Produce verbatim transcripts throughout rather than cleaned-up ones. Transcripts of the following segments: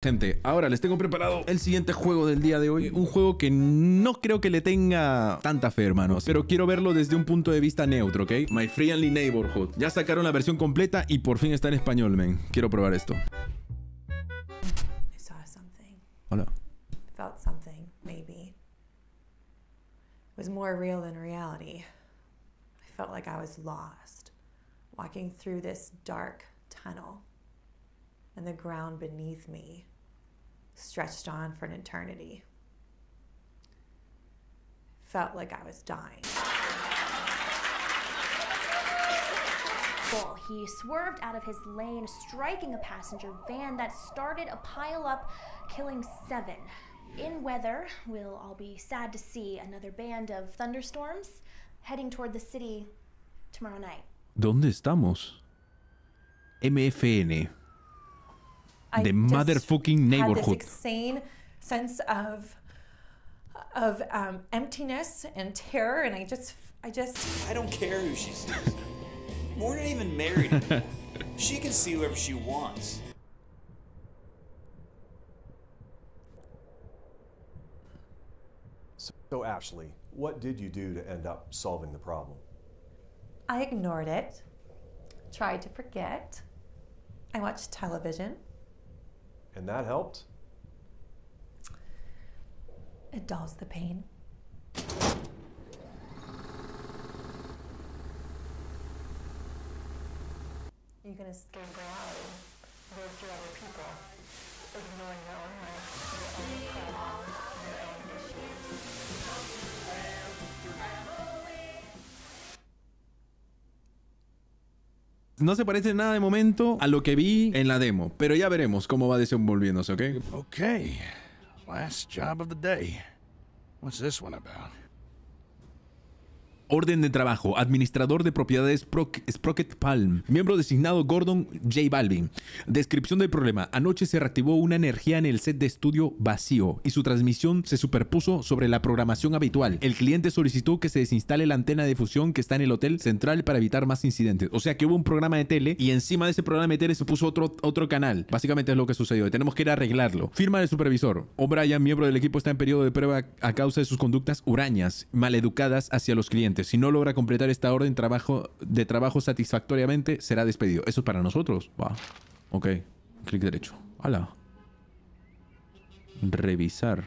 Gente, ahora les tengo preparado el siguiente juego del día de hoy. Un juego que no creo que le tenga tanta fe, hermanos, pero quiero verlo desde un punto de vista neutro, ¿ok? My Friendly Neighborhood. Ya sacaron la versión completa y por fin está en español, men. Quiero probar esto. I saw something. Hola. Felt something, maybe. It was more real than reality. I felt like I was lost, walking through this dark tunnel. And the ground beneath me stretched on for an eternity. Felt like I was dying. Well, he swerved out of his lane, striking a passenger van that started a pileup, killing seven. In weather, we'll all be sad to see another band of thunderstorms heading toward the city tomorrow night. ¿Dónde estamos? M F N. The Motherfucking Neighborhood. I had this insane sense of of um, emptiness and terror, and I just, I just. I don't care who she sees. We're not even married anymore. She can see whoever she wants. So, so Ashley, what did you do to end up solving the problem? I ignored it. Tried to forget. I watched television. And that helped? It dulls the pain. You can escape reality, live through other people, ignoring your own life, your own problems, your own issues. No se parece nada de momento a lo que vi en la demo, pero ya veremos cómo va desenvolviéndose, ¿ok? Okay, last job of the day. What's this one about? Orden de trabajo, administrador de propiedades Sprocket Palm, miembro designado Gordon J Balvin. Descripción del problema. Anoche se reactivó una energía en el set de estudio vacío y su transmisión se superpuso sobre la programación habitual. El cliente solicitó que se desinstale la antena de fusión que está en el hotel central para evitar más incidentes. O sea que hubo un programa de tele y encima de ese programa de tele se puso otro, otro canal. Básicamente es lo que sucedió. Tenemos que ir a arreglarlo. Firma del supervisor. O'Brien, miembro del equipo, está en periodo de prueba a causa de sus conductas hurañas, maleducadas hacia los clientes. Si no logra completar esta orden trabajo de trabajo satisfactoriamente, será despedido. Eso es para nosotros. Va. Ok. Clic derecho. ¡Hala! Revisar.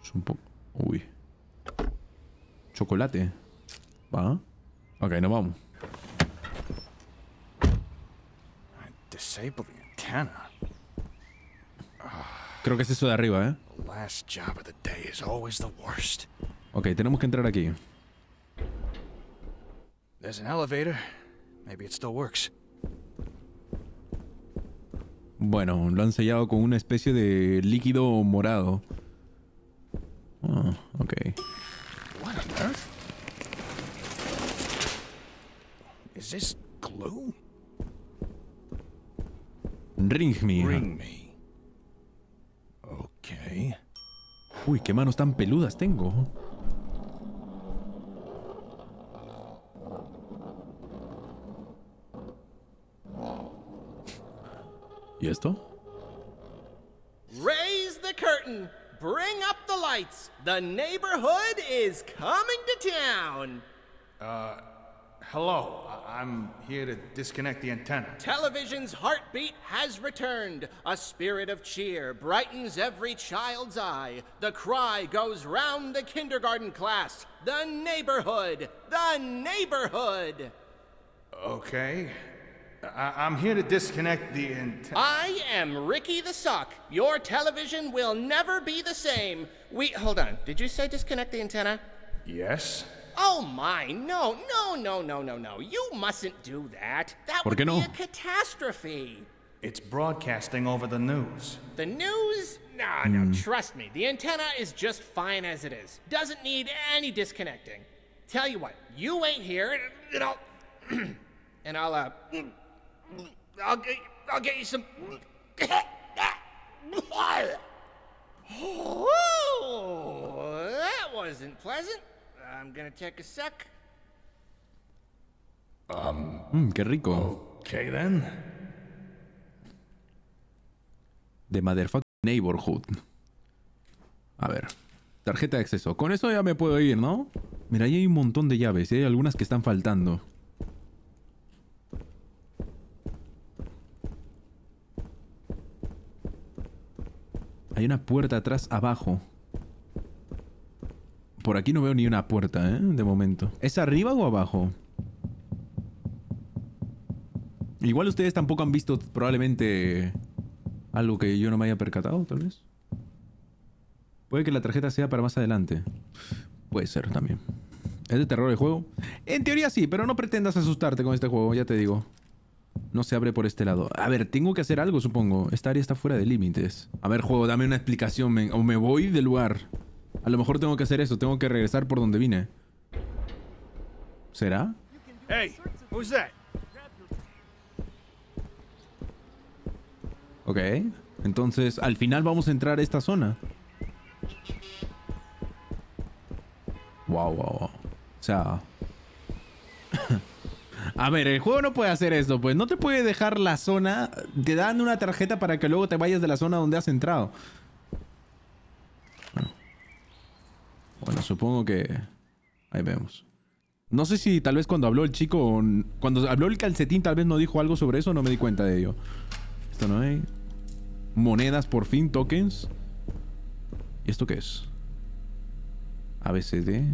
Es un poco... Uy. Chocolate. Va. Ok, nos vamos. Creo que es eso de arriba, ¿eh? Ok, tenemos que entrar aquí. There's an elevator. Maybe it still works. Bueno, lo han sellado con una especie de líquido morado. Ah, oh, ok. What on earth? Is this glue? Ring me. Ring me. Okay. Uy, qué manos tan peludas tengo. ¿Y esto? Raise the curtain, bring up the lights. The neighborhood is coming to town. Uh, hello. I'm here to disconnect the antenna. Television's heartbeat has returned. A spirit of cheer brightens every child's eye. The cry goes round the kindergarten class. The neighborhood, the neighborhood. Okay. I'm here to disconnect the antenna. I am Ricky the Sock. Your television will never be the same. We hold on. Did you say disconnect the antenna? Yes. Oh my! No, no, no, no, no, no! You mustn't do that. That would be a catastrophe. It's broadcasting over the news. The news? Nah, no. Trust me. The antenna is just fine as it is. Doesn't need any disconnecting. Tell you what, you wait here, and I'll, and I'll, uh, I'll get, I'll get you some. Oh, that wasn't pleasant. I'm gonna take a sec. Um, mm, qué rico. Okay then. de Motherfucking Neighborhood. A ver. Tarjeta de acceso. Con eso ya me puedo ir, ¿no? Mira, ahí hay un montón de llaves. Y hay algunas que están faltando. Hay una puerta atrás abajo. Por aquí no veo ni una puerta, ¿eh? De momento. ¿Es arriba o abajo? Igual ustedes tampoco han visto probablemente algo que yo no me haya percatado, tal vez. Puede que la tarjeta sea para más adelante. Puede ser también. ¿Es de terror el juego? En teoría sí, pero no pretendas asustarte con este juego, ya te digo. No se abre por este lado. A ver, tengo que hacer algo, supongo. Esta área está fuera de límites. A ver, juego, dame una explicación, men, o me voy del lugar. A lo mejor tengo que hacer eso. Tengo que regresar por donde vine. ¿Será? Hey, who's that? Ok. Entonces, al final vamos a entrar a esta zona. Wow, wow, wow. O sea... A ver, el juego no puede hacer eso, pues. No te puede dejar la zona. Te dan una tarjeta para que luego te vayas de la zona donde has entrado. Bueno, bueno, supongo que... Ahí vemos. No sé si tal vez cuando habló el chico... Cuando habló el calcetín tal vez no dijo algo sobre eso. No me di cuenta de ello. Esto no hay... Monedas, por fin, tokens. ¿Y esto qué es? A B C D...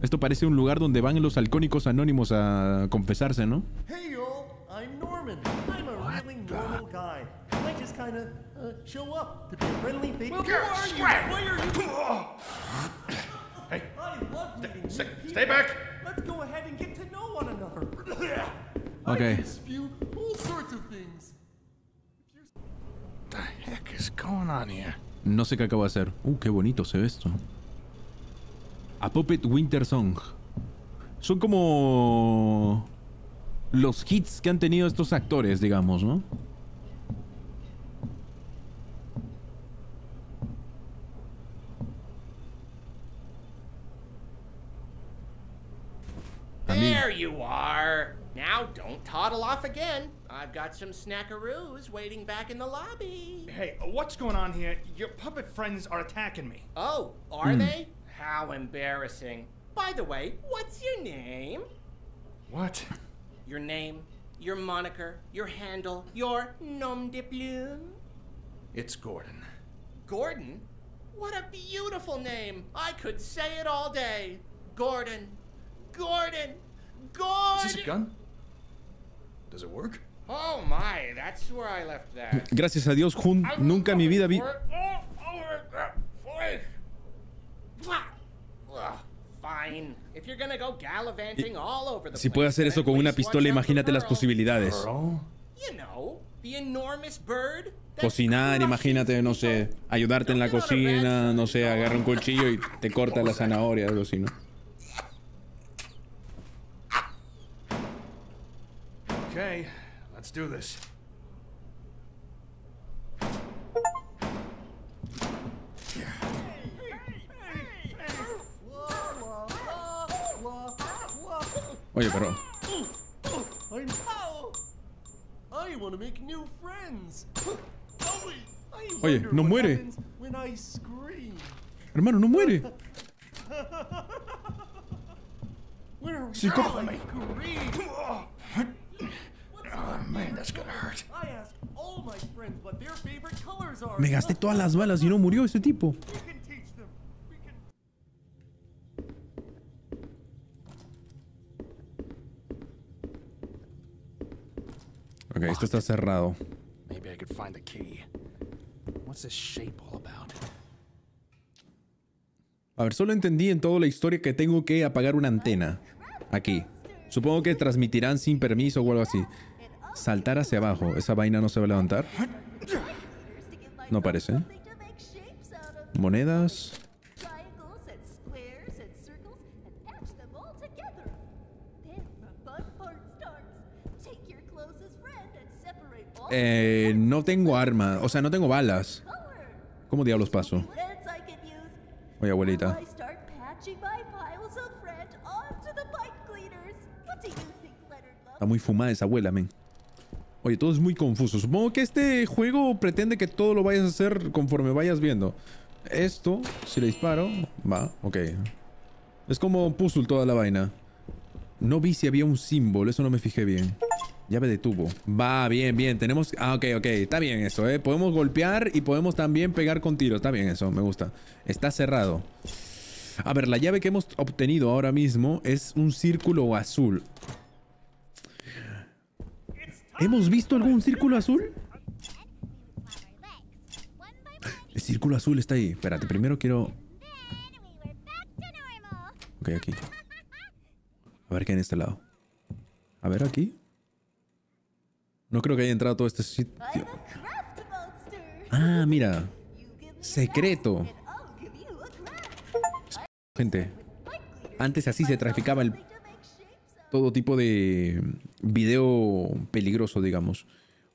Esto parece un lugar donde van los alcohólicos anónimos a confesarse, ¿no? Hey y'all, I'm Norman. I'm a really normal guy. I just kind of uh, show up to be a friendly thing. Well, who are you? Why are you? Hey, I love meeting stay, stay back. Let's go ahead and get to know one another. Okay. I can spew all sorts of things. What the heck is going on here? No sé qué acabo de hacer. Uh, qué bonito se ve esto. A Puppet Winter Song. Son como los hits que han tenido estos actores, digamos, ¿no? There you are. Now don't toddle off again. I've got some snackaroos waiting back in the lobby. Hey, what's going on here? Your puppet friends are attacking me. Oh, are mm. they? How embarrassing. By the way, what's your name? What? Your name, your moniker, your handle, your nom de plume. It's Gordon. Gordon? What a beautiful name. I could say it all day. Gordon. Gordon. Gordon. Is this a gun? Does it work? Oh my, that's where I left that. Gracias a Dios, Jun, nunca en mi vida vi... Si puede hacer eso con una pistola, imagínate las posibilidades. Cocinar, imagínate, no sé, ayudarte en la cocina, no sé, agarra un cuchillo y te corta la zanahoria, algo así, ¿no? Okay, let's do this. Oye, pero... Oye, no muere. Hermano, no muere. Psicópata. Me gasté todas las balas y no murió ese tipo. Ok, esto está cerrado. A ver, solo entendí en toda la historia que tengo que apagar una antena. Aquí. Supongo que transmitirán sin permiso o algo así. Saltar hacia abajo. ¿Esa vaina no se va a levantar? No parece. Monedas. Eh, no tengo arma, o sea, no tengo balas. ¿Cómo diablos paso? Oye, abuelita. Está muy fumada esa abuela, men. Oye, todo es muy confuso. Supongo que este juego pretende que todo lo vayas a hacer conforme vayas viendo. Esto, si le disparo, va, ok. Es como puzzle toda la vaina. No vi si había un símbolo, eso no me fijé bien. Llave de tubo. Va, bien, bien, tenemos... Ah, ok, ok, está bien eso, eh. Podemos golpear y podemos también pegar con tiros. Está bien eso, me gusta. Está cerrado. A ver, la llave que hemos obtenido ahora mismo es un círculo azul. ¿Hemos visto algún círculo azul? El círculo azul está ahí. Espérate, primero quiero... Ok, aquí. A ver qué hay en este lado. A ver, aquí. No creo que haya entrado todo este sitio. Ah, mira. Secreto. Gente, antes así se traficaba el... todo tipo de video peligroso, digamos.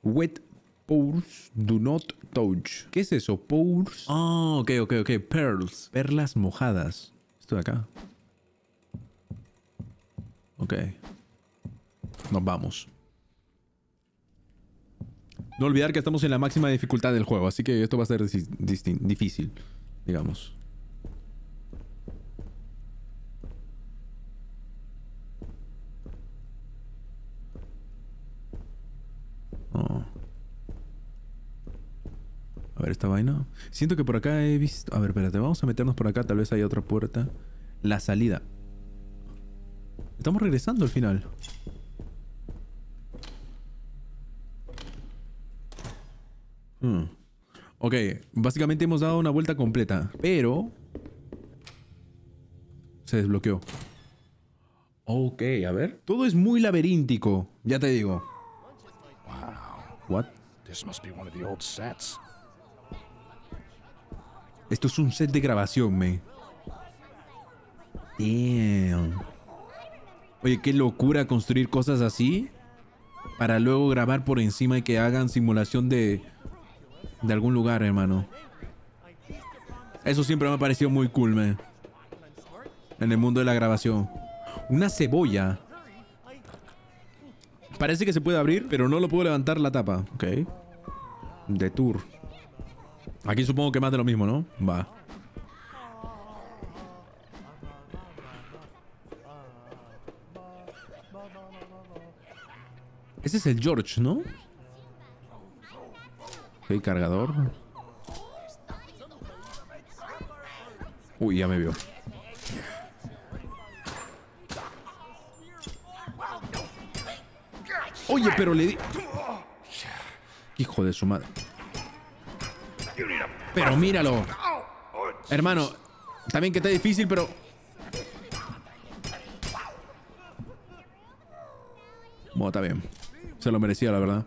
Wet pearls do not touch. ¿Qué es eso? Pearls. Ah, oh, ok, ok, ok. Pearls. Perlas mojadas. Esto de acá. Ok. Nos vamos. No olvidar que estamos en la máxima dificultad del juego, así que esto va a ser difícil, digamos. Oh. A ver esta vaina. Siento que por acá he visto... A ver, espérate, vamos a meternos por acá. Tal vez hay otra puerta. La salida. Estamos regresando al final. Hmm. Ok, básicamente hemos dado una vuelta completa. Pero... se desbloqueó. Ok, a ver. Todo es muy laberíntico, ya te digo. What? This must be one of the old sets. Esto es un set de grabación, man. Damn. Oye, qué locura construir cosas así para luego grabar por encima y que hagan simulación de de algún lugar, hermano. Eso siempre me ha parecido muy cool, man. En el mundo de la grabación. Una cebolla. Parece que se puede abrir, pero no lo puedo levantar la tapa. Ok. De tour. Aquí supongo que más de lo mismo, ¿no? Va. Ese es el George, ¿no? Ok, cargador. Uy, ya me vio. Oye, pero le di... Hijo de su madre. Pero míralo. Hermano, también que está difícil, pero... Bueno, está bien. Se lo merecía, la verdad.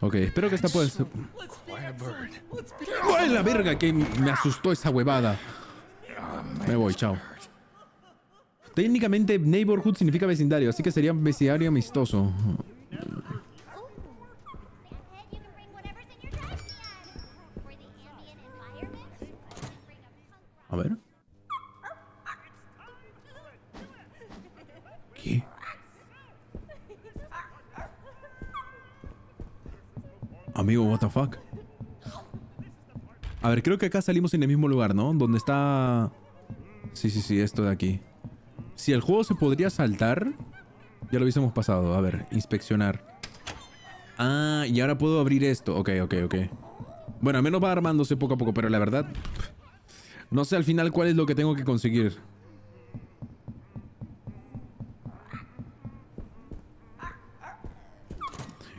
Ok, espero que esta pueda ser... ¡Ay, la verga! Que me asustó esa huevada. Me voy, chao. Técnicamente, neighborhood significa vecindario, así que sería vecindario amistoso. A ver. ¿Qué? Amigo, what the fuck? A ver, creo que acá salimos en el mismo lugar, ¿no? Donde está... Sí, sí, sí, esto de aquí. Si el juego se podría saltar, ya lo hubiésemos pasado. A ver, inspeccionar. Ah, y ahora puedo abrir esto. Ok, ok, ok. Bueno, al menos va armándose poco a poco, pero la verdad... No sé al final cuál es lo que tengo que conseguir.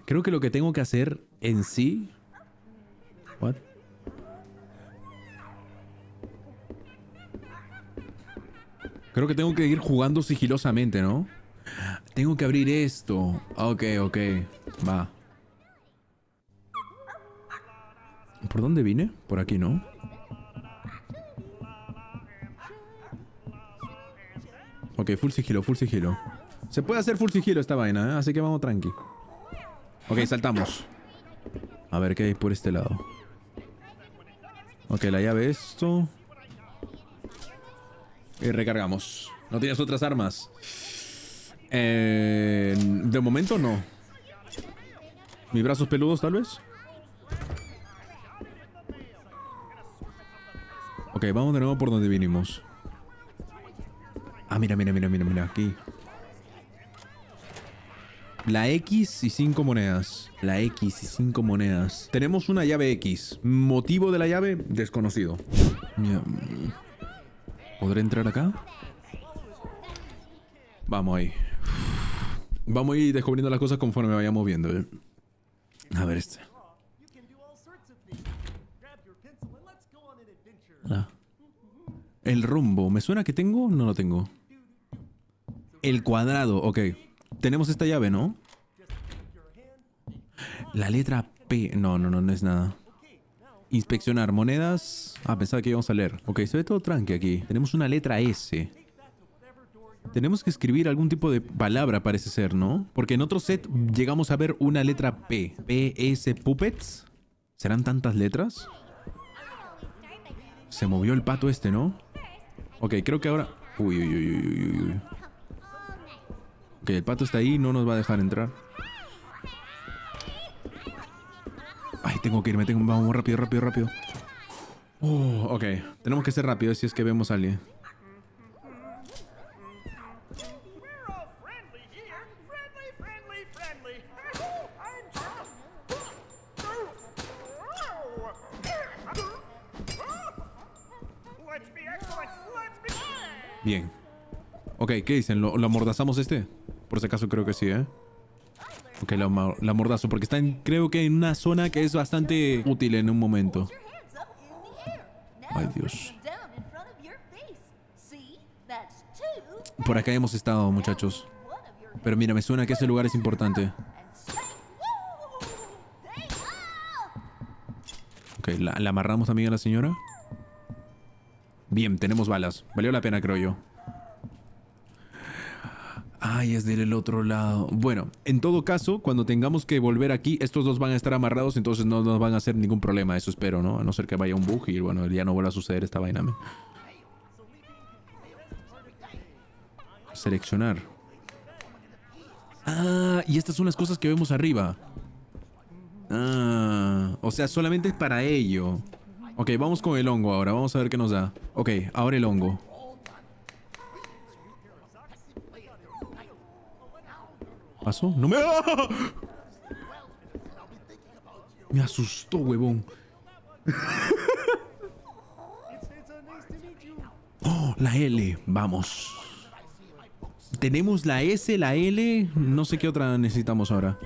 Creo que lo que tengo que hacer en sí... What? Creo que tengo que ir jugando sigilosamente, ¿no? Tengo que abrir esto. Ok, ok. Va. ¿Por dónde vine? Por aquí, ¿no? Ok, full sigilo, full sigilo. Se puede hacer full sigilo esta vaina, ¿eh? Así que vamos tranqui. Ok, saltamos. A ver qué hay por este lado. Ok, la llave esto... Y recargamos. ¿No tienes otras armas? Eh, de momento no. ¿Mis brazos peludos tal vez? Ok, vamos de nuevo por donde vinimos. Ah, mira, mira, mira, mira, mira, aquí. La X y cinco monedas. La X y cinco monedas. Tenemos una llave X. ¿Motivo de la llave? Desconocido. ¿Podré entrar acá? Vamos ahí. Vamos a ir descubriendo las cosas conforme vayamos viendo, ¿eh? A ver este. Ah. El rombo. ¿Me suena que tengo? No lo tengo. El cuadrado. Ok. Tenemos esta llave, ¿no? La letra P. No, no, no, no es nada. Inspeccionar monedas. Ah, pensaba que íbamos a leer. Ok, se ve todo tranqui aquí. Tenemos una letra S. Tenemos que escribir algún tipo de palabra, parece ser, ¿no? Porque en otro set llegamos a ver una letra P. P S Puppets. ¿Serán tantas letras? Se movió el pato este, ¿no? Ok, creo que ahora... Uy, uy, uy, uy, uy. Ok, el pato está ahí, no nos va a dejar entrar. Ay, tengo que irme, tengo... Vamos, rápido, rápido, rápido. Oh, ok, tenemos que ser rápidos si es que vemos a alguien. Bien. Ok, ¿qué dicen? ¿Lo, lo amordazamos este? Por si acaso creo que sí, ¿eh? Ok, la, la mordazo, porque está en, creo que en una zona que es bastante útil en un momento. Ay, Dios. Por acá hemos estado, muchachos. Pero mira, me suena que ese lugar es importante. Ok, ¿la, la amarramos también a la señora? Bien, tenemos balas. Valió la pena, creo yo. Ay, es del otro lado. Bueno, en todo caso, cuando tengamos que volver aquí, estos dos van a estar amarrados, entonces no nos van a hacer ningún problema. Eso espero, ¿no? A no ser que vaya un bug y, bueno, ya no vuelva a suceder esta vaina. Seleccionar. Ah, y estas son las cosas que vemos arriba. Ah, o sea, solamente es para ello. Ok, vamos con el hongo ahora. Vamos a ver qué nos da. Ok, ahora el hongo. ¿Pasó? ¡No me... ¡Ah! Me asustó, huevón. Oh, la L. Vamos. Tenemos la S, la L. No sé qué otra necesitamos ahora.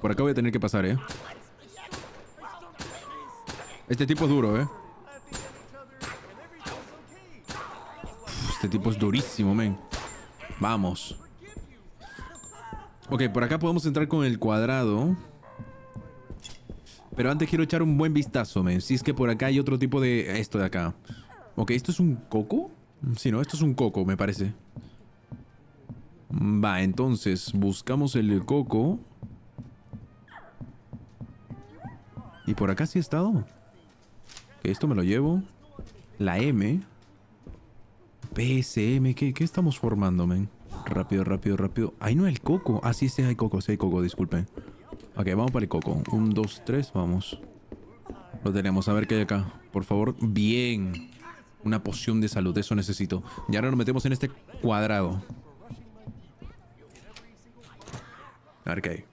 Por acá voy a tener que pasar, ¿eh? Este tipo es duro, ¿eh? Uf, este tipo es durísimo, men. Vamos. Ok, por acá podemos entrar con el cuadrado. Pero antes quiero echar un buen vistazo, men. Si es que por acá hay otro tipo de... Esto de acá. Ok, ¿esto es un coco? Sí, ¿no? Esto es un coco, me parece. Va, entonces, buscamos el coco. Y por acá sí he estado. Esto me lo llevo. La M. P S M. ¿Qué, qué estamos formando, men? Rápido, rápido, rápido. Ahí no hay el coco. Ah, sí, sí hay coco. Sí hay coco, disculpen. Ok, vamos para el coco. Un, dos, tres, vamos. Lo tenemos. A ver qué hay acá. Por favor. Bien. Una poción de salud. Eso necesito. Y ahora nos metemos en este cuadrado. A ver qué hay.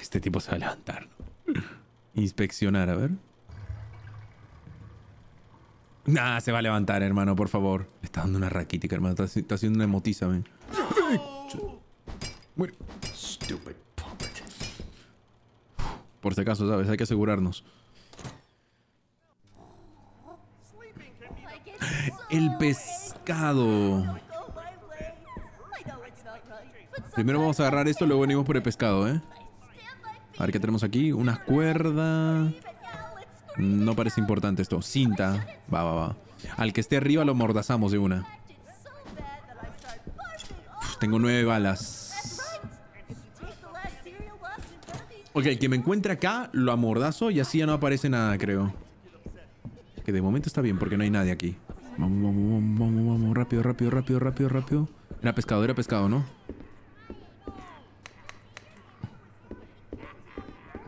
Este tipo se va a levantar. Inspeccionar, a ver. Nah, se va a levantar, hermano, por favor. Le está dando una raquítica, hermano. Está, está haciendo una emotiza, man. Por si acaso, ¿sabes? Hay que asegurarnos. El pescado. Primero vamos a agarrar esto, luego venimos por el pescado, ¿eh? A ver qué tenemos aquí. Unas cuerdas. No parece importante esto. Cinta. Va, va, va. Al que esté arriba lo mordazamos de una. Uf, tengo nueve balas. Ok, el que me encuentre acá lo amordazo y así ya no aparece nada, creo. Que de momento está bien porque no hay nadie aquí. Vamos, vamos, vamos, vamos. Rápido, rápido, rápido, rápido, rápido. Era pescado, era pescado, ¿no?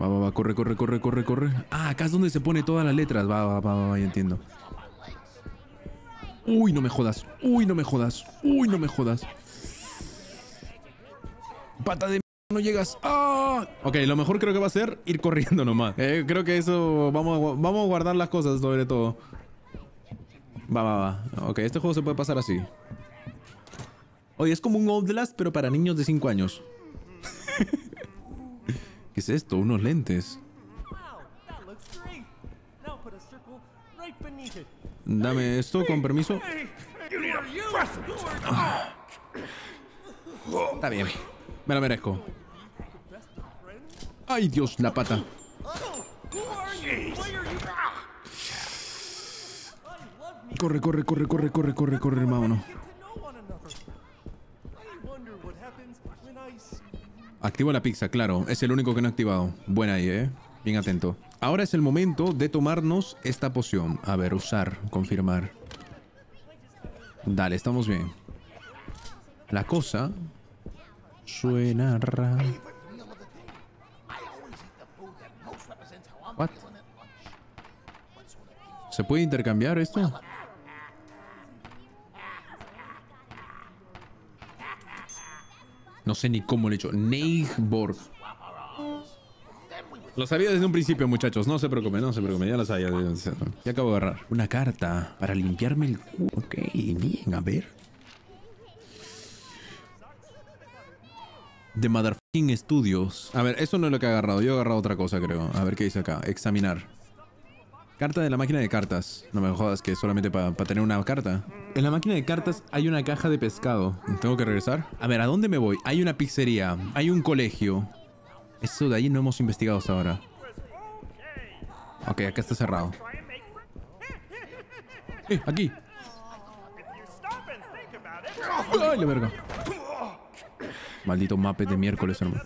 Va, va, va, corre, corre, corre, corre, corre. Ah, acá es donde se pone todas las letras. Va, va, va, va, va, ya entiendo. Uy, no me jodas. Uy, no me jodas. Uy, no me jodas. Pata de... no llegas. ¡Ah! Ok, lo mejor creo que va a ser ir corriendo nomás. Eh, creo que eso... Vamos a, vamos a guardar las cosas sobre todo. Va, va, va. Ok, este juego se puede pasar así. Oye, es como un Outlast, pero para niños de cinco años. ¿Qué es esto? Unos lentes. Dame esto, con permiso. Ah. Está bien. Me la merezco. Ay, Dios, la pata. Corre, corre, corre, corre, corre, corre, corre, hermano. Activo la pizza, claro. Es el único que no he activado. Buena ahí, ¿eh? Bien atento. Ahora es el momento de tomarnos esta poción. A ver, usar, confirmar. Dale, estamos bien. La cosa... suena raro. What? ¿Se puede intercambiar esto? No sé ni cómo lo he hecho. Neighbor. Lo sabía desde un principio, muchachos. No se preocupen, no se preocupen. Ya lo sabía. Ya acabo de agarrar. Una carta para limpiarme el culo. Ok, bien, a ver. The Motherfucking Studios. A ver, eso no es lo que he agarrado. Yo he agarrado otra cosa, creo. A ver qué dice acá. Examinar. Carta de la máquina de cartas. No me jodas que es solamente para pa tener una carta. En la máquina de cartas hay una caja de pescado. ¿Tengo que regresar? A ver, ¿a dónde me voy? Hay una pizzería. Hay un colegio. Eso de ahí no hemos investigado hasta ahora. Ok, acá está cerrado. ¡Eh, aquí! ¡Ay, la verga! Maldito mape de miércoles, hermano.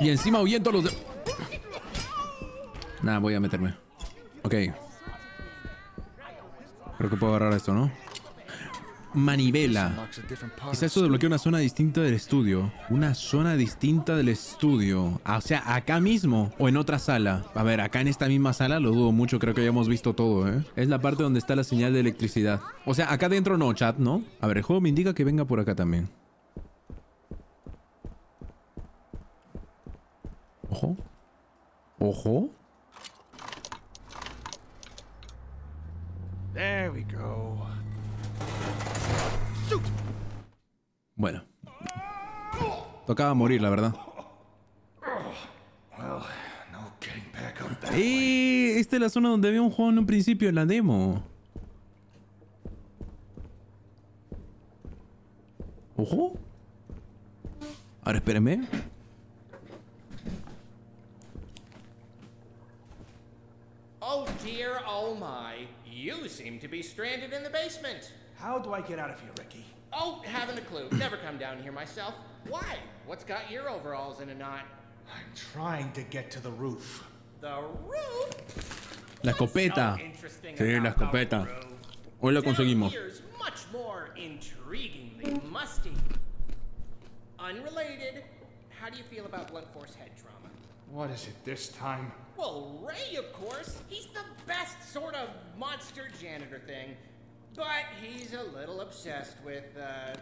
Y encima ahuyento a los de... Nada, voy a meterme. Ok. Creo que puedo agarrar esto, ¿no? Manivela. Quizá esto desbloquea una zona distinta del estudio. Una zona distinta del estudio. O sea, acá mismo o en otra sala. A ver, acá en esta misma sala lo dudo mucho. Creo que ya hemos visto todo, ¿eh? Es la parte donde está la señal de electricidad. O sea, acá dentro no, chat, ¿no? A ver, el juego me indica que venga por acá también. Ojo. Ojo. There we go. Bueno. Tocaba morir, la verdad. ¡Eh! Esta es la zona donde había un juego en un principio, en la demo. Ojo. Ahora espérenme. Oh dear, oh my. You seem to be stranded in the basement. How do I get out of here, Ricky? Oh, haven't a clue. Never come down here myself. Why? What's got your overalls in a knot? I'm trying to get to the roof. The roof? La escopeta. Sí, la escopeta. Hoy lo conseguimos. Much more intriguingly musty. Unrelated. How do you feel about blunt force head trauma? What is it this time? Well, Ray, of course. He's the best sort of monster janitor thing. But he's a little obsessed with, uh,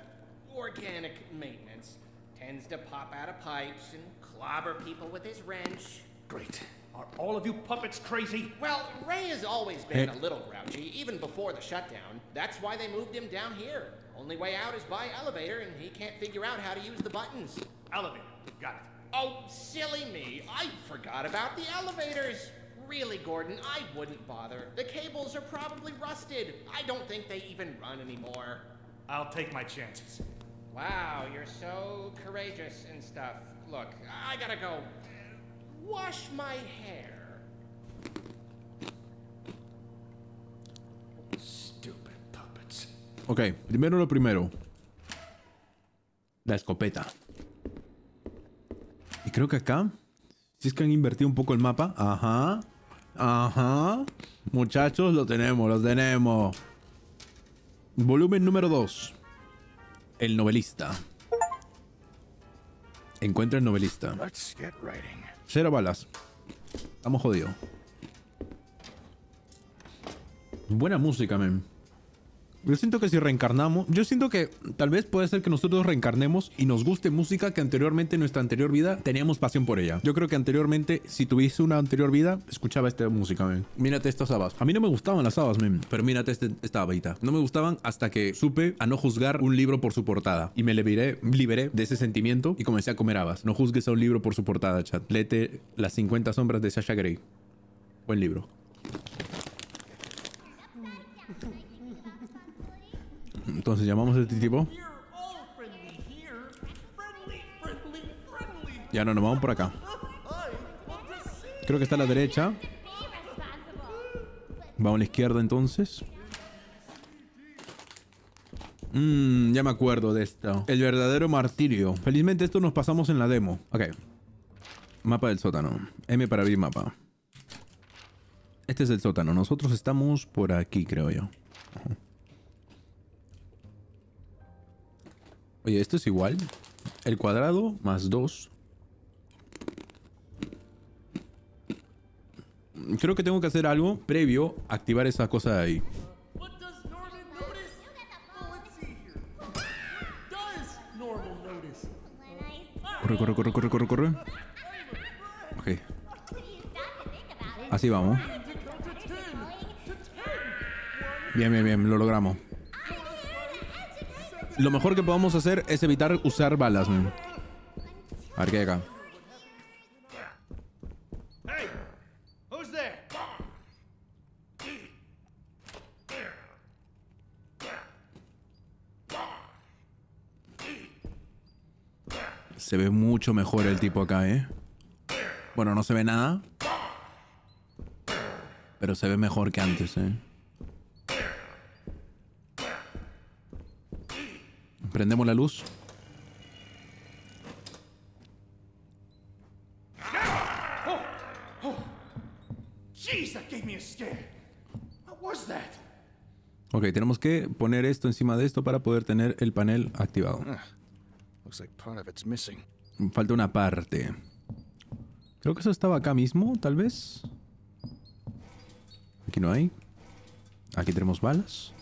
organic maintenance. Tends to pop out of pipes and clobber people with his wrench. Great. Are all of you puppets crazy? Well, Ray has always been a little grouchy, even before the shutdown. That's why they moved him down here. Only way out is by elevator, and he can't figure out how to use the buttons. Elevator. Got it. Oh, silly me. I forgot about the elevators. Really, Gordon, I wouldn't bother. The cables are probably rusted. I don't think they even run anymore. I'll take my chances. Wow, you're so courageous and stuff. Look, I gotta go wash my hair. Ok, primero lo primero. La escopeta. Y creo que acá... Si es que han invertido un poco el mapa. Ajá. Ajá. Muchachos, lo tenemos, lo tenemos. Volumen número dos. El novelista. Encuentra el novelista. Cero balas. Estamos jodidos. Buena música, men. Yo siento que si reencarnamos... Yo siento que tal vez puede ser que nosotros reencarnemos y nos guste música que anteriormente en nuestra anterior vida teníamos pasión por ella. Yo creo que anteriormente, si tuviese una anterior vida, escuchaba esta música, men. Mírate estas habas. A mí no me gustaban las habas, men. Pero mírate este, esta habita. No me gustaban hasta que supe a no juzgar un libro por su portada. Y me liberé, liberé de ese sentimiento y comencé a comer habas. No juzgues a un libro por su portada, chat. Léete Las cincuenta sombras de Sasha Grey. Buen libro. Entonces llamamos a este tipo. Ya no, nos vamos por acá. Creo que está a la derecha. Vamos a la izquierda entonces. Mmm, ya me acuerdo de esto. El verdadero martirio. Felizmente esto nos pasamos en la demo. Ok. Mapa del sótano. M para abrir mapa. Este es el sótano. Nosotros estamos por aquí, creo yo. Ajá. Oye, esto es igual. El cuadrado más dos. Creo que tengo que hacer algo previo a activar esa cosa de ahí. Corre, corre, corre, corre, corre, corre. Ok. Así vamos. Bien, bien, bien. Lo logramos. Lo mejor que podamos hacer es evitar usar balas, man. A ver qué hay acá. Se ve mucho mejor el tipo acá, ¿eh? Bueno, no se ve nada. Pero se ve mejor que antes, ¿eh? Prendemos la luz. Ok, tenemos que poner esto encima de esto para poder tener el panel activado. Falta una parte. Creo que eso estaba acá mismo, tal vez. Aquí no hay. Aquí tenemos balas.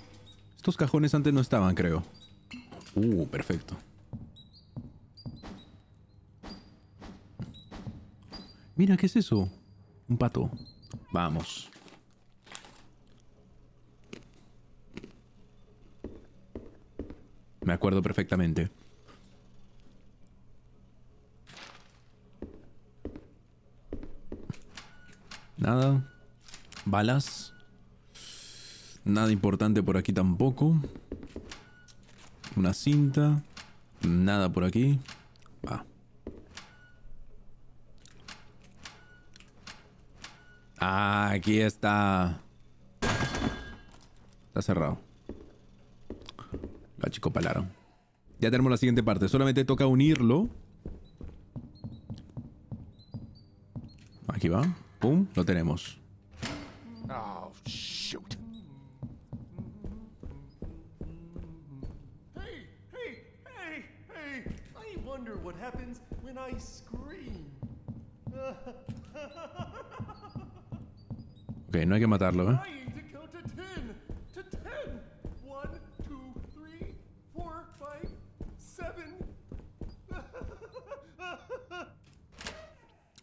Estos cajones antes no estaban, creo. Uh, perfecto. Mira, ¿qué es eso? Un pato. Vamos. Me acuerdo perfectamente. Nada. Balas. Nada importante por aquí tampoco. Una cinta. Nada por aquí. Va. Ah, aquí está. Está cerrado. La chico palaron. Ya tenemos la siguiente parte. Solamente toca unirlo. Aquí va. Pum. Lo tenemos. Oh, shoot. Ok, no hay que matarlo, ¿eh?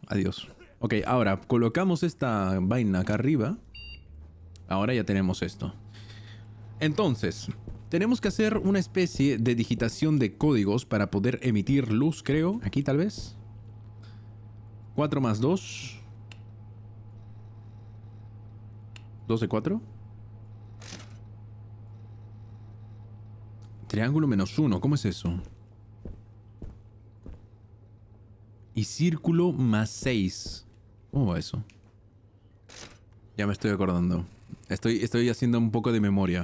Adiós. Ok, ahora colocamos esta vaina acá arriba. Ahora ya tenemos esto. Entonces... Tenemos que hacer una especie de digitación de códigos para poder emitir luz, creo. Aquí, tal vez. cuatro más dos. doce, cuatro. Triángulo menos uno. ¿Cómo es eso? Y círculo más seis. ¿Cómo va eso? Ya me estoy acordando. Estoy, estoy haciendo un poco de memoria.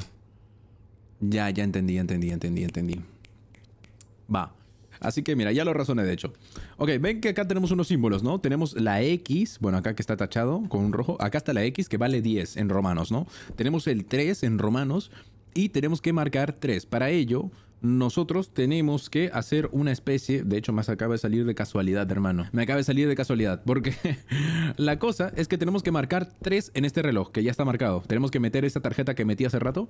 Ya, ya entendí, ya entendí, ya entendí, ya entendí. Va. Así que mira, ya lo razoné de hecho. Ok, ven que acá tenemos unos símbolos, ¿no? Tenemos la X, bueno, acá que está tachado con un rojo. Acá está la X que vale diez en romanos, ¿no? Tenemos el tres en romanos y tenemos que marcar tres. Para ello, nosotros tenemos que hacer una especie... De hecho, me acaba de salir de casualidad, hermano. Me acaba de salir de casualidad porque la cosa es que tenemos que marcar tres en este reloj, que ya está marcado. Tenemos que meter esta tarjeta que metí hace rato.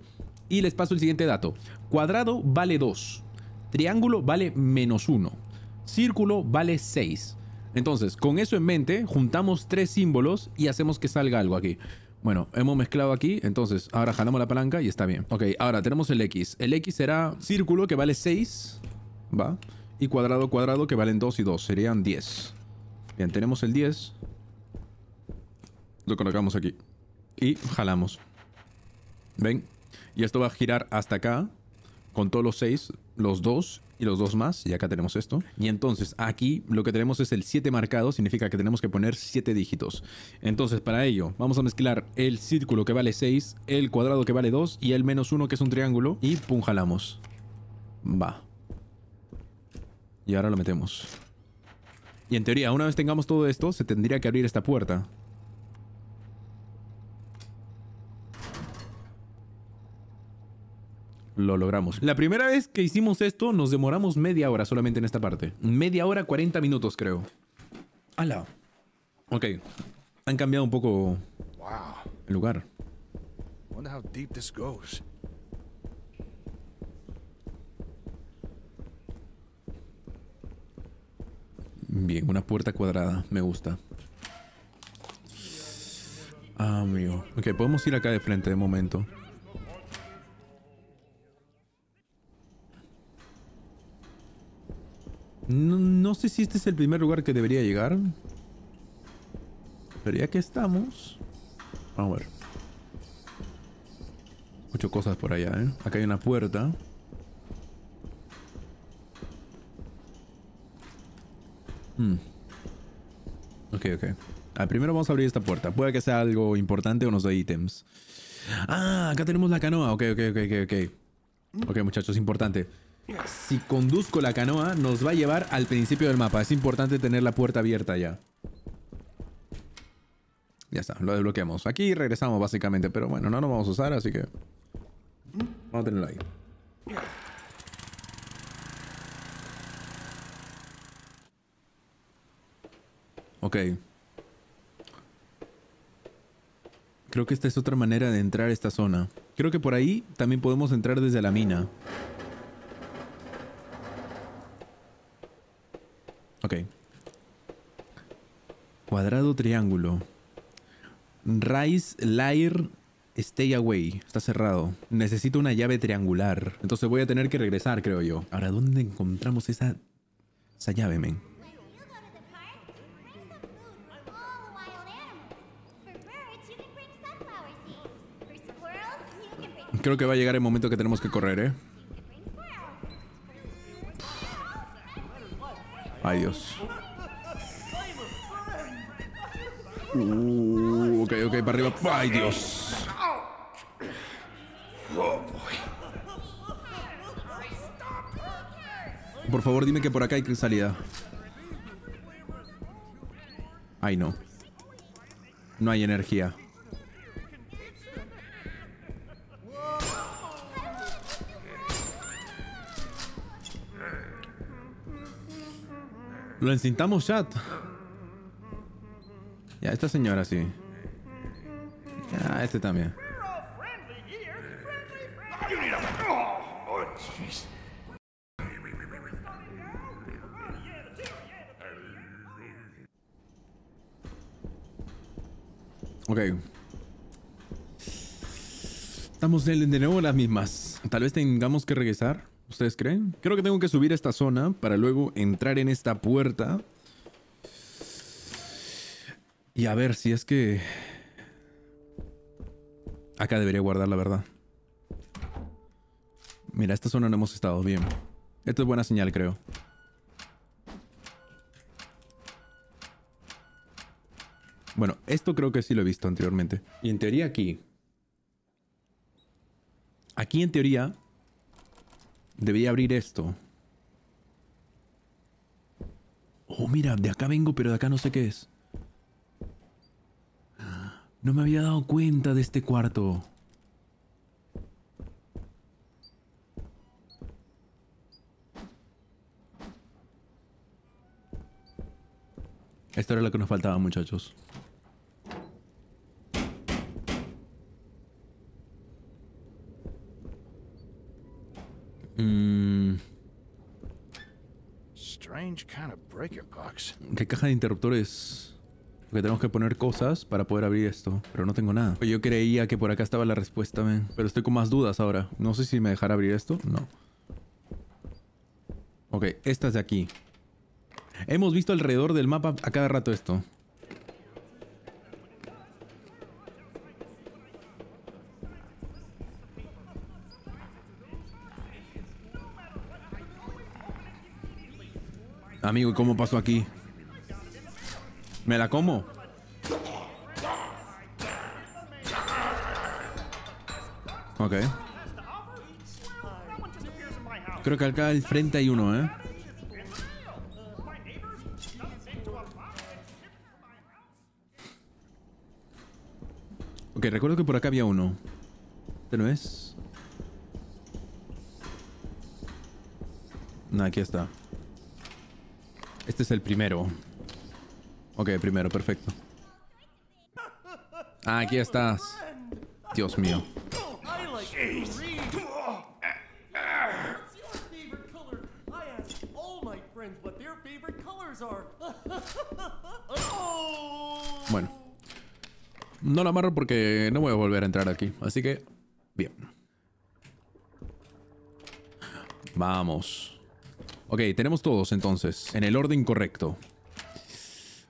Y les paso el siguiente dato. Cuadrado vale dos. Triángulo vale menos uno. Círculo vale seis. Entonces, con eso en mente, juntamos tres símbolos y hacemos que salga algo aquí. Bueno, hemos mezclado aquí. Entonces, ahora jalamos la palanca y está bien. Ok, ahora tenemos el X. El X será círculo, que vale seis. Va. Y cuadrado, cuadrado, que valen dos y dos. Serían diez. Bien, tenemos el diez. Lo colocamos aquí. Y jalamos. ¿Ven? Y esto va a girar hasta acá. Con todos los seis, los dos y los dos más. Y acá tenemos esto. Y entonces aquí lo que tenemos es el siete marcado. Significa que tenemos que poner siete dígitos. Entonces para ello vamos a mezclar el círculo que vale seis, el cuadrado que vale dos y el menos uno que es un triángulo. Y pum, jalamos. Va. Y ahora lo metemos. Y en teoría, una vez tengamos todo esto, se tendría que abrir esta puerta. Lo logramos. La primera vez que hicimos esto nos demoramos media hora solamente en esta parte. Media hora, cuarenta minutos creo. ¡Hala! Ok. Han cambiado un poco el lugar. Bien, una puerta cuadrada. Me gusta. Ah, amigo. Ok, podemos ir acá de frente de momento. No, no sé si este es el primer lugar que debería llegar. Pero ya que estamos... Vamos a ver. Muchas cosas por allá, ¿eh? Acá hay una puerta. Hmm. Ok, ok. Ah, primero vamos a abrir esta puerta. Puede que sea algo importante o nos dé ítems. Ah, acá tenemos la canoa. Ok, ok, ok, ok. Ok, muchachos, importante. Si conduzco la canoa, nos va a llevar al principio del mapa. Es importante tener la puerta abierta ya. Ya está, lo desbloqueamos. Aquí regresamos básicamente, pero bueno, no nos vamos a usar, así que... Vamos a tenerlo ahí. Ok. Creo que esta es otra manera de entrar a esta zona. Creo que por ahí también podemos entrar desde la mina. Ok. Cuadrado, triángulo. Rise, Lair, Stay Away. Está cerrado. Necesito una llave triangular. Entonces voy a tener que regresar, creo yo. Ahora, ¿dónde encontramos esa, esa llave, men? Creo que va a llegar el momento que tenemos que correr, ¿eh? Ay, Dios. Uh, ok, ok, para arriba. Ay, Dios. Por favor, dime que por acá hay salida. Ay, no. No hay energía. Lo encintamos, chat. Ya, esta señora sí. Ah, este también. Ok. Estamos de nuevo en las mismas. Tal vez tengamos que regresar. ¿Ustedes creen? Creo que tengo que subir a esta zona para luego entrar en esta puerta. Y a ver si es que... Acá debería guardar, la verdad. Mira, esta zona no hemos estado bien. Esto es buena señal, creo. Bueno, esto creo que sí lo he visto anteriormente. Y en teoría aquí. Aquí en teoría... Debía abrir esto. Oh, mira, de acá vengo, pero de acá no sé qué es. No me había dado cuenta de este cuarto. Esto era lo que nos faltaba, muchachos. Mm. ¿Qué caja de interruptores? Porque tenemos que poner cosas para poder abrir esto. Pero no tengo nada. Yo creía que por acá estaba la respuesta, man. Pero estoy con más dudas ahora. No sé si me dejará abrir esto. No. Ok, esta es de aquí. Hemos visto alrededor del mapa a cada rato esto. Amigo, ¿y cómo pasó aquí? ¿Me la como? Ok. Creo que acá al frente hay uno, ¿eh? Ok, recuerdo que por acá había uno. ¿Este no es? No, aquí está. Este es el primero. Ok, primero, perfecto. Ah, aquí estás. Dios mío. Bueno. No la amarro porque no voy a volver a entrar aquí. Así que, bien. Vamos. Ok, tenemos todos entonces, en el orden correcto.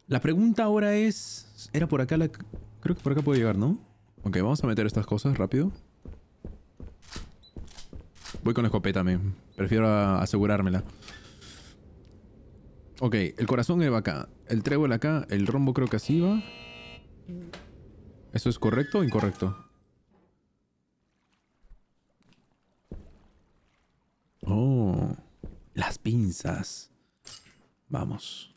La pregunta ahora es... Era por acá la... Creo que por acá puedo llegar, ¿no? Ok, vamos a meter estas cosas rápido. Voy con la escopeta, man. Prefiero asegurármela. Ok, el corazón va acá. El trébol acá. El rombo creo que así va. ¿Eso es correcto o incorrecto? Oh... Las pinzas. Vamos.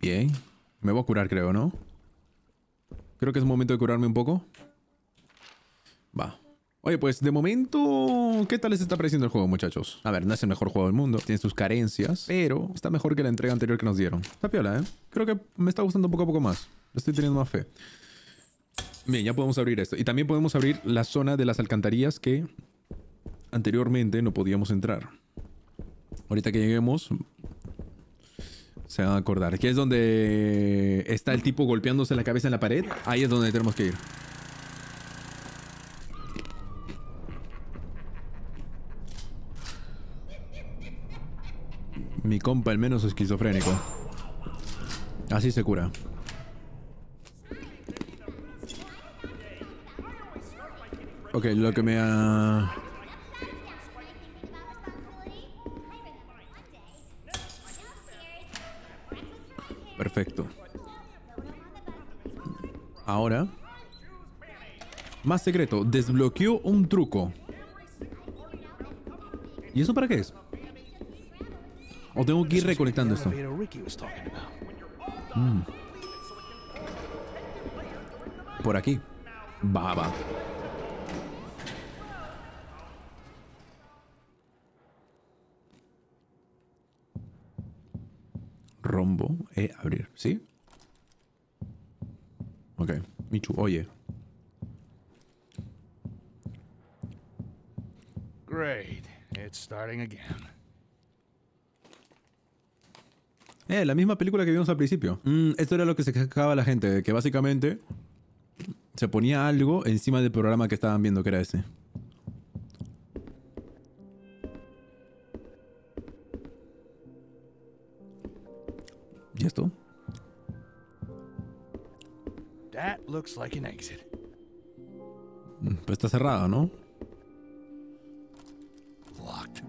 Bien. Me voy a curar, creo, ¿no? Creo que es momento de curarme un poco. Va. Oye, pues de momento... ¿Qué tal les está pareciendo el juego, muchachos? A ver, no es el mejor juego del mundo. Tiene sus carencias. Pero está mejor que la entrega anterior que nos dieron. Está piola, ¿eh? Creo que me está gustando poco a poco más. Estoy teniendo más fe. Bien, ya podemos abrir esto. Y también podemos abrir la zona de las alcantarillas que... Anteriormente no podíamos entrar. Ahorita que lleguemos se van a acordar. Aquí es donde está el tipo golpeándose la cabeza en la pared. Ahí es donde tenemos que ir. Mi compa al menos es esquizofrénico. Así se cura. Ok, lo que me ha... Perfecto. Ahora. Más secreto. Desbloqueó un truco. ¿Y eso para qué es? O tengo que ir recolectando esto. Mm. Por aquí. Va, va. Rombo, eh, abrir, ¿sí? Ok, Michu, oye. Great, it's starting again. Eh, la misma película que vimos al principio. Mm, esto era lo que se quejaba la gente, que básicamente se ponía algo encima del programa que estaban viendo, que era ese. ¿Y esto? That looks like an exit. Pues está cerrada, ¿no? Locked.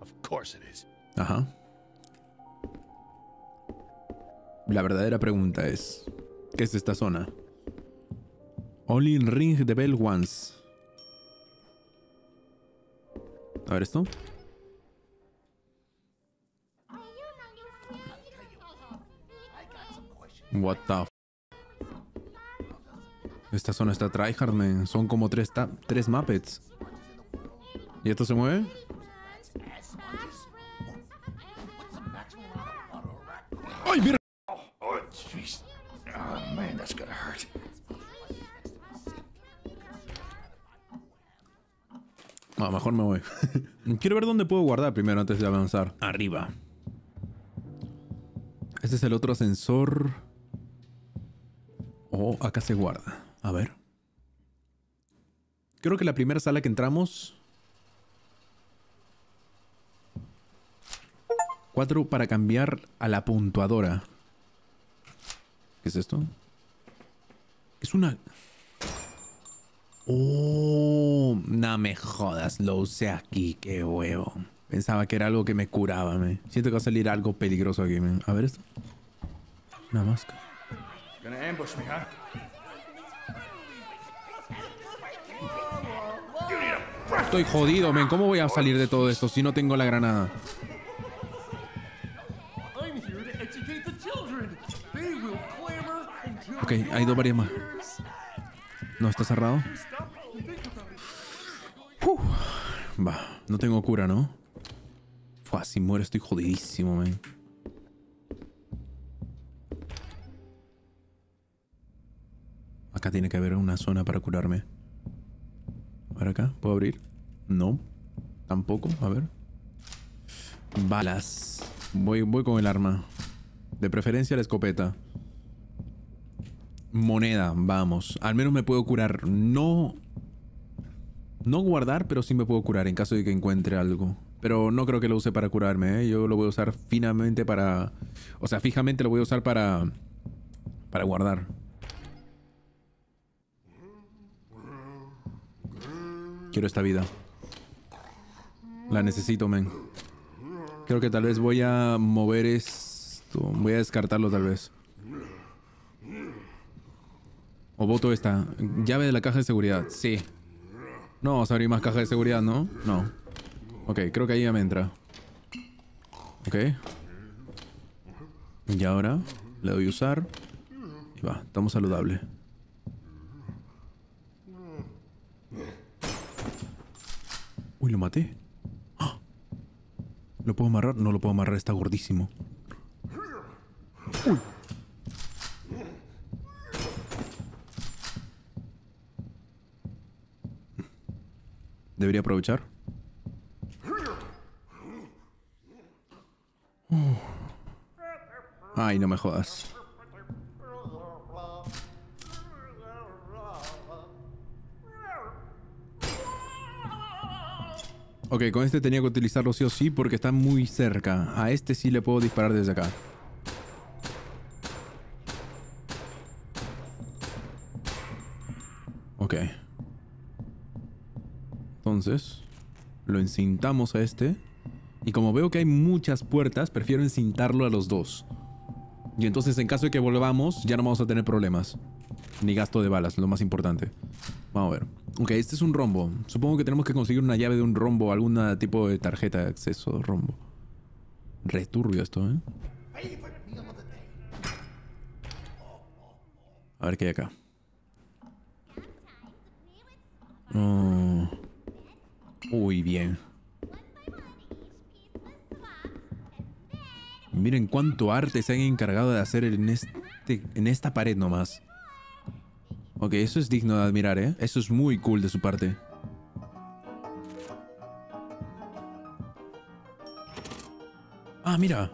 Of course it is. Ajá. La verdadera pregunta es, ¿qué es esta zona? Only ring the bell once. A ver esto. What the f. Esta zona está tryhard, man. Son como tres, tres Muppets. ¿Y esto se mueve? ¡Ay, mira! Ah, mejor me voy. Quiero ver dónde puedo guardar primero antes de avanzar. Arriba. Este es el otro ascensor. Oh, acá se guarda. A ver. Creo que la primera sala que entramos... Cuatro para cambiar a la puntuadora. ¿Qué es esto? Es una... Oh, no me jodas, lo usé aquí, qué huevo. Pensaba que era algo que me curaba, me. Siento que va a salir algo peligroso aquí, me. A ver esto. Una máscara. Estoy jodido, men. ¿Cómo voy a salir de todo esto si no tengo la granada? Ok, hay dos varias más. No, está cerrado. Uf. Va, no tengo cura, ¿no? Fua, si muero estoy jodidísimo, man. Acá tiene que haber una zona para curarme. A ver acá, ¿puedo abrir? No, tampoco, a ver. Balas. Voy, voy con el arma. De preferencia la escopeta. Moneda, vamos. Al menos me puedo curar. No... No guardar, pero sí me puedo curar en caso de que encuentre algo. Pero no creo que lo use para curarme, ¿eh? Yo lo voy a usar finamente para... O sea, fijamente lo voy a usar para... Para guardar. Quiero esta vida. La necesito, men. Creo que tal vez voy a mover esto. Voy a descartarlo, tal vez. O voto esta. Llave de la caja de seguridad. Sí. No, vamos a abrir más caja de seguridad, ¿no? No. Ok, creo que ahí ya me entra. Ok. Y ahora le doy a usar. Y va, estamos saludables. Uy, lo maté. ¡Ah! ¿Lo puedo amarrar? No lo puedo amarrar, está gordísimo. Uy. Debería aprovechar. Uh. Ay, no me jodas. Ok, con este tenía que utilizarlo sí o sí porque está muy cerca. A este sí le puedo disparar desde acá. Ok. Entonces, lo encintamos a este. Y como veo que hay muchas puertas, prefiero encintarlo a los dos. Y entonces, en caso de que volvamos, ya no vamos a tener problemas. Ni gasto de balas, lo más importante. Vamos a ver. Ok, este es un rombo. Supongo que tenemos que conseguir una llave de un rombo, algún tipo de tarjeta de acceso rombo. Returbio esto, ¿eh? A ver qué hay acá. Oh... Uy, bien. Miren cuánto arte se han encargado de hacer en, este, en esta pared nomás. Ok, eso es digno de admirar, ¿eh? Eso es muy cool de su parte. Ah, mira.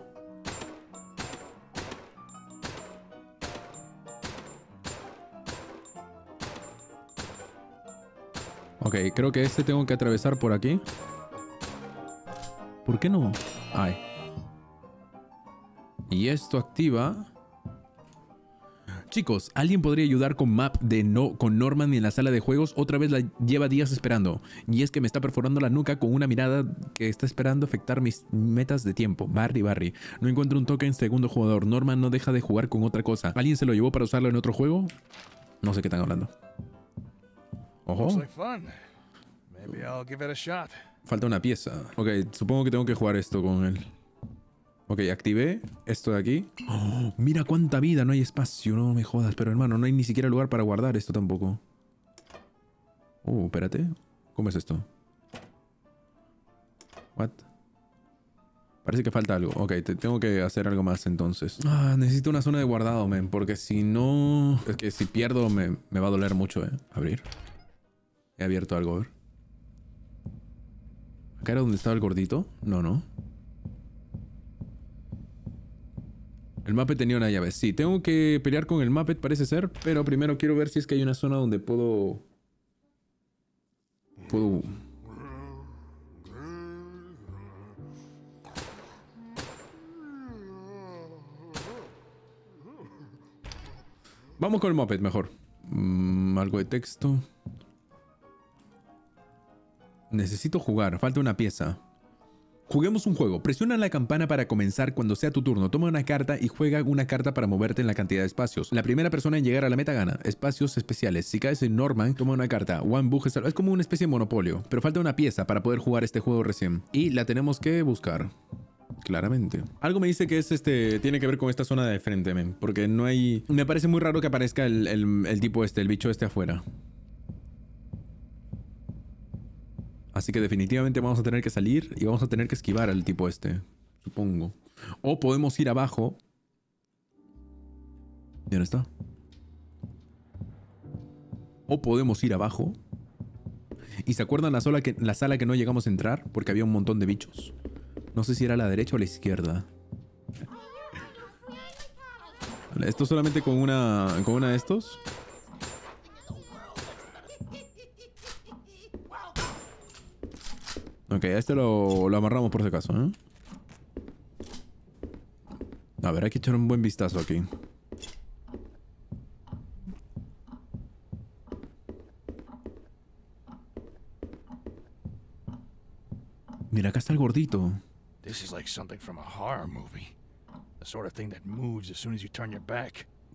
Ok, creo que este tengo que atravesar por aquí. ¿Por qué no? Ay. Y esto activa... Chicos, alguien podría ayudar con Map de no con Norman en la sala de juegos. Otra vez la lleva días esperando. Y es que me está perforando la nuca con una mirada que está esperando afectar mis metas de tiempo. Barry, Barry. No encuentro un token segundo jugador. Norman no deja de jugar con otra cosa. ¿Alguien se lo llevó para usarlo en otro juego? No sé qué están hablando. Ojo. Falta una pieza. Ok, supongo que tengo que jugar esto con él. Ok, activé esto de aquí. ¡Oh! Mira cuánta vida, no hay espacio. No me jodas, pero hermano, no hay ni siquiera lugar para guardar esto tampoco. Oh, espérate. ¿Cómo es esto? What? Parece que falta algo. Ok, te tengo que hacer algo más entonces. Ah, necesito una zona de guardado, men. Porque si no... Es que si pierdo me, me va a doler mucho, eh. Abrir. He abierto algo, a ver. ¿Acá era donde estaba el gordito? No, no. El Muppet tenía una llave. Sí, tengo que pelear con el Muppet, parece ser. Pero primero quiero ver si es que hay una zona donde puedo... Puedo... Vamos con el Muppet mejor. Mm, algo de texto. Necesito jugar. Falta una pieza. Juguemos un juego. Presiona la campana para comenzar cuando sea tu turno. Toma una carta y juega una carta para moverte en la cantidad de espacios. La primera persona en llegar a la meta gana. Espacios especiales. Si caes en Norman, toma una carta. One Bug es como una especie de monopolio. Pero falta una pieza para poder jugar este juego recién. Y la tenemos que buscar. Claramente. Algo me dice que es este... Tiene que ver con esta zona de frente, men. Porque no hay... Me parece muy raro que aparezca el, el, el tipo este, el bicho este afuera. Así que definitivamente vamos a tener que salir y vamos a tener que esquivar al tipo este, supongo. O podemos ir abajo. ¿Y dónde está? O podemos ir abajo. ¿Y se acuerdan la sala que, la sala que no llegamos a entrar? Porque había un montón de bichos. No sé si era a la derecha o a la izquierda. Esto solamente con una, con una de estos. Ok, a este lo, lo amarramos por si acaso, ¿eh? A ver, hay que echar un buen vistazo aquí. Mira, acá está el gordito.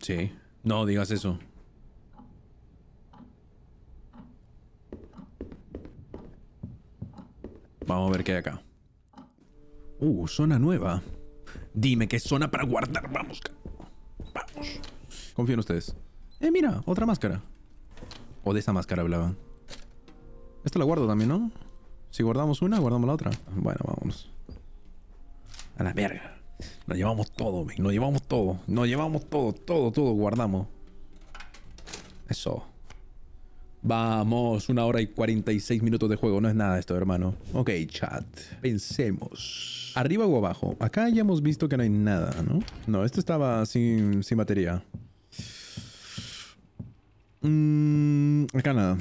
Sí, no digas eso. Vamos a ver qué hay acá. Uh, zona nueva. Dime qué zona para guardar. Vamos. Vamos. Confío en ustedes. Eh, mira, otra máscara. O de esa máscara hablaban. Esta la guardo también, ¿no? Si guardamos una, guardamos la otra. Bueno, vámonos. A la verga. Nos llevamos todo, men. Nos llevamos todo. Nos llevamos todo, todo, todo. Guardamos. Eso. Vamos, una hora y cuarenta y seis minutos de juego. No es nada esto, hermano. Ok, chat. Pensemos. ¿Arriba o abajo? Acá ya hemos visto que no hay nada, ¿no? No, esto estaba sin, sin batería. Mm, acá nada.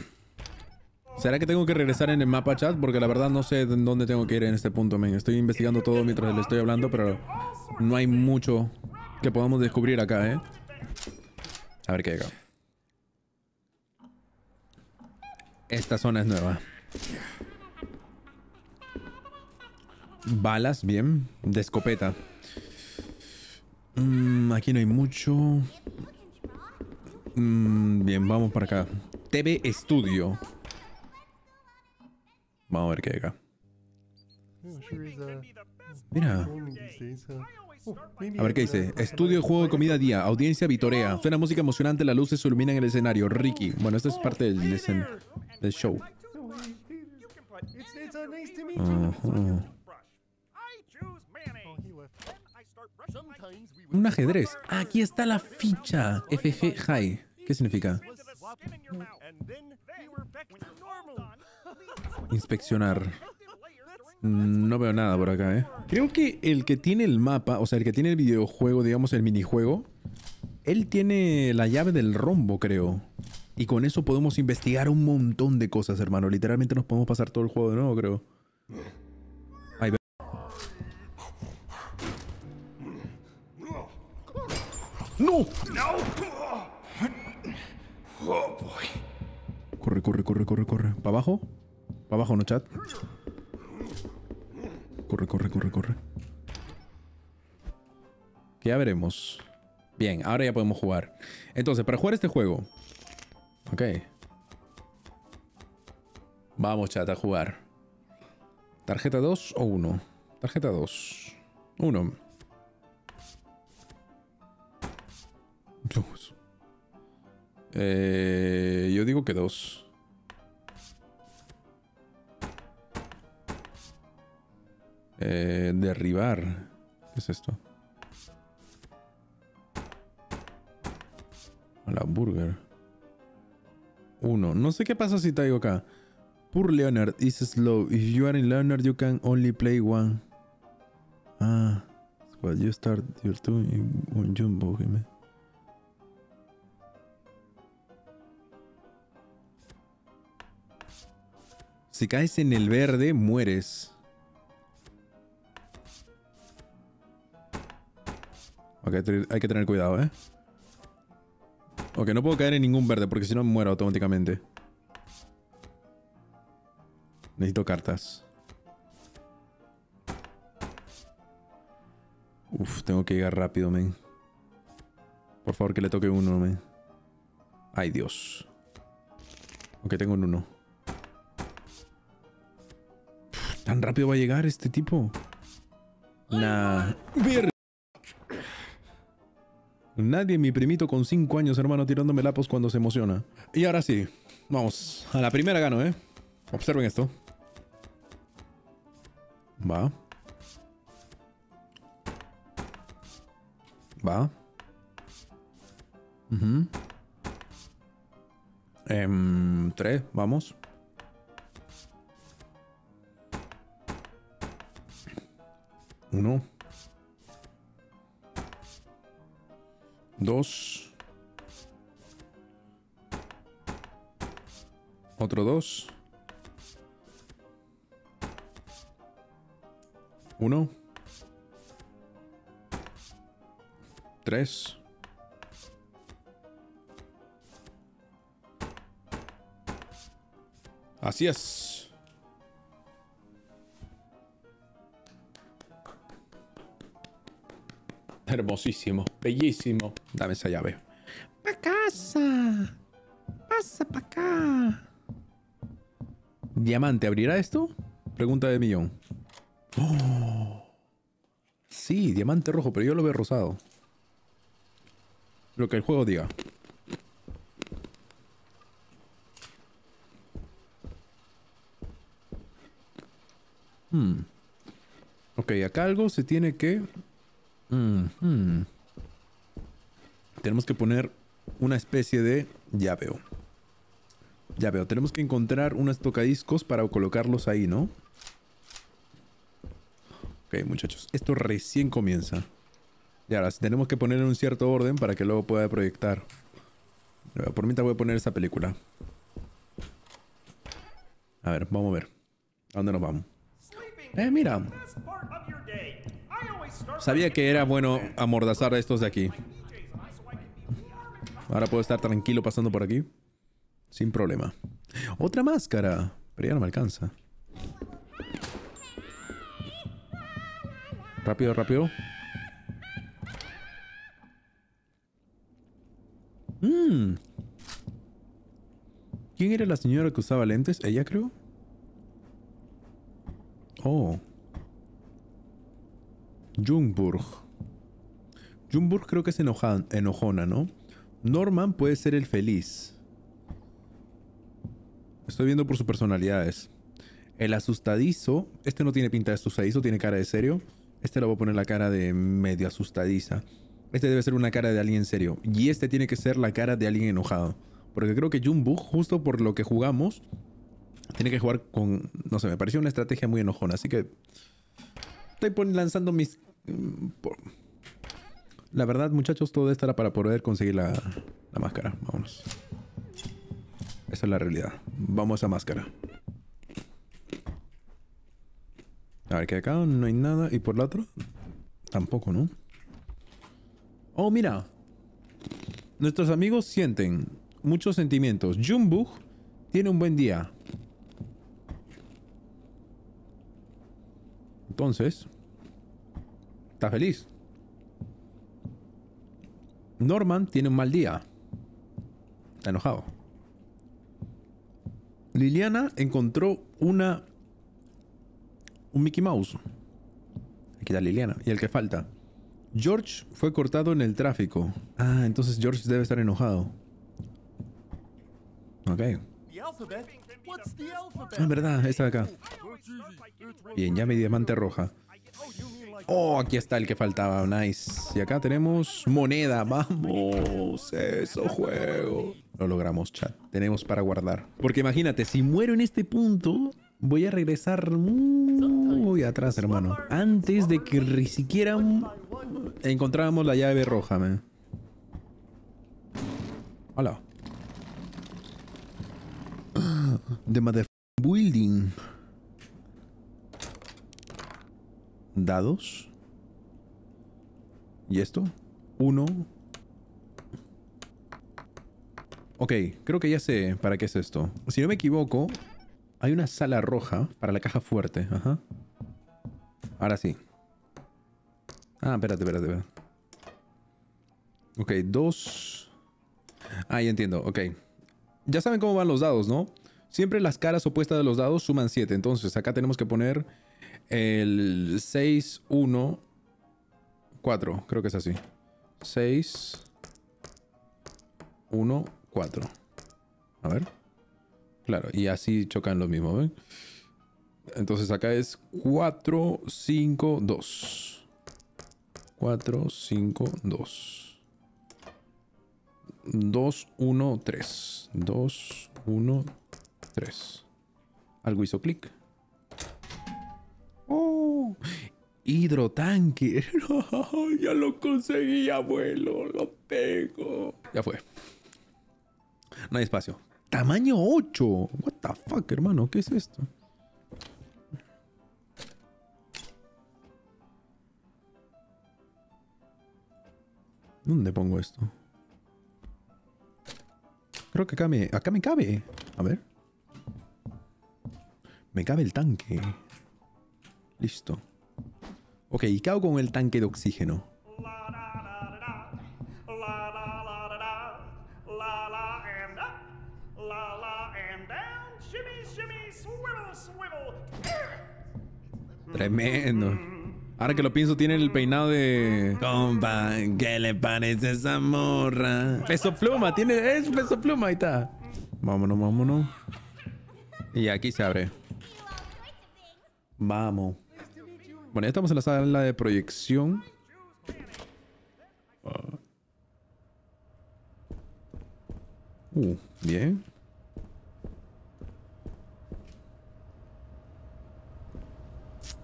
¿Será que tengo que regresar en el mapa, chat? Porque la verdad no sé dónde tengo que ir en este punto, men. Estoy investigando todo mientras le estoy hablando, pero no hay mucho que podamos descubrir acá, ¿eh? A ver qué llega. Esta zona es nueva. Balas, bien. De escopeta. Mm, aquí no hay mucho. Mm, bien, vamos para acá. T V Studio. Vamos a ver qué hay acá. Mira. A ver qué dice. Estudio, juego, comida, día. Audiencia, vitorea. Suena música emocionante, las luces se iluminan en el escenario. Ricky. Bueno, esta es parte del, escen del show. Uh-huh. Un ajedrez. Aquí está la ficha. F G High. ¿Qué significa? Inspeccionar. No veo nada por acá, ¿eh? Creo que el que tiene el mapa, o sea, el que tiene el videojuego, digamos, el minijuego, él tiene la llave del rombo, creo. Y con eso podemos investigar un montón de cosas, hermano. Literalmente nos podemos pasar todo el juego de nuevo, creo. Ay, ver... ¡No! Corre, corre, corre, corre, corre. ¿Para abajo? ¿Para abajo, no, chat? Corre, corre, corre, corre. Que ya veremos. Bien, ahora ya podemos jugar. Entonces, para jugar este juego. Ok. Vamos, chat, a jugar. ¿Tarjeta dos o uno? Tarjeta dos. uno. dos. Eh, yo digo que dos. Eh, derribar. ¿Qué es esto? A la burger. uno. No sé qué pasa si traigo acá. Poor Leonard is slow. If you are in Leonard, you can only play one. Ah. Well, you start your two in one jumbo, Jimmy. Si caes en el verde, mueres. Ok, hay que tener cuidado, ¿eh? Ok, no puedo caer en ningún verde porque si no muero automáticamente. Necesito cartas. Uf, tengo que llegar rápido, men. Por favor, que le toque uno, men. Ay, Dios. Ok, tengo un uno. Uf, ¿tan rápido va a llegar este tipo? Nah. Ver... Nadie, mi primito con cinco años, hermano, tirándome lapos cuando se emociona. Y ahora sí, vamos. A la primera gano, ¿eh? Observen esto. Va. Va. Uh-huh. em, tres, vamos. Uno. Dos. Otro dos. Uno. Tres. Así es. Hermosísimo, bellísimo. Dame esa llave. Pa' casa. Pasa pa' acá. Diamante, ¿abrirá esto? Pregunta de millón. Oh. Sí, diamante rojo, pero yo lo veo rosado. Lo que el juego diga. Hmm. Ok, acá algo se tiene que... Mm, mm. Tenemos que poner una especie de... Ya veo. Ya veo. Tenemos que encontrar unos tocadiscos para colocarlos ahí, ¿no? Ok, muchachos. Esto recién comienza. Y ahora tenemos que poner en un cierto orden para que luego pueda proyectar. Por mientras voy a poner esa película. A ver, vamos a ver. ¿A dónde nos vamos? Eh, mira. Sabía que era bueno amordazar a estos de aquí. Ahora puedo estar tranquilo pasando por aquí. Sin problema. ¡Otra máscara! Pero ya no me alcanza. Rápido, rápido. Mm. ¿Quién era la señora que usaba lentes? ¿Ella, creo? Oh. Jungburg. Jungburg creo que es enoja, enojona, ¿no? Norman puede ser el feliz. Estoy viendo por sus personalidades. El asustadizo. Este no tiene pinta de asustadizo, tiene cara de serio. Este le voy a poner la cara de medio asustadiza. Este debe ser una cara de alguien serio. Y este tiene que ser la cara de alguien enojado. Porque creo que Jumbo, justo por lo que jugamos, tiene que jugar con... No sé, me pareció una estrategia muy enojona. Así que... Estoy lanzando mis... La verdad, muchachos, todo esto era para poder conseguir la, la máscara. Vámonos. Esa es la realidad. Vamos a esa máscara. A ver, que acá no hay nada. ¿Y por la otra? Tampoco, ¿no? Oh, mira. Nuestros amigos sienten muchos sentimientos. Jumbug tiene un buen día. Entonces, está feliz. Norman tiene un mal día. Está enojado. Liliana encontró una un Mickey Mouse. Aquí está Liliana. Y el que falta. George fue cortado en el tráfico. Ah, entonces George debe estar enojado. Ok. Ah, verdad, esta de acá. Bien, ya mi diamante roja. Oh, aquí está el que faltaba. Nice. Y acá tenemos moneda. Vamos. Eso, juego. Lo logramos, chat. Tenemos para guardar. Porque imagínate, si muero en este punto, voy a regresar muy atrás, hermano. Antes de que ni siquiera encontráramos la llave roja, man. Hola. The motherfucking building. Dados. ¿Y esto? Uno. Ok, creo que ya sé para qué es esto. Si no me equivoco, hay una sala roja para la caja fuerte. Ajá. Ahora sí. Ah, espérate, espérate, espérate. Ok, dos. Ah, ya entiendo, ok. Ya saben cómo van los dados, ¿no? Siempre las caras opuestas de los dados suman siete. Entonces, acá tenemos que poner el seis, uno, cuatro. Creo que es así. seis, uno, cuatro. A ver. Claro, y así chocan lo mismo, ¿ven? Entonces, acá es cuatro, cinco, dos. cuatro, cinco, dos. dos, uno, tres. dos, uno, tres. Algo hizo clic. ¡Oh! ¡Hidrotanque! ¡No! ¡Ya lo conseguí, abuelo! ¡Lo tengo! Ya fue. No hay espacio. ¡Tamaño ocho! ¡What the fuck, hermano! ¿Qué es esto? ¿Dónde pongo esto? Creo que acá me, acá me cabe. A ver. Me cabe el tanque. Listo. Ok, ¿y qué hago con el tanque de oxígeno? Tremendo. Ahora que lo pienso, tiene el peinado de... Compa, ¿qué le parece esa morra? Peso pluma, tiene... Es peso pluma, ahí está. Vámonos, vámonos. Y aquí se abre. Vamos. Bueno, ya estamos en la sala de proyección. Uh, bien.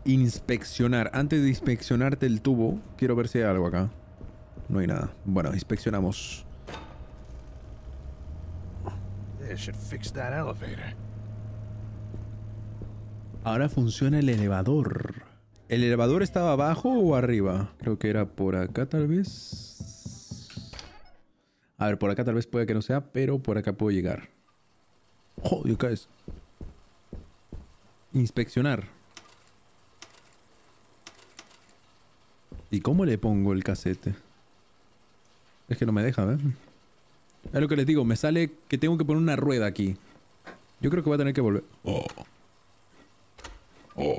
Inspeccionar. Antes de inspeccionarte el tubo, quiero ver si hay algo acá. No hay nada. Bueno, inspeccionamos. Ahora funciona el elevador. ¿El elevador estaba abajo o arriba? Creo que era por acá, tal vez. A ver, por acá tal vez puede que no sea, pero por acá puedo llegar. Joder, acá es. Inspeccionar. ¿Y cómo le pongo el casete? Es que no me deja, ¿ver? Es lo que les digo, me sale que tengo que poner una rueda aquí. Yo creo que voy a tener que volver. Oh. Oh.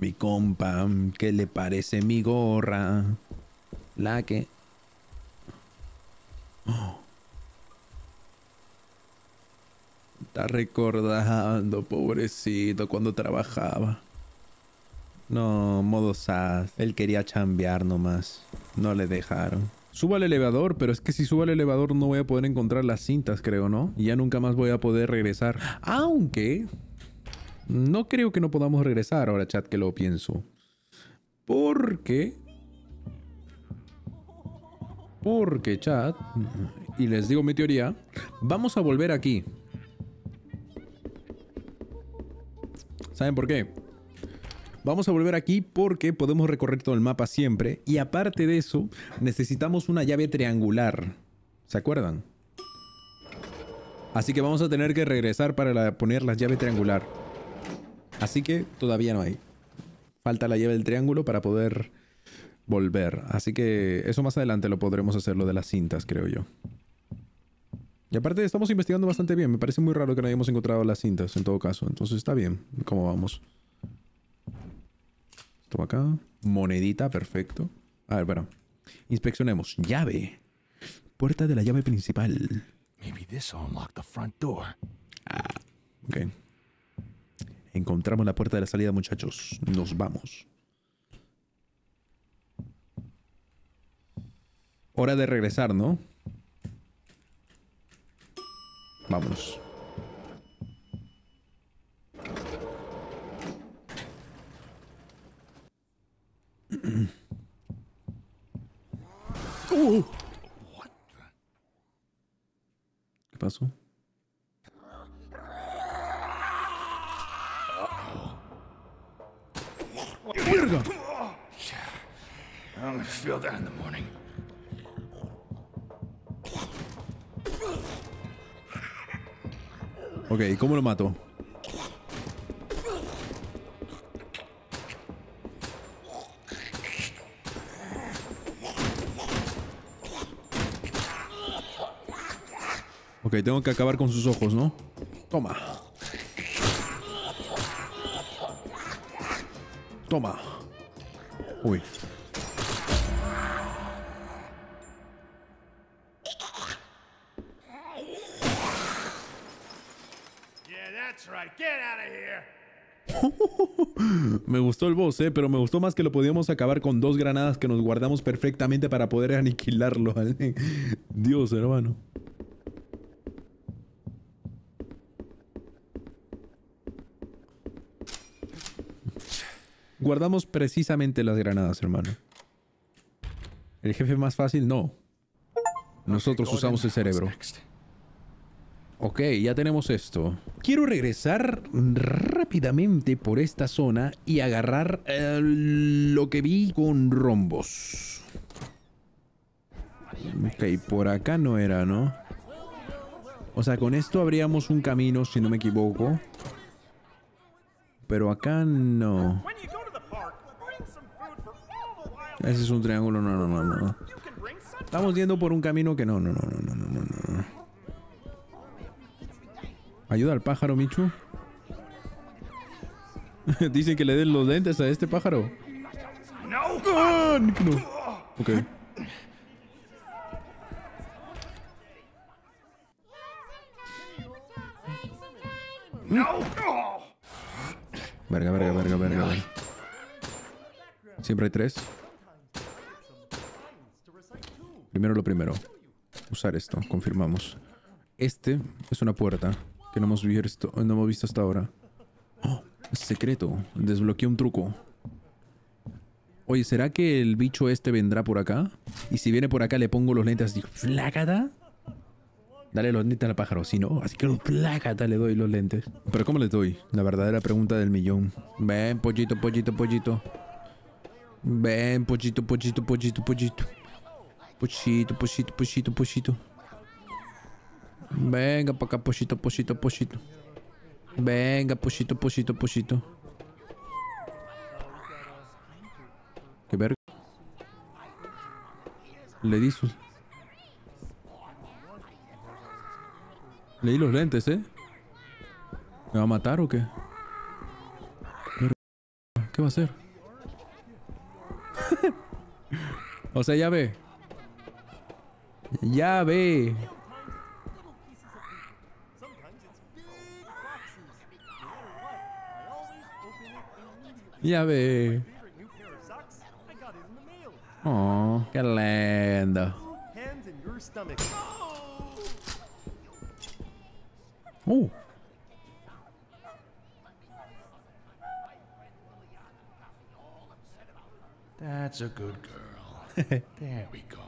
Mi compa, ¿qué le parece mi gorra? La que... Oh. Está recordando, pobrecito, cuando trabajaba. No, modo sad. Él quería chambear nomás. No le dejaron. Subo al elevador, pero es que si subo al elevador no voy a poder encontrar las cintas, creo, ¿no? Y ya nunca más voy a poder regresar. Aunque... No creo que no podamos regresar ahora, chat, que lo pienso. Porque... Porque, chat... Y les digo mi teoría. Vamos a volver aquí. ¿Saben por qué? Vamos a volver aquí porque podemos recorrer todo el mapa siempre. Y aparte de eso, necesitamos una llave triangular. ¿Se acuerdan? Así que vamos a tener que regresar para la, poner la llave triangular. Así que todavía no hay. Falta la llave del triángulo para poder volver. Así que eso más adelante lo podremos hacer, lo de las cintas, creo yo. Y aparte estamos investigando bastante bien. Me parece muy raro que no hayamos encontrado las cintas, en todo caso. Entonces está bien. ¿Cómo vamos? Esto acá. Monedita, perfecto. A ver, bueno. Inspeccionemos. Llave. Puerta de la llave principal. Maybe this will unlock the front door. Ah, ok. Encontramos la puerta de la salida, muchachos. Nos vamos. Hora de regresar, ¿no? Vámonos. Uh. ¿Qué pasó? ¡Mierda! I'm gonna feel that in the morning. Ok, ¿cómo lo mato? Ok, tengo que acabar con sus ojos, ¿no? Toma. Toma. Uy. Me gustó el boss, eh, pero me gustó más que lo podíamos acabar con dos granadas que nos guardamos perfectamente para poder aniquilarlo. Dios, hermano. Guardamos precisamente las granadas, hermano. El jefe más fácil, no. Nosotros usamos el cerebro. Ok, ya tenemos esto. Quiero regresar rápidamente por esta zona y agarrar eh, lo que vi con rombos. Ok, por acá no era, ¿no? O sea, con esto abríamos un camino, si no me equivoco. Pero acá no. Ese es un triángulo, no, no, no, no. Estamos yendo por un camino que no, no, no, no, no, no, no. Ayuda al pájaro, Michu. Dicen que le den los lentes a este pájaro. No. ¡Ah! No. Ok. No. Verga, verga, verga, verga, verga. Siempre hay tres. Primero lo primero. Usar esto, confirmamos. Este es una puerta. Que no hemos visto, no hemos visto hasta ahora. ¡Oh! Secreto. Desbloqueé un truco. Oye, ¿será que el bicho este vendrá por acá? Y si viene por acá le pongo los lentes así. ¡Flácata! Dale los lentes al pájaro. Si no, así que ¡flácata! Le doy los lentes. ¿Pero cómo le doy? La verdadera pregunta del millón. Ven, pollito, pollito, pollito. Ven, pollito, pollito, pollito, pollito. Pollito, pollito, pollito, pollito. Venga para acá, pollito, pollito, pollito. Venga, pollito, pollito, pollito. Qué verga. Le di sus... Le di los lentes, ¿eh? ¿Me va a matar o qué? ¿Qué va a hacer? O sea, ya ve. Ya ve. Ya ve. Oh, qué lindo. Oh. That's a good girl. There we go.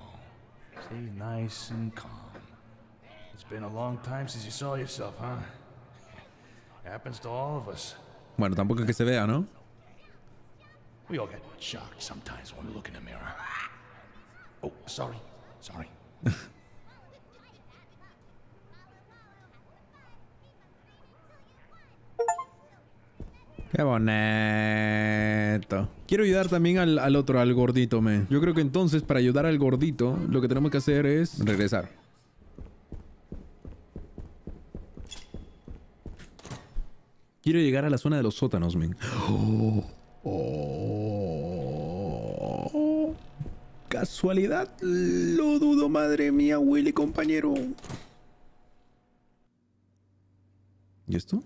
Stay nice and calm. It's been a long time since you saw yourself, huh? Happens to all of us. Bueno, tampoco es que se vea, ¿no? We all get shocked sometimes when we look in the mirror. Oh, sorry, sorry. Qué bonito. Quiero ayudar también al, al otro, al gordito, man. Yo creo que entonces para ayudar al gordito, lo que tenemos que hacer es regresar. Quiero llegar a la zona de los sótanos, men. Oh, oh, oh. ¿Casualidad? Lo dudo, madre mía, Willy, compañero. ¿Y esto?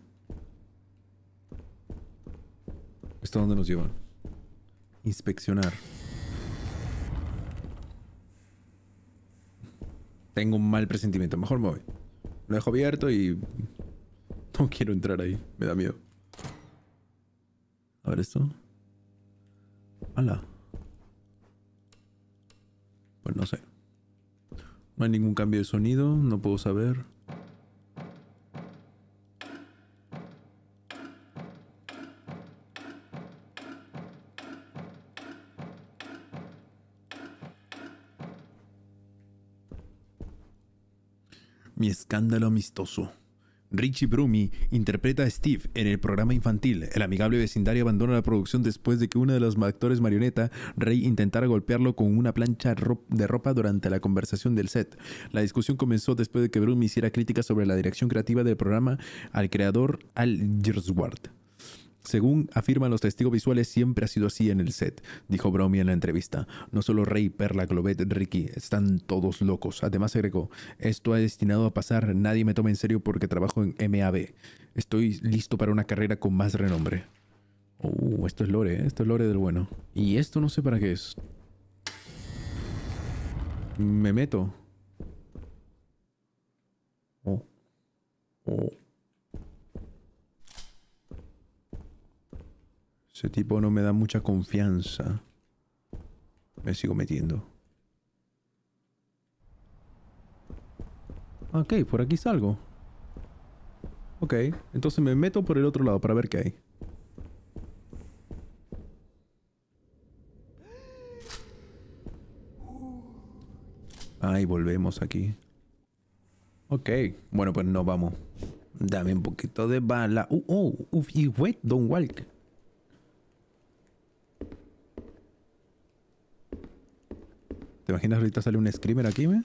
¿Esto dónde nos lleva? Inspeccionar. Tengo un mal presentimiento. Mejor me voy. Lo dejo abierto y... no quiero entrar ahí. Me da miedo. A ver esto. ¡Hala! Pues no sé. No hay ningún cambio de sonido. No puedo saber. Mi escándalo amistoso. Richie Brumi interpreta a Steve en el programa infantil. El amigable vecindario abandona la producción después de que uno de los actores marioneta, Ray, intentara golpearlo con una plancha de ropa durante la conversación del set. La discusión comenzó después de que Brumi hiciera críticas sobre la dirección creativa del programa al creador Al Gersward. Según afirman los testigos visuales, siempre ha sido así en el set, dijo Bromley en la entrevista. No solo Ray, Perla, Clovet, Ricky, están todos locos. Además agregó, esto ha destinado a pasar, nadie me toma en serio porque trabajo en M A V. Estoy listo para una carrera con más renombre. Uh, esto es lore, ¿eh? Esto es lore del bueno. Y esto no sé para qué es. Me meto. Oh. Oh. Ese tipo no me da mucha confianza. Me sigo metiendo. Ok, por aquí salgo. Ok, entonces me meto por el otro lado para ver qué hay. Ah, y volvemos aquí. Ok, bueno, pues nos vamos. Dame un poquito de bala. Uh, oh, uh, y wait, don't walk. ¿Te imaginas ahorita sale un screamer aquí, me?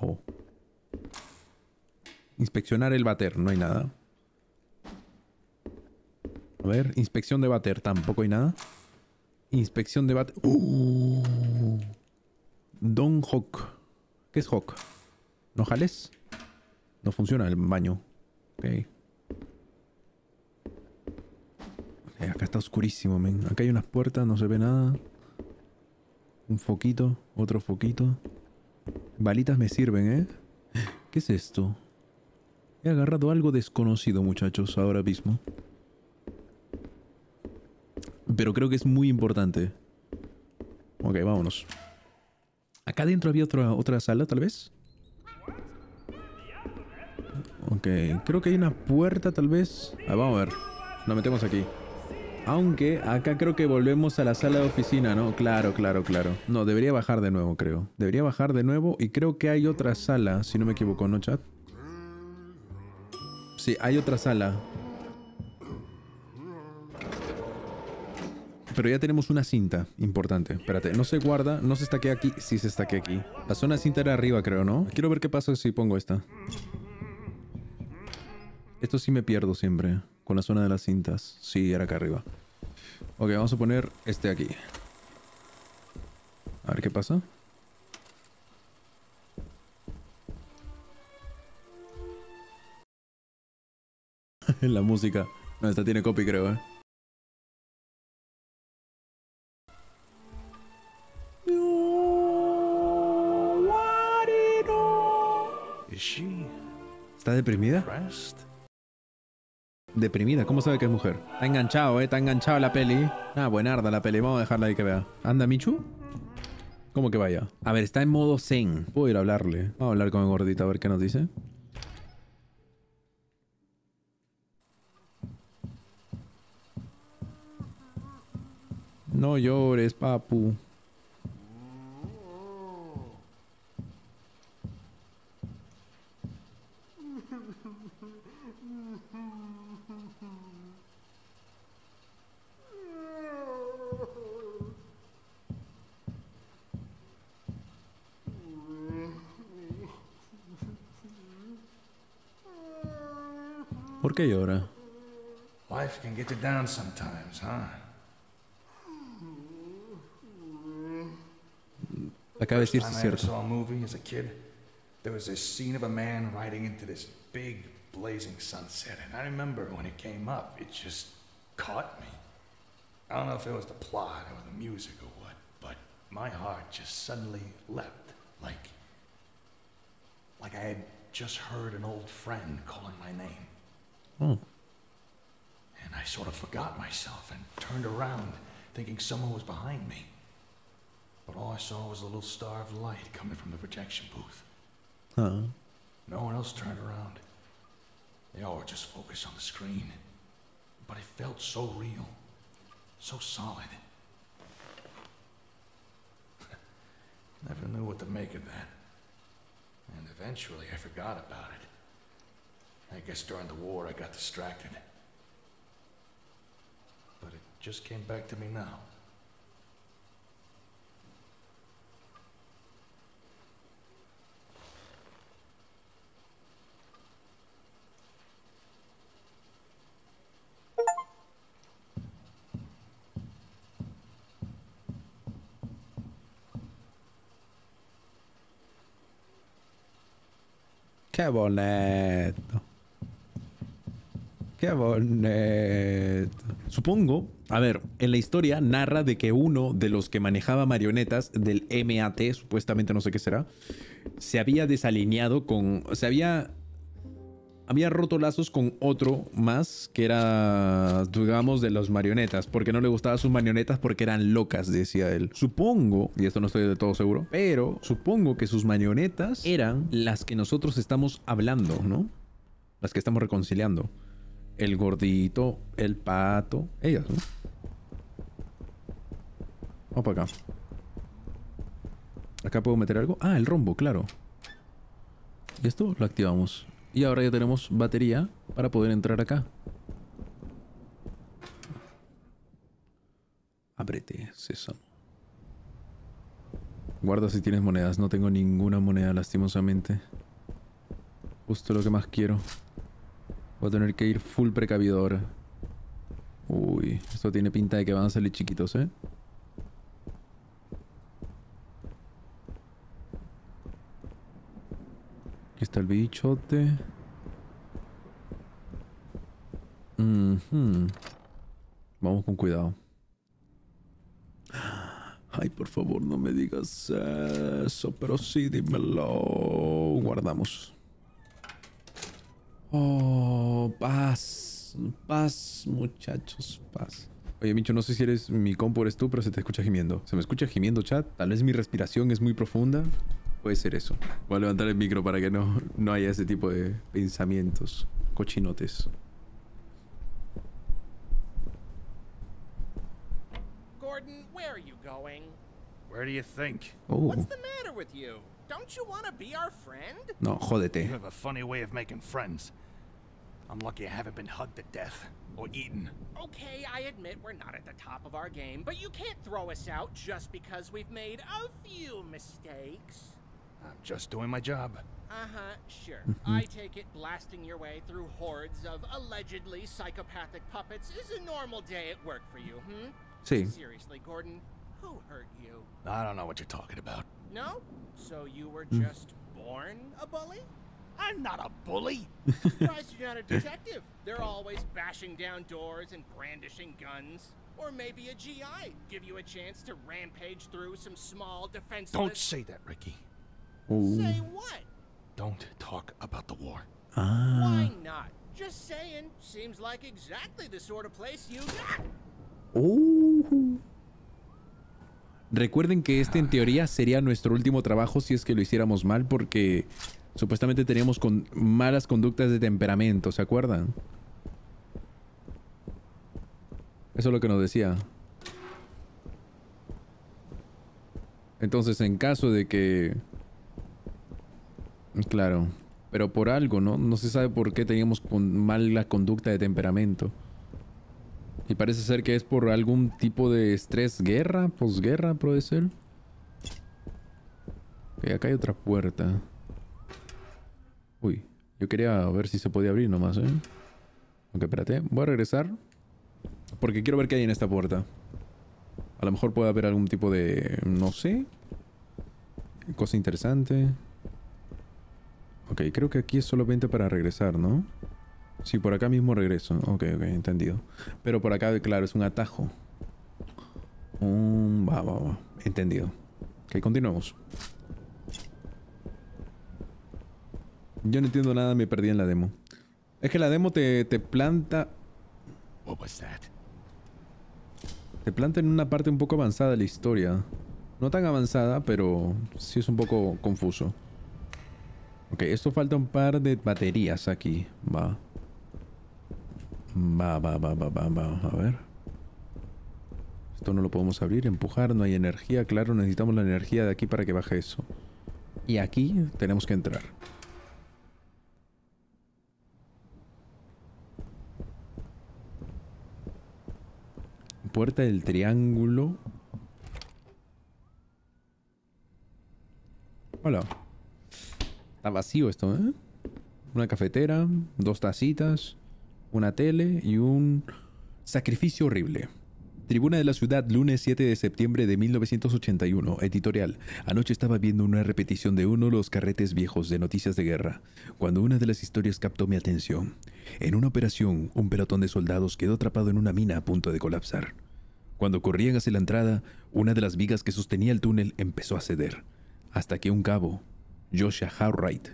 Oh. Inspeccionar el váter. No hay nada. A ver. Inspección de váter. Tampoco hay nada. Inspección de váter. Uh. Don Hawk. ¿Qué es Hawk? ¿No jales? No funciona el baño. Ok. Acá está oscurísimo, men. Acá hay unas puertas, no se ve nada. Un foquito, otro foquito. Balitas me sirven, ¿eh? ¿Qué es esto? He agarrado algo desconocido, muchachos, ahora mismo. Pero creo que es muy importante. Ok, vámonos. Acá adentro había otra, otra sala, tal vez. Ok, creo que hay una puerta, tal vez. Ah, vamos a ver. Nos metemos aquí. Aunque acá creo que volvemos a la sala de oficina, ¿no? Claro, claro, claro. No, debería bajar de nuevo, creo. Debería bajar de nuevo y creo que hay otra sala, si no me equivoco, ¿no, chat? Sí, hay otra sala. Pero ya tenemos una cinta importante. Espérate, no se guarda, no se estaquea aquí. Sí se estaquea aquí. La zona de cinta era arriba, creo, ¿no? Quiero ver qué pasa si pongo esta. Esto sí me pierdo siempre. Con la zona de las cintas. Sí, era acá arriba. Ok, vamos a poner este aquí. A ver qué pasa. La música. No, esta tiene copy, creo, ¿eh? ¿Está deprimida? Deprimida, ¿cómo sabe que es mujer? Está enganchado, eh, está enganchado la peli. Ah, buenarda la peli, vamos a dejarla ahí que vea. ¿Anda Michu? ¿Cómo que vaya? A ver, está en modo zen. Puedo ir a hablarle. Vamos a hablar con el gordito a ver qué nos dice. No llores, papu. ¿Por qué llora? Life can get you down sometimes, huh? Acaba de decir si es cierto. Saw a movie as a kid. There was this scene of a man riding into this big blazing sunset, and I remember when it came up, it just caught me. I don't know if it was the plot or the music or what, but my heart just suddenly leapt, like, like I had just heard an old friend calling my name. Oh. And I sort of forgot myself and turned around, thinking someone was behind me. But all I saw was a little star of light coming from the projection booth. Huh. No one else turned around. They all were just focused on the screen. But it felt so real, so solid. Never knew what to make of that. And eventually I forgot about it. I guess during the war I got distracted. But it just came back to me now. Qué bonito. Qué bonito. Supongo, a ver, en la historia narra de que uno de los que manejaba marionetas del M A T, supuestamente no sé qué será, se había desalineado con, se había, había roto lazos con otro más que era, digamos, de los marionetas, porque no le gustaban sus marionetas porque eran locas, decía él. Supongo, y esto no estoy de todo seguro, pero supongo que sus marionetas eran las que nosotros estamos hablando, ¿no? Las que estamos reconciliando. El gordito, el pato, ellas, ¿no? Vamos para acá. Acá puedo meter algo. Ah, el rombo, claro. Y esto lo activamos. Y ahora ya tenemos batería para poder entrar acá. Ábrete, sésamo. Guarda si tienes monedas. No tengo ninguna moneda, lastimosamente. Justo lo que más quiero. Voy a tener que ir full precavido ahora. Uy, esto tiene pinta de que van a salir chiquitos, ¿eh? Aquí está el bichote. Mm-hmm. Vamos con cuidado. Ay, por favor, no me digas eso, pero sí, dímelo. Guardamos. Oh, paz, paz, muchachos, paz. Oye, Micho, no sé si eres mi compo, eres tú, pero se te escucha gimiendo. ¿Se me escucha gimiendo, chat? Tal vez mi respiración es muy profunda. Puede ser eso. Voy a levantar el micro para que no, no haya ese tipo de pensamientos cochinotes. Gordon, where are you going? Where do you think? Oh. What's the matter with you? Don't you want to be our friend? No, jódete. You have a funny way of making friends. I'm lucky I haven't been hugged to death or eaten. Okay, I admit we're not at the top of our game, but you can't throw us out just because we've made a few mistakes. I'm just doing my job. Uh-huh, sure. I take it blasting your way through hordes of allegedly psychopathic puppets is a normal day at work for you, hmm? Sí. Seriously, Gordon, who hurt you? I don't know what you're talking about. No? So you were just born a bully? I'm not a bully. Surprised you're not a detective. They're always bashing down doors and brandishing guns. Or maybe a G I give you a chance to rampage through some small defenseless. Don't say that, Ricky. Ooh. Say what? Don't talk about the war. Ah. Why not? Just saying. Seems like exactly the sort of place you got. Oh. Recuerden que este en teoría sería nuestro último trabajo si es que lo hiciéramos mal, porque supuestamente teníamos con malas conductas de temperamento, ¿se acuerdan? Eso es lo que nos decía. Entonces, en caso de que... Claro, pero por algo, ¿no? No se sabe por qué teníamos con mala conducta de temperamento. Y parece ser que es por algún tipo de estrés, guerra, posguerra, puede ser. Ok, acá hay otra puerta. Uy, yo quería ver si se podía abrir nomás, ¿eh? Ok, espérate. Voy a regresar. Porque quiero ver qué hay en esta puerta. A lo mejor puede haber algún tipo de... no sé. Cosa interesante. Ok, creo que aquí es solamente para regresar, ¿no? Sí, por acá mismo regreso. Ok, ok, entendido. Pero por acá, claro, es un atajo. Um, va, va, va. Entendido. Ok, continuamos. Yo no entiendo nada, me perdí en la demo. Es que la demo te, te planta... What was that? Te planta en una parte un poco avanzada de la historia. No tan avanzada, pero sí es un poco confuso. Ok, esto falta un par de baterías aquí. Va. Va, va, va, va, va, va. A ver. Esto no lo podemos abrir, empujar, no hay energía. Claro, necesitamos la energía de aquí para que baje eso. Y aquí tenemos que entrar. Puerta del triángulo. Hola. Está vacío esto, ¿eh? Una cafetera, dos tacitas, una tele y un sacrificio horrible. Tribuna de la Ciudad, lunes siete de septiembre de mil novecientos ochenta y uno. Editorial. Anoche estaba viendo una repetición de uno de los carretes viejos de noticias de guerra, cuando una de las historias captó mi atención. En una operación, un pelotón de soldados quedó atrapado en una mina a punto de colapsar. Cuando corrían hacia la entrada, una de las vigas que sostenía el túnel empezó a ceder, hasta que un cabo, Joshua Howright,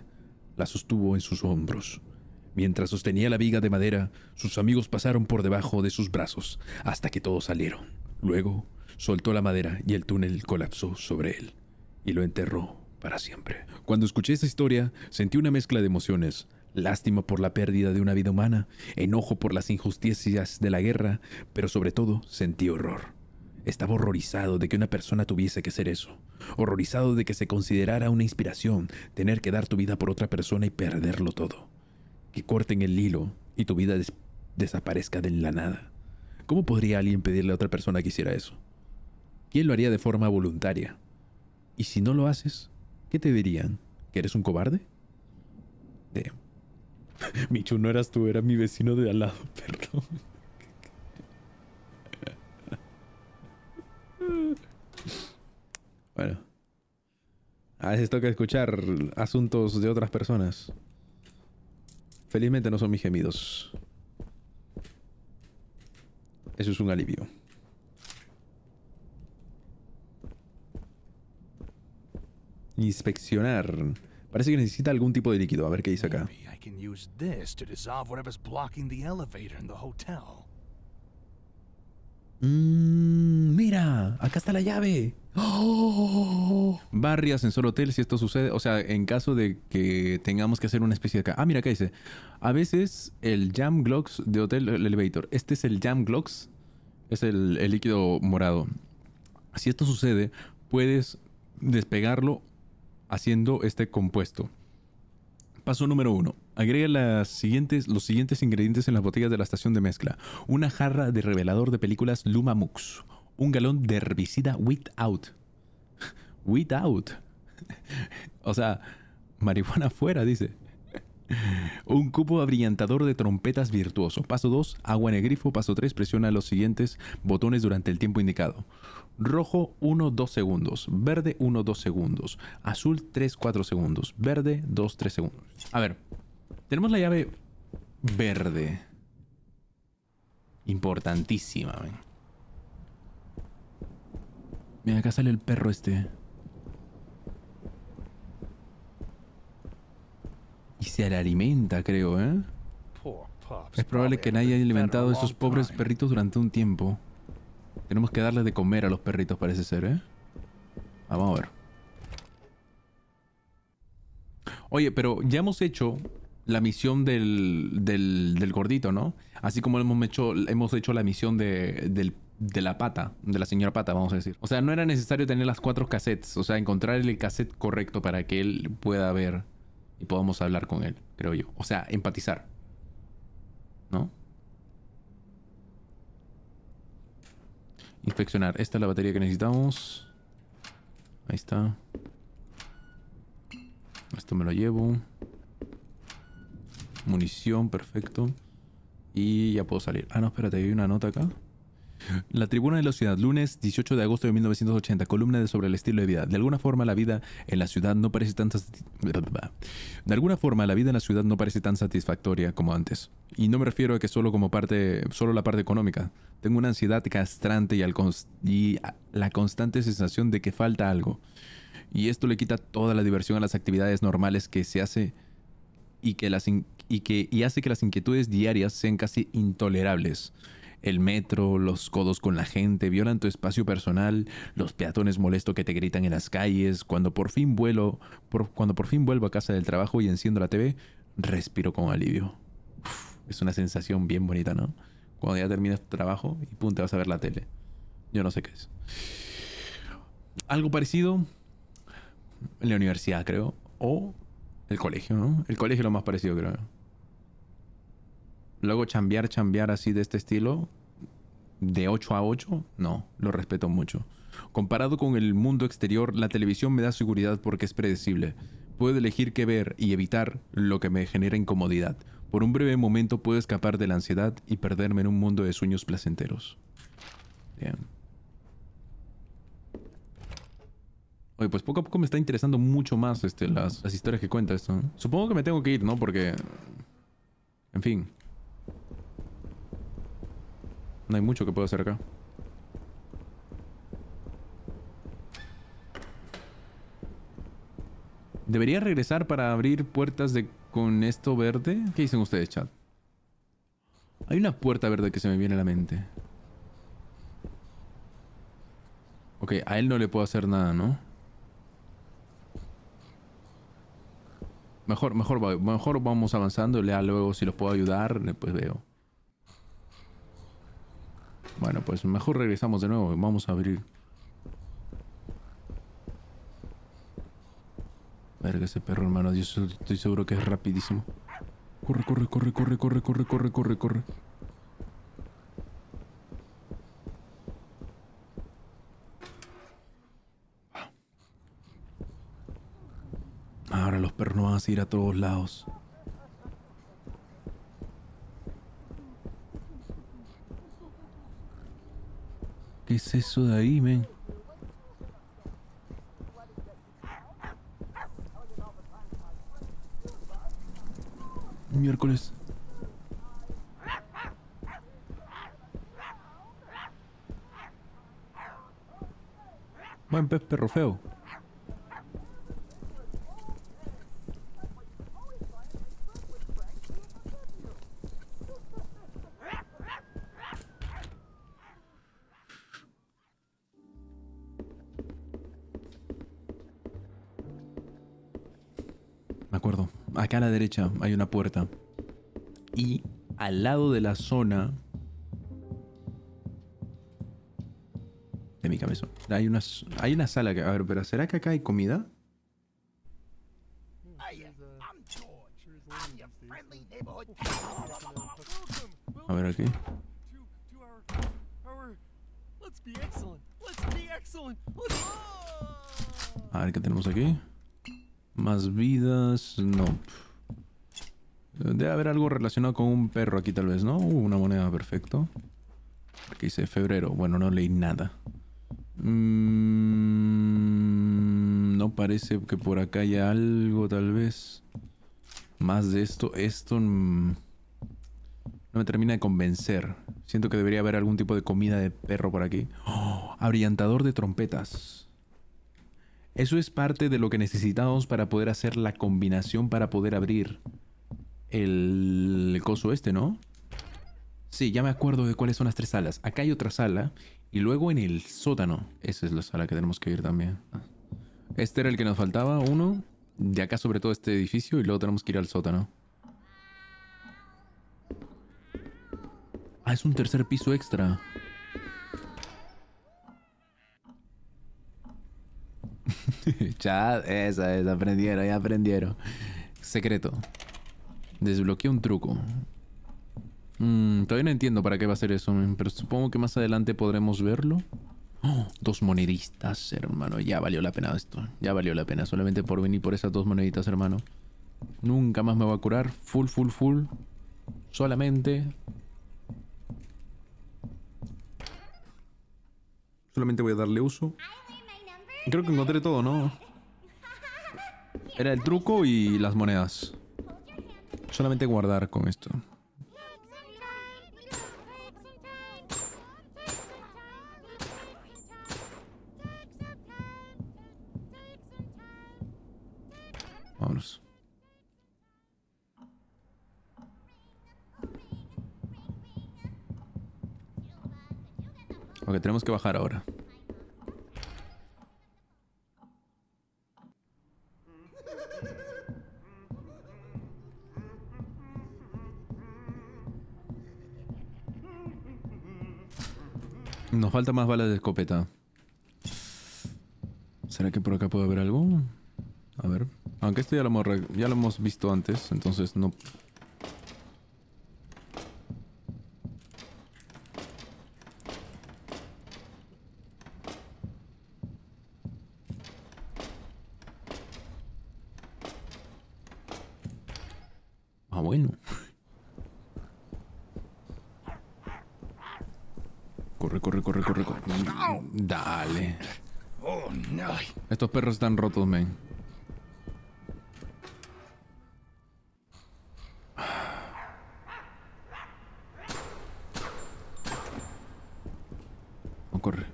la sostuvo en sus hombros. Mientras sostenía la viga de madera, sus amigos pasaron por debajo de sus brazos hasta que todos salieron. Luego, soltó la madera y el túnel colapsó sobre él y lo enterró para siempre. Cuando escuché esa historia, sentí una mezcla de emociones. Lástima por la pérdida de una vida humana, enojo por las injusticias de la guerra, pero sobre todo sentí horror. Estaba horrorizado de que una persona tuviese que hacer eso. Horrorizado de que se considerara una inspiración tener que dar tu vida por otra persona y perderlo todo. Que corten el hilo y tu vida des desaparezca de la nada. ¿Cómo podría alguien pedirle a otra persona que hiciera eso? ¿Quién lo haría de forma voluntaria? Y si no lo haces, ¿qué te dirían? ¿Que eres un cobarde? Damn. Michu, no eras tú, era mi vecino de al lado, perdón. Bueno. A veces toca escuchar asuntos de otras personas. Felizmente no son mis gemidos. Eso es un alivio. Inspeccionar. Parece que necesita algún tipo de líquido. A ver qué dice acá. Mm, mira, acá está la llave. ¡Oh! Barrio, ascensor, hotel, si esto sucede. O sea, en caso de que tengamos que hacer una especie de acá. Ah, mira, acá dice. A veces el Jam Glocks de Hotel Elevator. Este es el Jam Glocks. Es el, el líquido morado. Si esto sucede, puedes despegarlo haciendo este compuesto. Paso número uno. Agrega las siguientes, los siguientes ingredientes en las botellas de la estación de mezcla. Una jarra de revelador de películas Lumamux. Un galón de herbicida Without. Without. O sea, marihuana fuera, dice. Un cubo abrillantador de trompetas virtuoso. Paso dos, agua en el grifo. Paso tres, presiona los siguientes botones durante el tiempo indicado. Rojo, uno, dos segundos. Verde, uno, dos segundos. Azul, tres, cuatro segundos. Verde, dos, tres segundos. A ver, tenemos la llave verde. Importantísima, ven. Mira, acá sale el perro este. Y se la alimenta, creo, ¿eh? Es probable que nadie haya alimentado a esos pobres perritos durante un tiempo. Tenemos que darles de comer a los perritos, parece ser, ¿eh? Vamos a ver. Oye, pero ya hemos hecho la misión del, del, del gordito, ¿no? Así como hemos hecho, hemos hecho la misión de, del, de la pata, de la señora pata, vamos a decir. O sea, no era necesario tener las cuatro cassettes. O sea, encontrar el cassette correcto para que él pueda ver... y podamos hablar con él, creo yo. O sea, empatizar. ¿No? Inspeccionar. Esta es la batería que necesitamos. Ahí está. Esto me lo llevo. Munición, perfecto. Y ya puedo salir. Ah, no, espérate, hay una nota acá. La Tribuna de la Ciudad, lunes dieciocho de agosto de mil novecientos ochenta, columna de sobre el estilo de vida. De alguna forma la vida en la ciudad no parece tan De alguna forma la vida en la ciudad no parece tan satisfactoria como antes. Y no me refiero a que solo como parte, solo la parte económica. Tengo una ansiedad castrante y, al const y la constante sensación de que falta algo. Y esto le quita toda la diversión a las actividades normales que se hace y que las y que y hace que las inquietudes diarias sean casi intolerables. El metro, los codos con la gente, violan tu espacio personal, los peatones molestos que te gritan en las calles. Cuando por fin vuelo, por, cuando por fin vuelvo a casa del trabajo y enciendo la T V, respiro con alivio. Uf, es una sensación bien bonita, ¿no? Cuando ya terminas tu trabajo y pum, te vas a ver la tele. Yo no sé qué es. Algo parecido en la universidad, creo. O el colegio, ¿no? El colegio es lo más parecido, creo. Luego chambear, chambear así de este estilo, de ocho a ocho, no, lo respeto mucho. Comparado con el mundo exterior, la televisión me da seguridad porque es predecible. Puedo elegir qué ver y evitar lo que me genera incomodidad. Por un breve momento puedo escapar de la ansiedad y perderme en un mundo de sueños placenteros. Bien. Oye, pues poco a poco me está interesando mucho más este, las, las historias que cuenta esto, ¿eh? Supongo que me tengo que ir, ¿no? Porque... en fin... no hay mucho que puedo hacer acá. ¿Debería regresar para abrir puertas de con esto verde? ¿Qué dicen ustedes, chat? Hay una puerta verde que se me viene a la mente. Ok, a él no le puedo hacer nada, ¿no? Mejor, mejor, mejor vamos avanzando. Ya luego si los puedo ayudar, pues veo. Bueno, pues mejor regresamos de nuevo. Vamos a abrir. Verga, ese perro, hermano. Yo estoy seguro que es rapidísimo. Corre, corre, corre, corre, corre, corre, corre, corre, corre. Ahora los perros no van a ir a todos lados. ¿Qué es eso de ahí, men? Miércoles. Buen pez, perro feo. Acá a la derecha hay una puerta. Y al lado de la zona... de mi cabezón. Hay una, hay una sala que... a ver, pero ¿será que acá hay comida? A ver aquí. A ver qué tenemos aquí. Más vidas... no. Debe haber algo relacionado con un perro aquí tal vez, ¿no? Uh, una moneda, perfecto. Aquí dice febrero. Bueno, no leí nada. Mm, no parece que por acá haya algo tal vez. Más de esto. Esto... Mm, no me termina de convencer. Siento que debería haber algún tipo de comida de perro por aquí. ¡Oh! Abrillantador de trompetas. Eso es parte de lo que necesitamos para poder hacer la combinación para poder abrir el coso este, ¿no? Sí, ya me acuerdo de cuáles son las tres salas. Acá hay otra sala y luego en el sótano. Esa es la sala que tenemos que ir también. Este era el que nos faltaba, uno. De acá sobre todo este edificio y luego tenemos que ir al sótano. Ah, es un tercer piso extra. Chat, esa es, aprendieron, ya aprendieron. Secreto. Desbloqueé un truco. Mm, todavía no entiendo para qué va a ser eso, pero supongo que más adelante podremos verlo. Oh, dos moneditas, hermano. Ya valió la pena esto. Ya valió la pena. Solamente por venir por esas dos moneditas, hermano. Nunca más me voy a curar. Full, full, full. Solamente Solamente voy a darle uso. Creo que encontré todo, ¿no? Era el truco y las monedas. Solamente guardar con esto. Vámonos. Ok, tenemos que bajar ahora. Nos falta más balas de escopeta. ¿Será que por acá puede haber algo? A ver. Aunque esto ya lo hemos, ya lo hemos visto antes, entonces no... Ah, bueno. Corre, corre, corre, corre, corre. Dale. Estos perros están rotos, men. No corre.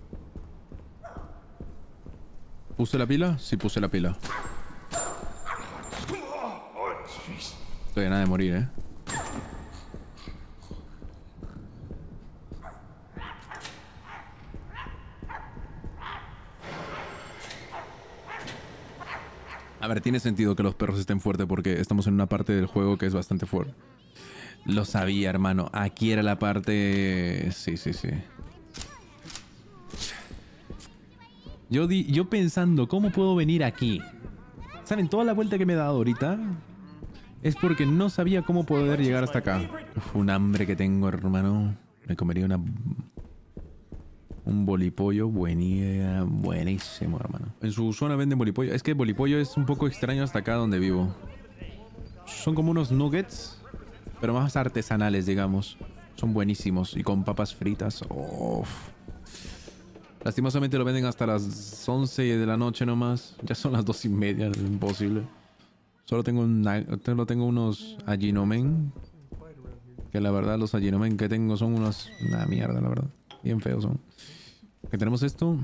¿Puse la pila? Sí, puse la pila. Estoy a nada de morir, eh. A ver, tiene sentido que los perros estén fuertes porque estamos en una parte del juego que es bastante fuerte. Lo sabía, hermano. Aquí era la parte... Sí, sí, sí. Yo, di... Yo pensando, ¿cómo puedo venir aquí? ¿Saben? Toda la vuelta que me he dado ahorita es porque no sabía cómo poder llegar hasta acá. Uf, un hambre que tengo, hermano. Me comería una... Un bolipollo buenísimo, hermano. En su zona venden bolipollo. Es que el bolipollo es un poco extraño hasta acá donde vivo. Son como unos nuggets, pero más artesanales, digamos. Son buenísimos. Y con papas fritas. Oh. Lastimosamente lo venden hasta las once de la noche nomás. Ya son las dos y media. Es imposible. Solo tengo, una, solo tengo unos allinomen. Que la verdad, los allinomen que tengo son unos... Una mierda, la verdad. Bien feos son. Que tenemos esto.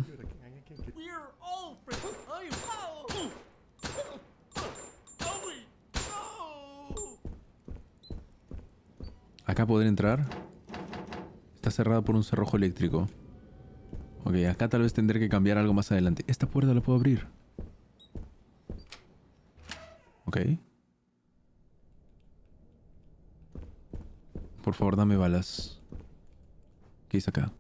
Acá poder entrar. Está cerrada por un cerrojo eléctrico. Ok, acá tal vez tendré que cambiar algo más adelante. Esta puerta la puedo abrir. Ok. Por favor, dame balas. ¿Qué dice acá?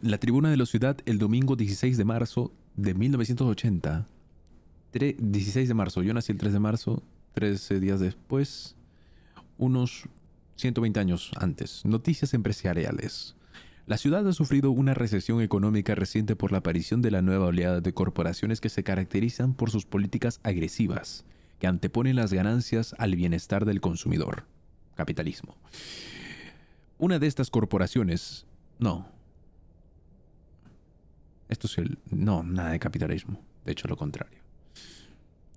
La tribuna de la ciudad el domingo dieciséis de marzo de mil novecientos ochenta. Tre dieciséis de marzo. Yo nací el tres de marzo. trece días después. Unos ciento veinte años antes. Noticias empresariales. La ciudad ha sufrido una recesión económica reciente por la aparición de la nueva oleada de corporaciones que se caracterizan por sus políticas agresivas, que anteponen las ganancias al bienestar del consumidor. Capitalismo. Una de estas corporaciones... No. Esto es el... No, nada de capitalismo. De hecho, lo contrario.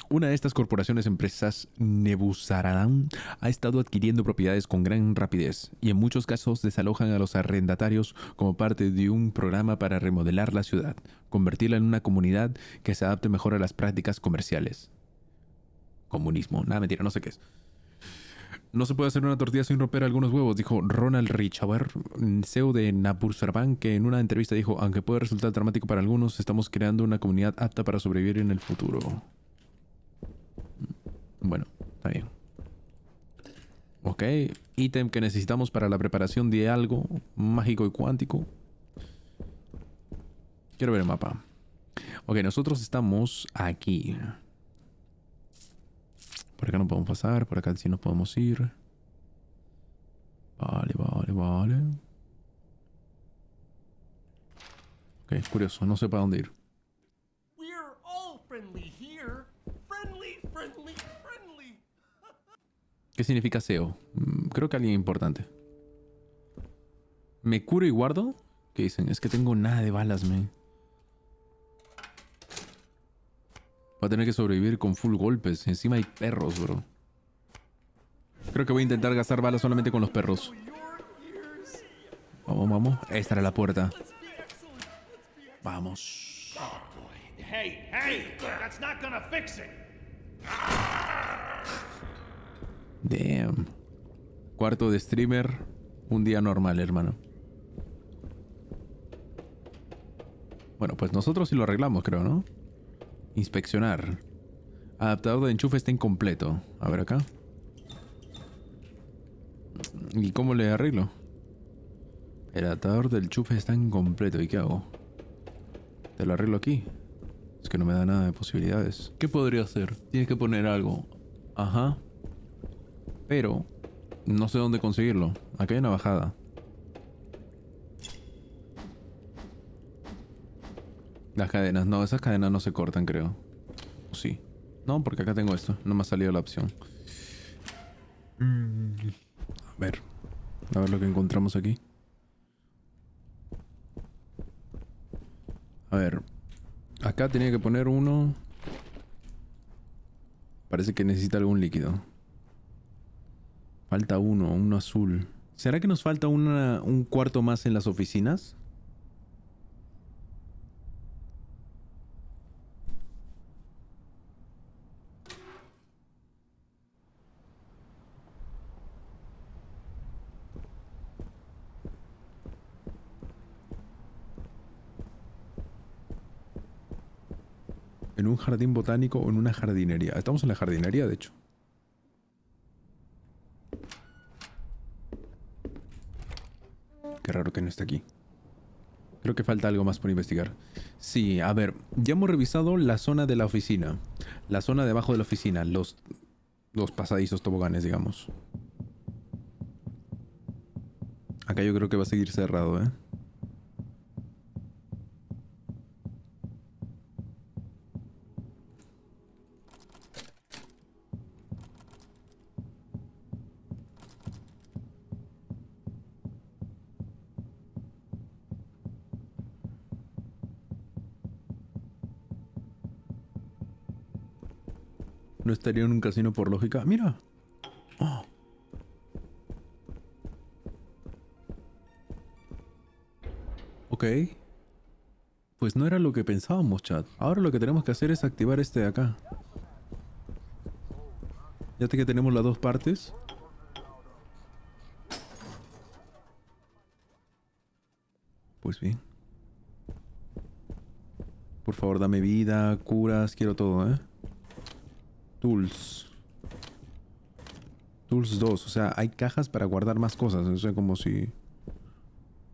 Una de estas corporaciones empresas, Nebusaradán, ha estado adquiriendo propiedades con gran rapidez y en muchos casos desalojan a los arrendatarios como parte de un programa para remodelar la ciudad, convertirla en una comunidad que se adapte mejor a las prácticas comerciales. Comunismo. Nada, mentira, no sé qué es. No se puede hacer una tortilla sin romper algunos huevos, dijo Ronald Richard, C E O de Nebusaradán, que en una entrevista dijo, aunque puede resultar dramático para algunos, estamos creando una comunidad apta para sobrevivir en el futuro. Bueno, está bien. Ok, ítem que necesitamos para la preparación de algo mágico y cuántico. Quiero ver el mapa. Ok, nosotros estamos aquí. Por acá no podemos pasar, por acá sí nos podemos ir. Vale, vale, vale. Ok, es curioso, no sé para dónde ir. ¿Qué significa S E O? Creo que alguien importante. ¿Me curo y guardo? ¿Qué dicen? Es que tengo nada de balas, man. Va a tener que sobrevivir con full golpes. Encima hay perros, bro. Creo que voy a intentar gastar balas solamente con los perros. Vamos, vamos. Esta era la puerta. Vamos. Hey, hey, that's not gonna fix it. Damn. Cuarto de streamer. Un día normal, hermano. Bueno, pues nosotros sí lo arreglamos, creo, ¿no? Inspeccionar. Adaptador de enchufe está incompleto. A ver acá. ¿Y cómo le arreglo? El adaptador del enchufe está incompleto. ¿Y qué hago? ¿Te lo arreglo aquí? Es que no me da nada de posibilidades. ¿Qué podría hacer? Tienes que poner algo. Ajá. Pero no sé dónde conseguirlo. Acá hay una bajada. Las cadenas. No, esas cadenas no se cortan, creo. ¿O sí? No, porque acá tengo esto. No me ha salido la opción. A ver. A ver lo que encontramos aquí. A ver. Acá tenía que poner uno. Parece que necesita algún líquido. Falta uno, uno azul. ¿Será que nos falta una, un cuarto más en las oficinas? En un jardín botánico o en una jardinería. Estamos en la jardinería, de hecho. Qué raro que no esté aquí. Creo que falta algo más por investigar. Sí, a ver. Ya hemos revisado la zona de la oficina. La zona debajo de la oficina. Los, los pasadizos toboganes, digamos. Acá yo creo que va a seguir cerrado, ¿eh? No estaría en un casino por lógica. Mira. Oh. Ok. Pues no era lo que pensábamos, chat. Ahora lo que tenemos que hacer es activar este de acá. Ya que tenemos las dos partes. Pues bien. Por favor, dame vida, curas, quiero todo, ¿eh? Tools. Tools dos. O sea, hay cajas para guardar más cosas. O sea, como si...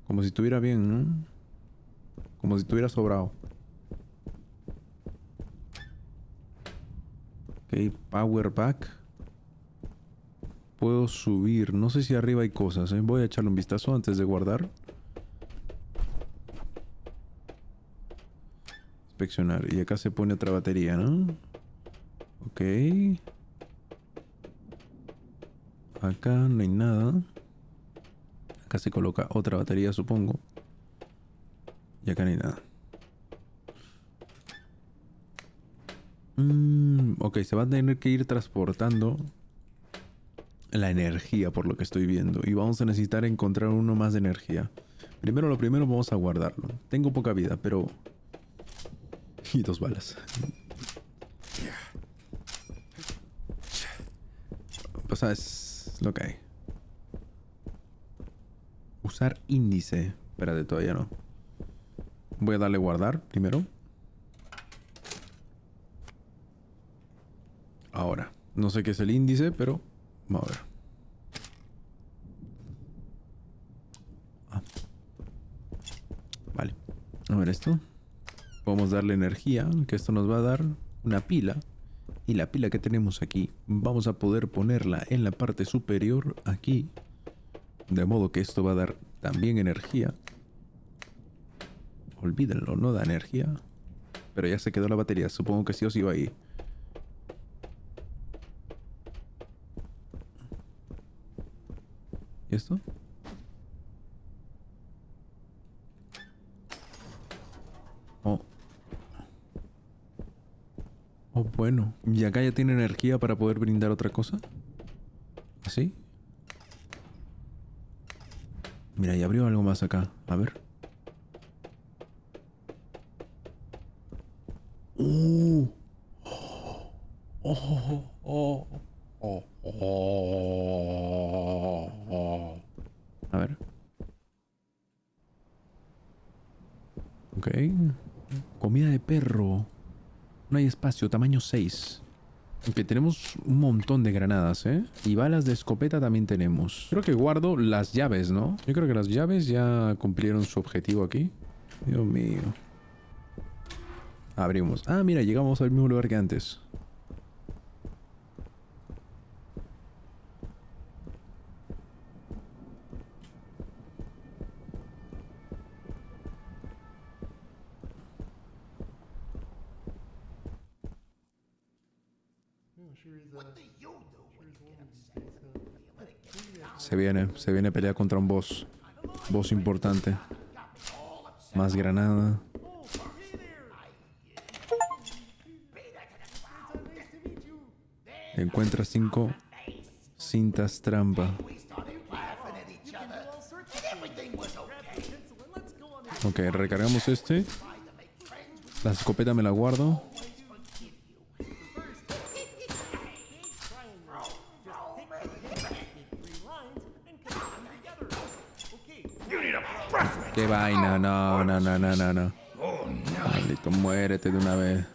Como si estuviera bien, ¿no? Como si estuviera sobrado. Ok, power pack. Puedo subir. No sé si arriba hay cosas, ¿eh? Voy a echarle un vistazo antes de guardar. Inspeccionar. Y acá se pone otra batería, ¿no? Ok. Acá no hay nada. Acá se coloca otra batería, supongo. Y acá no hay nada. Mm, ok, se va a tener que ir transportando la energía, por lo que estoy viendo. Y vamos a necesitar encontrar uno más de energía. Primero lo primero, vamos a guardarlo. Tengo poca vida, pero... Y dos balas. O sea, es lo que hay. Usar índice. Espérate, todavía no. Voy a darle guardar primero. Ahora. No sé qué es el índice, pero... Vamos a ver. Ah. Vale. A ver esto. Podemos darle energía, que esto nos va a dar una pila. Y la pila que tenemos aquí, vamos a poder ponerla en la parte superior, aquí. De modo que esto va a dar también energía. Olvídenlo, no da energía. Pero ya se quedó la batería, supongo que sí o sí va ahí. ¿Y esto? Oh. Oh, Bueno, ¿y acá ya tiene energía para poder brindar otra cosa? ¿Así? Mira, ya abrió algo más acá. A ver. ¡Uh! ¡Oh! ¡Oh! ¡Oh! ¡Oh! ¡Oh! ¡Oh! A ver. Ok. Comida de perro. No hay espacio. Tamaño seis. Que tenemos un montón de granadas, ¿eh? Y balas de escopeta también tenemos. Creo que guardo las llaves, ¿no? Yo creo que las llaves ya cumplieron su objetivo aquí. Dios mío. Abrimos. Ah, mira, llegamos al mismo lugar que antes. Se viene, se viene pelea contra un boss. Boss importante. Más granada. Encuentra cinco cintas trampa. Ok, recargamos este. La escopeta me la guardo. Qué vaina, no, no, no, no, no, no. Maldito, muérete de una vez.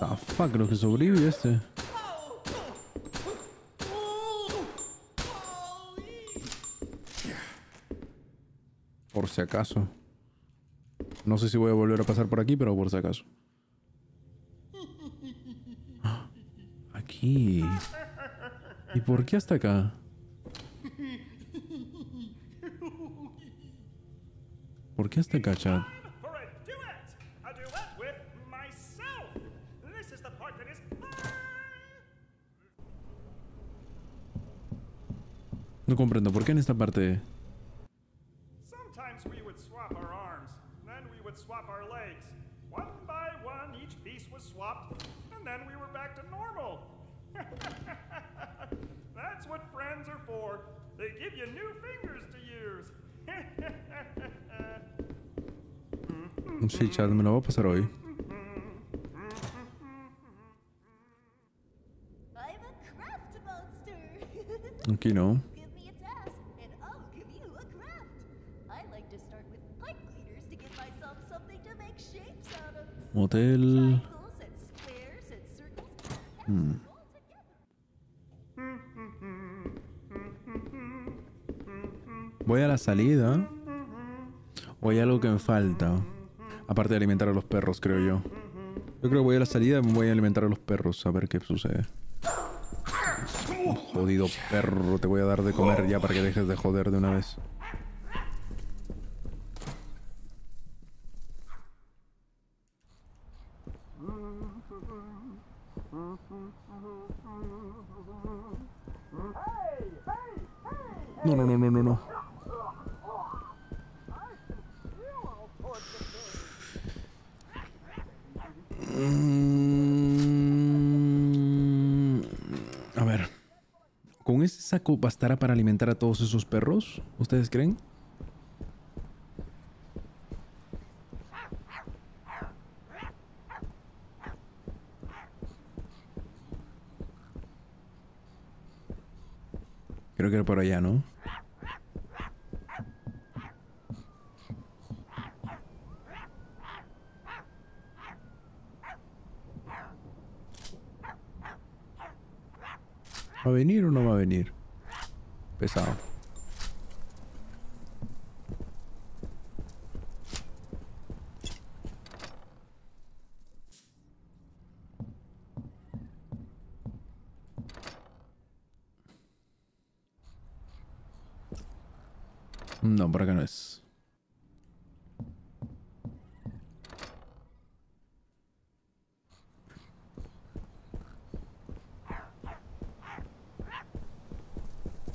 The fuck, creo que sobrevive este. Por si acaso. No sé si voy a volver a pasar por aquí, pero por si acaso. Aquí. ¿Y por qué hasta acá? ¿Por qué hasta acá, chat? No comprendo, ¿por qué en esta parte? Sí, chat, me lo voy a pasar hoy. Aquí no. Motel. Hmm. Voy a la salida. O hay algo que me falta. Aparte de alimentar a los perros, creo yo. Yo creo que voy a la salida y voy a alimentar a los perros. A ver qué sucede. Jodido perro, te voy a dar de comer ya para que dejes de joder de una vez. No, no, no, no, no, no. A ver. ¿Con ese saco bastará para alimentar a todos esos perros? ¿Ustedes creen? Creo que era por allá, ¿no? ¿Va a venir o no va a venir? Pesado. No, por acá no es.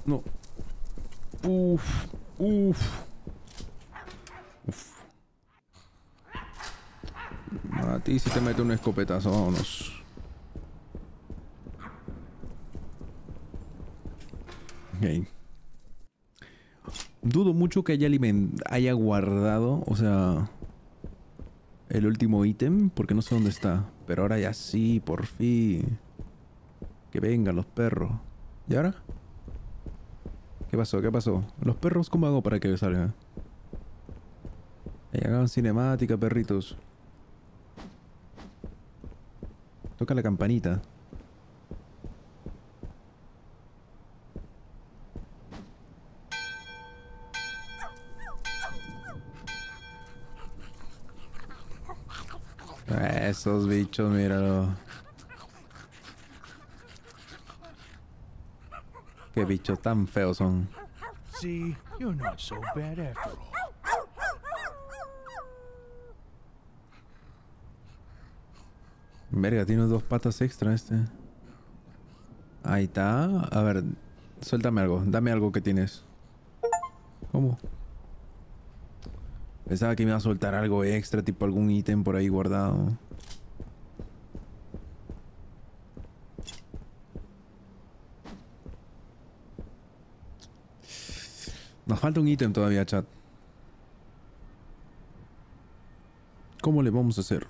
No. Uf, uf. Uf. ti si te mete un escopetazo. Vámonos. Ok. Dudo mucho que haya, haya guardado, o sea, el último ítem, porque no sé dónde está. Pero ahora ya sí, por fin. Que vengan los perros. ¿Y ahora? ¿Qué pasó? ¿Qué pasó? ¿Los perros cómo hago para que salgan? Ahí hagan cinemática, perritos. Toca la campanita. Esos bichos, míralo. Qué bichos tan feos son. See, you're not so bad after all. Verga, tiene dos patas extra este. Ahí está. A ver, suéltame algo. Dame algo que tienes. ¿Cómo? Pensaba que me iba a soltar algo extra, tipo algún ítem por ahí guardado. Nos falta un ítem todavía, chat. ¿Cómo le vamos a hacer?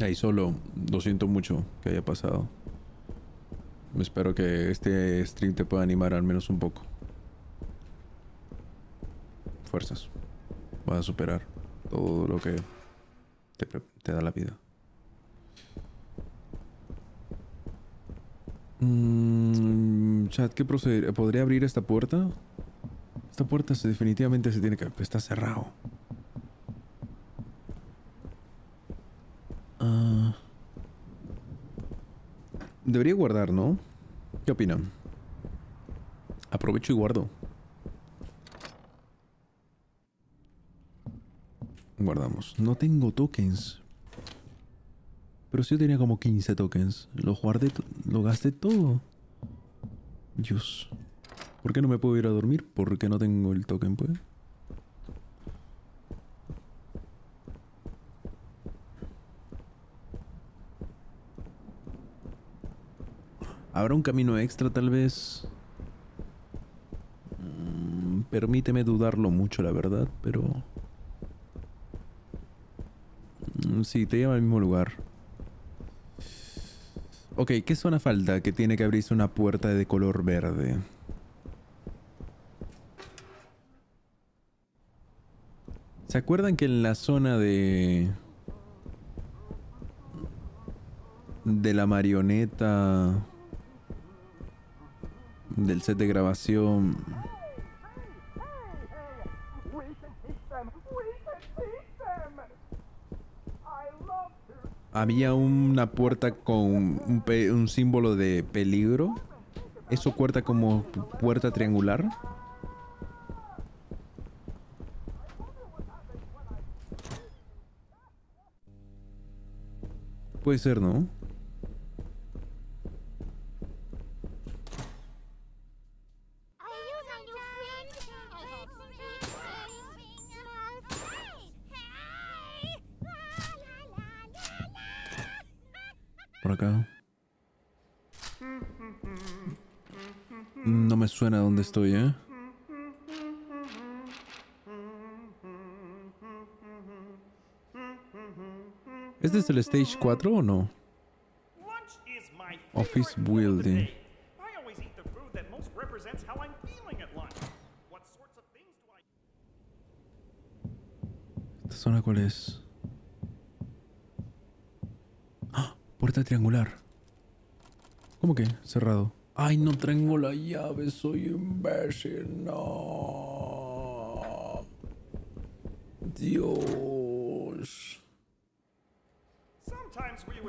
Ahí solo, lo siento mucho que haya pasado. Espero que este stream te pueda animar al menos un poco. Fuerzas. Vas a superar todo lo que te, te da la vida. Mm, chat, ¿qué proceder? ¿Podría abrir esta puerta? Esta puerta se, definitivamente se tiene que... Está cerrado. Debería guardar, ¿no? ¿Qué opinan? Aprovecho y guardo. Guardamos. No tengo tokens. Pero sí tenía como quince tokens. Lo guardé, lo gasté todo. Dios. ¿Por qué no me puedo ir a dormir? Porque no tengo el token, pues. ¿Habrá un camino extra, tal vez? Mm, permíteme dudarlo mucho, la verdad, pero... Mm, sí, te lleva al mismo lugar. Ok, ¿qué zona falta? Que tiene que abrirse una puerta de color verde. ¿Se acuerdan que en la zona de... de la marioneta... del set de grabación había una puerta con un, un símbolo de peligro? ¿Eso cuenta como puerta triangular? Puede ser, ¿no? Acá no me suena dónde estoy, ¿eh? ¿Este es el stage cuatro o no? Office building. ¿Esta zona cuál es? Puerta triangular. ¿Cómo que? Cerrado. Ay, no tengo la llave, soy imbécil. No. Dios.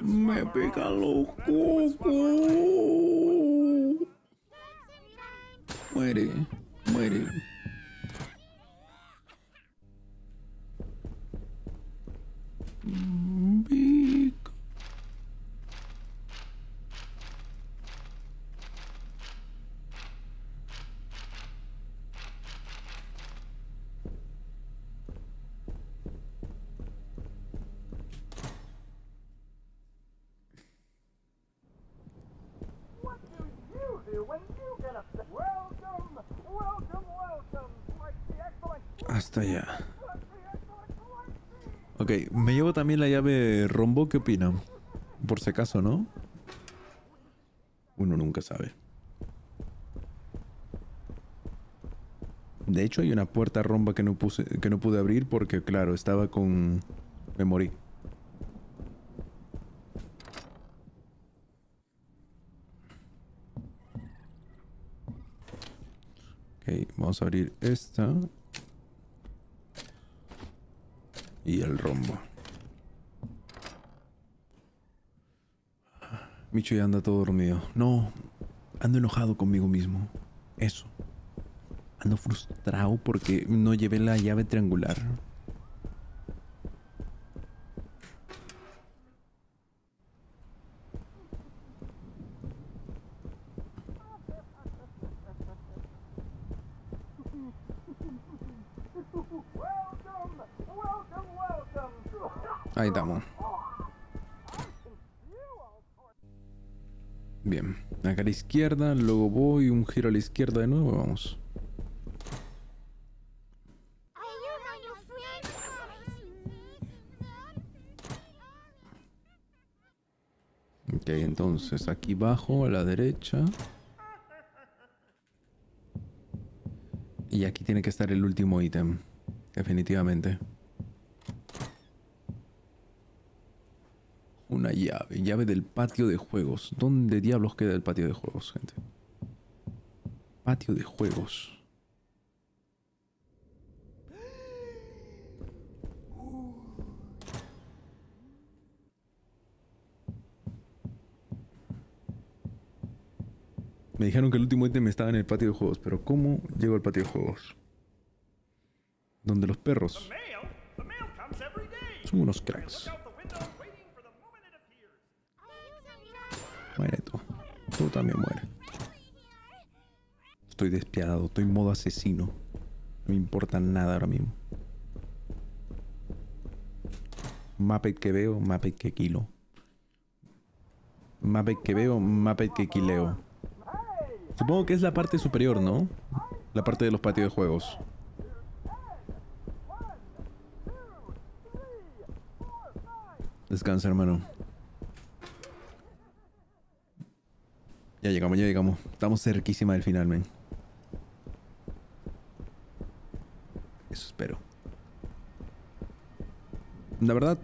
Me pican los cocos. Muere, muere. Big. What do you do when you get upset? Welcome, welcome, welcome. Like the excellent... Hasta allá. Ok, me llevo también la llave rombo, ¿qué opinan? Por si acaso, ¿no? Uno nunca sabe. De hecho, hay una puerta romba que no puse, que no pude abrir porque, claro, estaba con... Me morí. Ok, vamos a abrir esta... Y el rombo. Micho ya anda todo dormido. No, ando enojado conmigo mismo. Eso. Ando frustrado porque no llevé la llave triangular. Ahí estamos. Bien. Acá a la izquierda, luego voy un giro a la izquierda de nuevo, vamos. Ok, entonces aquí bajo, a la derecha. Y aquí tiene que estar el último ítem, definitivamente. Una llave, llave del patio de juegos. ¿Dónde diablos queda el patio de juegos, gente? Patio de juegos. Me dijeron que el último ítem estaba en el patio de juegos, pero ¿cómo llego al patio de juegos? Donde los perros son unos cracks. Muere tú. Tú también mueres. Estoy despiadado. Estoy en modo asesino. No me importa nada ahora mismo. Mapet que veo, mapet que kilo. Mapet que veo, mapet que kileo. Supongo que es la parte superior, ¿no? La parte de los patios de juegos. Descansa, hermano. Ya llegamos, ya llegamos. Estamos cerquísima del final, men. Eso espero. La verdad,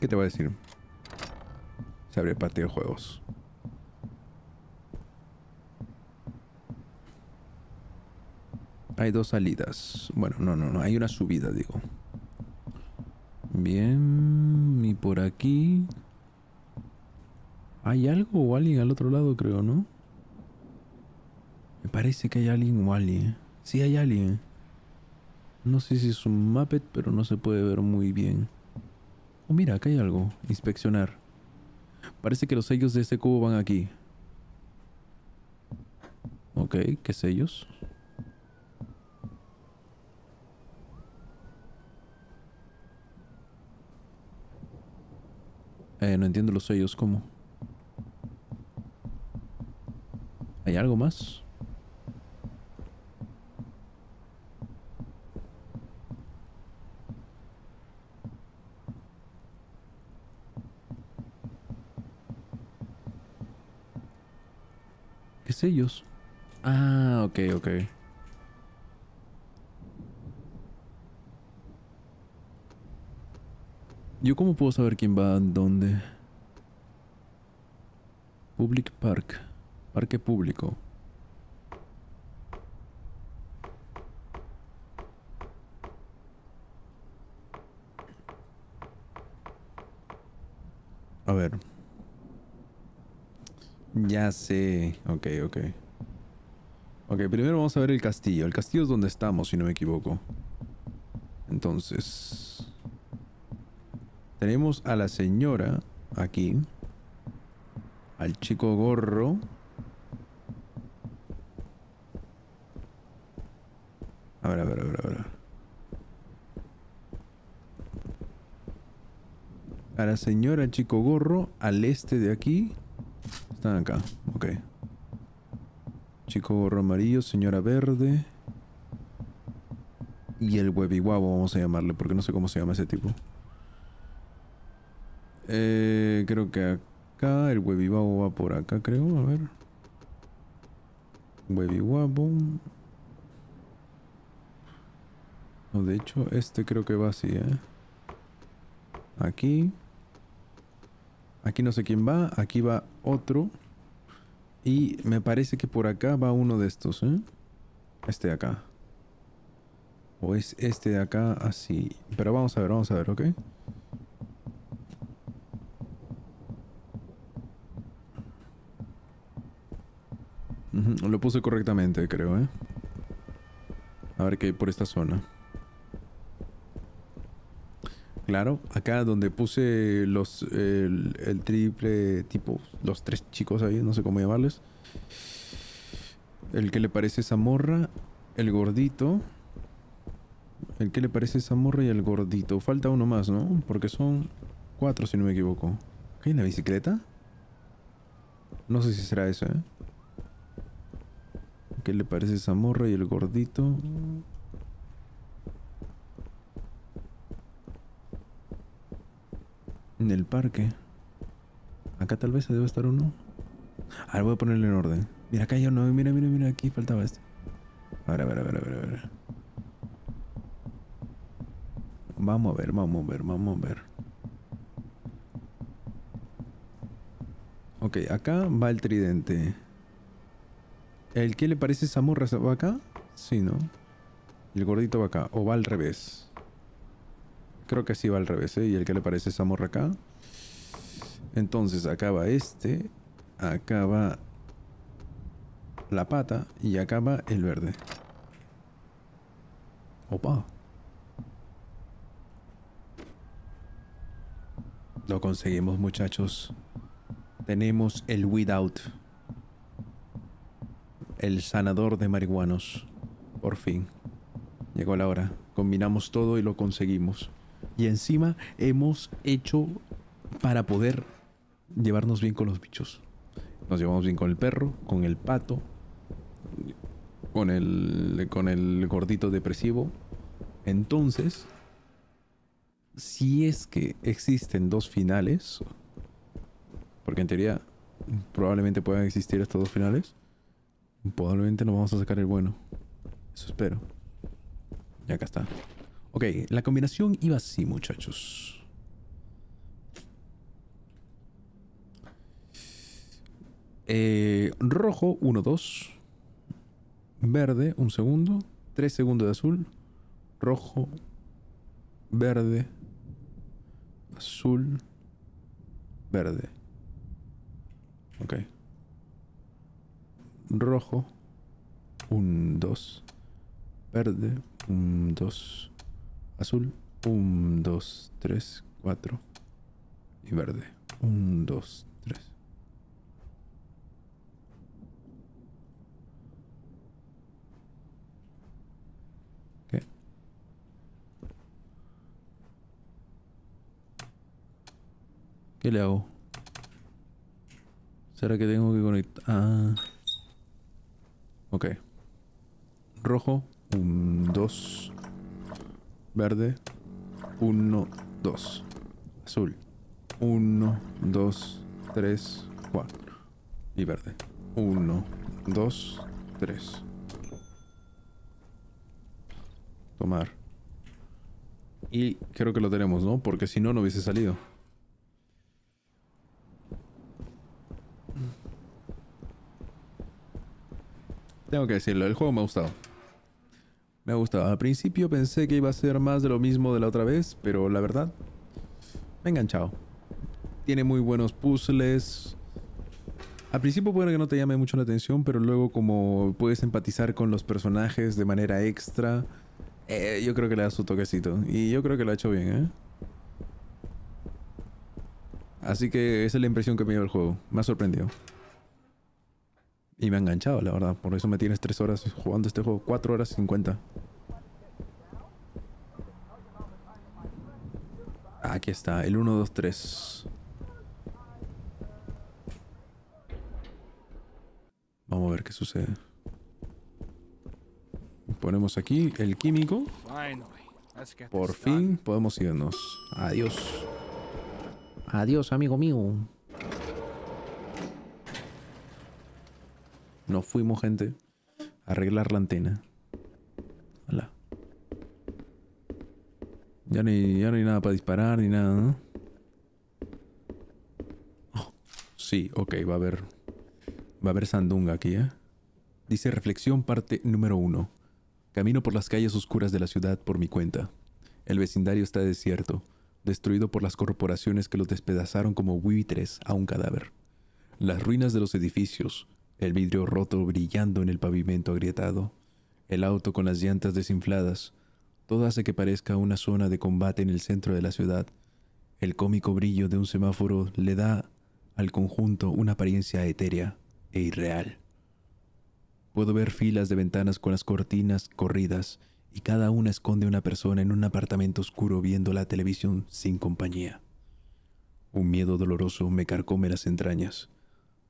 ¿qué te voy a decir? Se abre el patio de juegos. Hay dos salidas. Bueno, no, no, no. Hay una subida, digo. Bien. Y por aquí... ¿Hay algo o alguien al otro lado, creo, no? Me parece que hay alguien o alguien. Sí, hay alguien. No sé si es un Muppet, pero no se puede ver muy bien. Oh, mira, acá hay algo. Inspeccionar. Parece que los sellos de este cubo van aquí. Ok, ¿qué sellos? Eh, no entiendo los sellos, ¿cómo? ¿Hay algo más? ¿Qué sellos? Ah, ok, ok. ¿Yo cómo puedo saber quién va a dónde? Public Park. Parque público. A ver. Ya sé. Ok, ok. Ok, primero vamos a ver el castillo. El castillo es donde estamos, si no me equivoco. Entonces... tenemos a la señora aquí. Al chico gorro. A ver, a ver, a ver, a ver. A la señora, al chico gorro, al este de aquí. Están acá, ok. Chico gorro amarillo, señora verde. Y el hueviguabo vamos a llamarle, porque no sé cómo se llama ese tipo. Eh, creo que acá. Acá, el huevibabo va por acá, creo, a ver. Huevibabo. No, de hecho, este creo que va así, ¿eh? Aquí. Aquí no sé quién va, aquí va otro. Y me parece que por acá va uno de estos, ¿eh? Este de acá. O es este de acá así. Pero vamos a ver, vamos a ver, ¿ok? Lo puse correctamente, creo, ¿eh? A ver qué hay por esta zona. Claro, acá donde puse los... El, el triple tipo... Los tres chicos ahí, no sé cómo llamarles. El que le parece esa morra. El gordito. El que le parece esa morra y el gordito. Falta uno más, ¿no? Porque son cuatro, si no me equivoco. ¿Hay una bicicleta? No sé si será eso, ¿eh? ¿Qué le parece esa morra y el gordito? En el parque. Acá tal vez se debe estar uno. Ahora voy a ponerle en orden. Mira, acá hay uno. Mira, mira, mira. Aquí faltaba este. A ver, a ver, a ver, a ver, a ver. Vamos a ver, vamos a ver, vamos a ver. Ok, acá va el tridente. ¿El qué le parece esa morra? ¿Va acá? Sí, ¿no? El gordito va acá. ¿O va al revés? Creo que sí va al revés, ¿eh? ¿Y el que le parece esa morra acá? Entonces, acá va este. Acá va la pata. Y acá va el verde. Opa. Lo conseguimos, muchachos. Tenemos el weed out. El sanador de marihuanos. Por fin. Llegó la hora. Combinamos todo y lo conseguimos. Y encima hemos hecho para poder llevarnos bien con los bichos. Nos llevamos bien con el perro, con el pato, con el, con el gordito depresivo. Entonces, si es que existen dos finales, porque en teoría probablemente puedan existir estos dos finales, probablemente nos vamos a sacar el bueno. Eso espero. Y acá está. Ok, la combinación iba así, muchachos. Eh, rojo, uno, dos. Verde, un segundo. tres segundos de azul. Rojo. Verde. Azul. Verde. Ok. Rojo, uno, dos. Verde, uno, dos. Azul, uno, dos, tres, cuatro. Y verde, uno, dos, tres. ¿Qué? ¿Qué le hago? ¿Será que tengo que conectar? Ah... Ok. Rojo, uno, dos. Verde, uno, dos. Azul, uno, dos, tres, cuatro. Y verde, uno, dos, tres. Tomar. Y creo que lo tenemos, ¿no? Porque si no, no hubiese salido. Tengo que decirlo, el juego me ha gustado. Me ha gustado. Al principio pensé que iba a ser más de lo mismo de la otra vez, pero la verdad, me he enganchado. Tiene muy buenos puzzles. Al principio puede que no te llame mucho la atención, pero luego como puedes empatizar con los personajes de manera extra, eh, yo creo que le da su toquecito. Y yo creo que lo ha hecho bien, ¿eh? Así que esa es la impresión que me dio el juego. Me ha sorprendido. Y me ha enganchado, la verdad. Por eso me tienes tres horas jugando este juego. cuatro horas cincuenta. Aquí está, el uno, dos, tres. Vamos a ver qué sucede. Ponemos aquí el químico. Por fin podemos irnos. Adiós. Adiós, amigo mío. Nos fuimos, gente. A arreglar la antena. Hola. Ya no hay, ya no hay nada para disparar ni nada, ¿no? Oh, sí, ok, va a haber... Va a haber sandunga aquí, ¿eh? Dice reflexión parte número uno. Camino por las calles oscuras de la ciudad por mi cuenta. El vecindario está desierto, destruido por las corporaciones que los despedazaron como buitres a un cadáver. Las ruinas de los edificios, el vidrio roto brillando en el pavimento agrietado, el auto con las llantas desinfladas, todo hace que parezca una zona de combate en el centro de la ciudad. El cómico brillo de un semáforo le da al conjunto una apariencia etérea e irreal. Puedo ver filas de ventanas con las cortinas corridas y cada una esconde una persona en un apartamento oscuro viendo la televisión sin compañía. Un miedo doloroso me carcome las entrañas.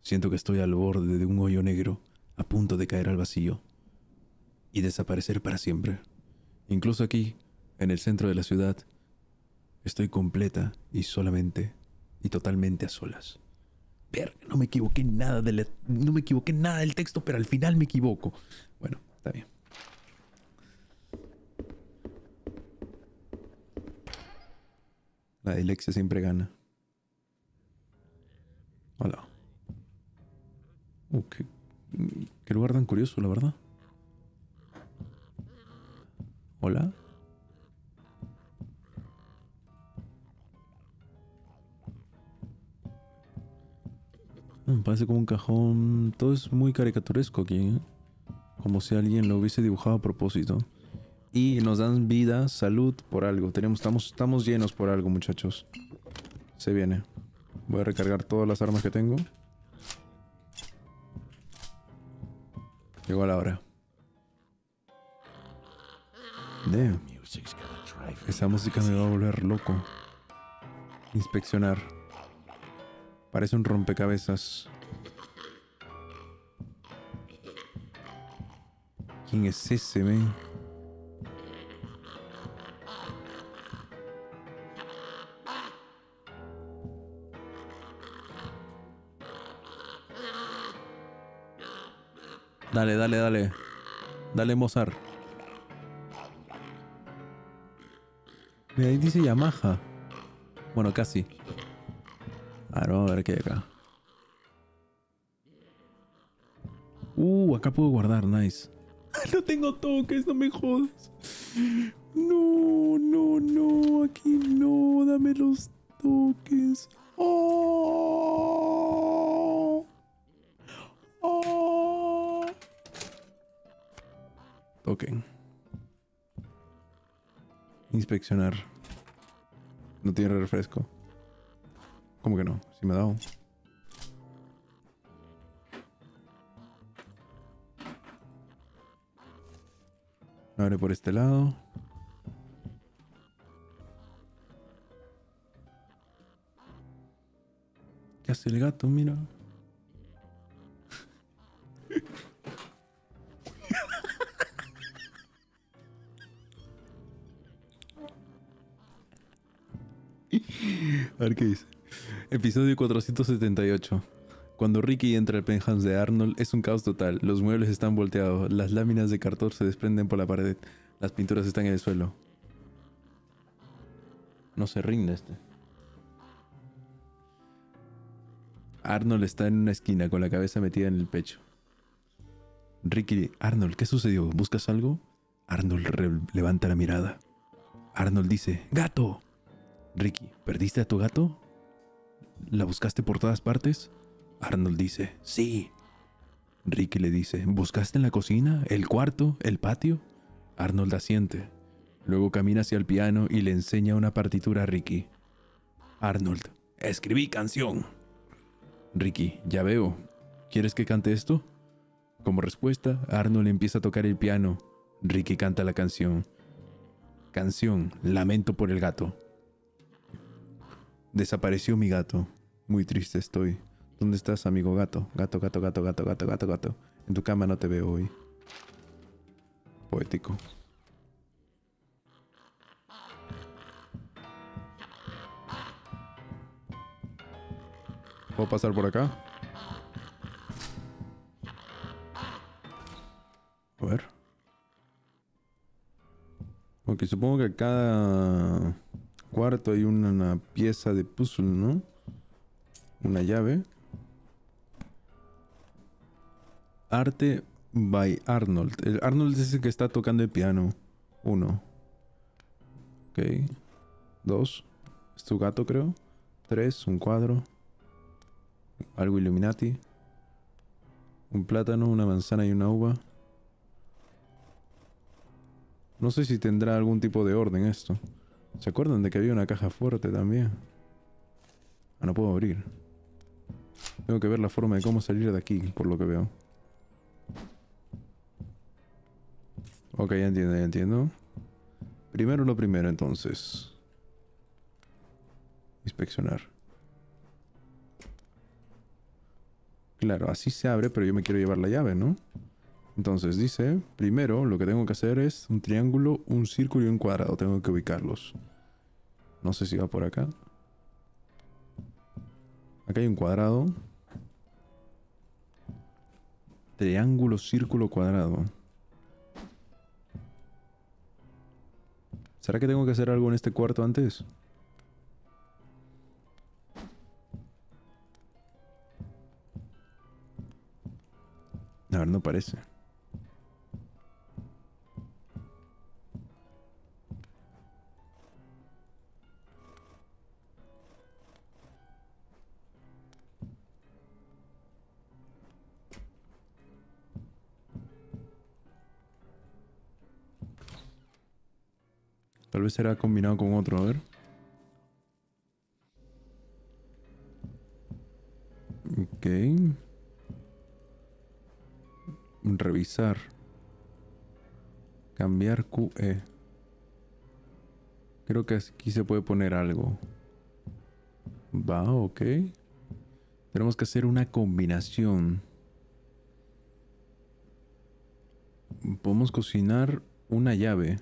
Siento que estoy al borde de un hoyo negro, a punto de caer al vacío y desaparecer para siempre. Incluso aquí, en el centro de la ciudad, estoy completa y solamente y totalmente a solas. Verga, no me equivoqué nada de la, no me equivoqué nada del texto, pero al final me equivoco. Bueno, está bien. La dilexia siempre gana. Hola. Uh, qué, qué lugar tan curioso, la verdad. Hola. Me parece como un cajón. Todo es muy caricaturesco aquí, ¿eh? Como si alguien lo hubiese dibujado a propósito. Y nos dan vida, salud por algo. Tenemos, estamos, estamos llenos por algo, muchachos. Se viene. Voy a recargar todas las armas que tengo. Llegó la hora. Damn. Esa música me va a volver loco. Inspeccionar. Parece un rompecabezas. ¿Quién es ese, men? Dale, dale, dale. Dale, Mozart. Mira, ahí dice Yamaha. Bueno, casi. Ahora vamos a ver qué hay acá. Uh, acá puedo guardar, nice. No tengo toques, no me jodas. No, no, no. Aquí no, dame los toques. Oh. Oh. Ok. Inspeccionar. No tiene refresco. ¿Cómo que no? Si me ha dado. Abre por este lado. ¿Qué hace el gato? Mira. A ver qué dice. Episodio cuatrocientos setenta y ocho. Cuando Ricky entra al penthouse de Arnold, es un caos total. Los muebles están volteados. Las láminas de cartón se desprenden por la pared. Las pinturas están en el suelo. No se rinde este. Arnold está en una esquina con la cabeza metida en el pecho. Ricky, Arnold, ¿qué sucedió? ¿Buscas algo? Arnold levanta la mirada. Arnold dice, ¡gato! Ricky, ¿perdiste a tu gato? ¿La buscaste por todas partes? Arnold dice, sí. Ricky le dice, ¿buscaste en la cocina, el cuarto, el patio? Arnold asiente. Luego camina hacia el piano y le enseña una partitura a Ricky. Arnold, escribí canción. Ricky, ya veo. ¿Quieres que cante esto? Como respuesta, Arnold empieza a tocar el piano. Ricky canta la canción. Canción, Lamento por el gato. Desapareció mi gato. Muy triste estoy. ¿Dónde estás, amigo gato? Gato, gato, gato, gato, gato, gato, gato. En tu cama no te veo hoy. Poético. ¿Puedo pasar por acá? A ver. Ok, supongo que cada cuarto hay una, una pieza de puzzle, ¿no? Una llave. Arte by Arnold. El Arnold es el que está tocando el piano. Uno. Ok. Dos. Es tu gato, creo. Tres. Un cuadro. Algo Illuminati. Un plátano, una manzana y una uva. No sé si tendrá algún tipo de orden esto. ¿Se acuerdan de que había una caja fuerte también? Ah, no puedo abrir. Tengo que ver la forma de cómo salir de aquí, por lo que veo. Ok, ya entiendo, ya entiendo. Primero lo primero, entonces. Inspeccionar. Claro, así se abre, pero yo me quiero llevar la llave, ¿no? Entonces dice, primero lo que tengo que hacer es un triángulo, un círculo y un cuadrado. Tengo que ubicarlos. No sé si va por acá. Acá hay un cuadrado. Triángulo, círculo, cuadrado. ¿Será que tengo que hacer algo en este cuarto antes? A ver, no parece. Tal vez será combinado con otro, a ver. Ok. Revisar. Cambiar Q E. Creo que aquí se puede poner algo. Va, ok. Tenemos que hacer una combinación. Podemos cocinar una llave.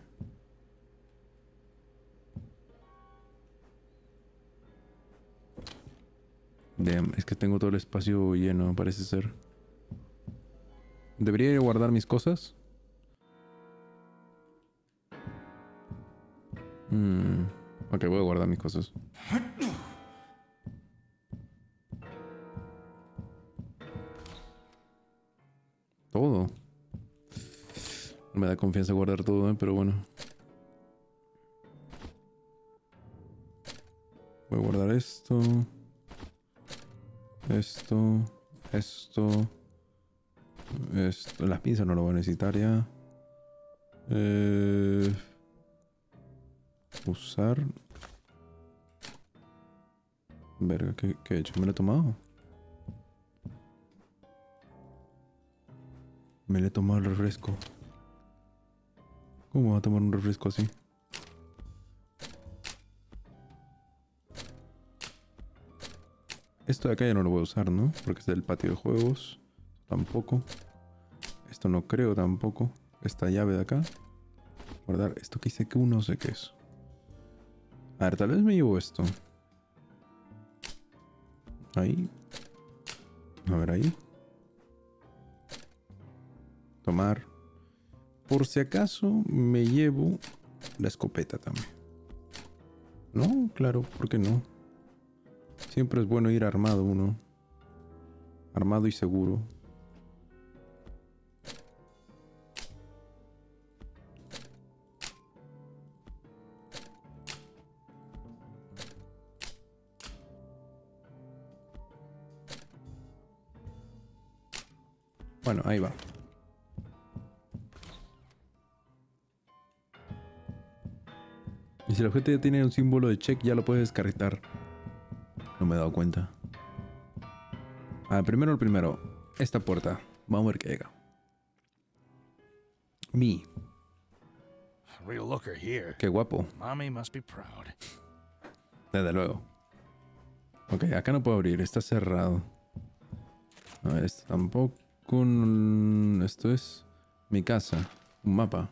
Damn, es que tengo todo el espacio lleno, parece ser. ¿Debería guardar mis cosas? Mm. Ok, voy a guardar mis cosas. Todo. No me da confianza guardar todo, ¿eh? Pero bueno. Voy a guardar esto. Esto. Esto. Esto, las pinzas no lo voy a necesitar ya. Eh, usar. Verga, ¿qué, ¿qué he hecho? ¿Me lo he tomado? Me le he tomado el refresco. ¿Cómo va a tomar un refresco así? Esto de acá ya no lo voy a usar, ¿no? Porque es del patio de juegos. Tampoco. Esto no creo tampoco. Esta llave de acá. Guardar esto que hice que uno sé qué es. A ver, tal vez me llevo esto. Ahí. A ver, ahí. Tomar. Por si acaso me llevo la escopeta también. No, claro, ¿por qué no? Siempre es bueno ir armado uno. Armado y seguro. Bueno, ahí va. Y si el objeto ya tiene un símbolo de check, ya lo puedes descartar. No me he dado cuenta. Ah, primero el primero. Esta puerta. Vamos a ver qué llega. Me. Real looker here. Qué guapo. Mommy must be proud. Desde luego. Ok, acá no puedo abrir. Está cerrado. A ver, esto tampoco. Esto es mi casa. Un mapa.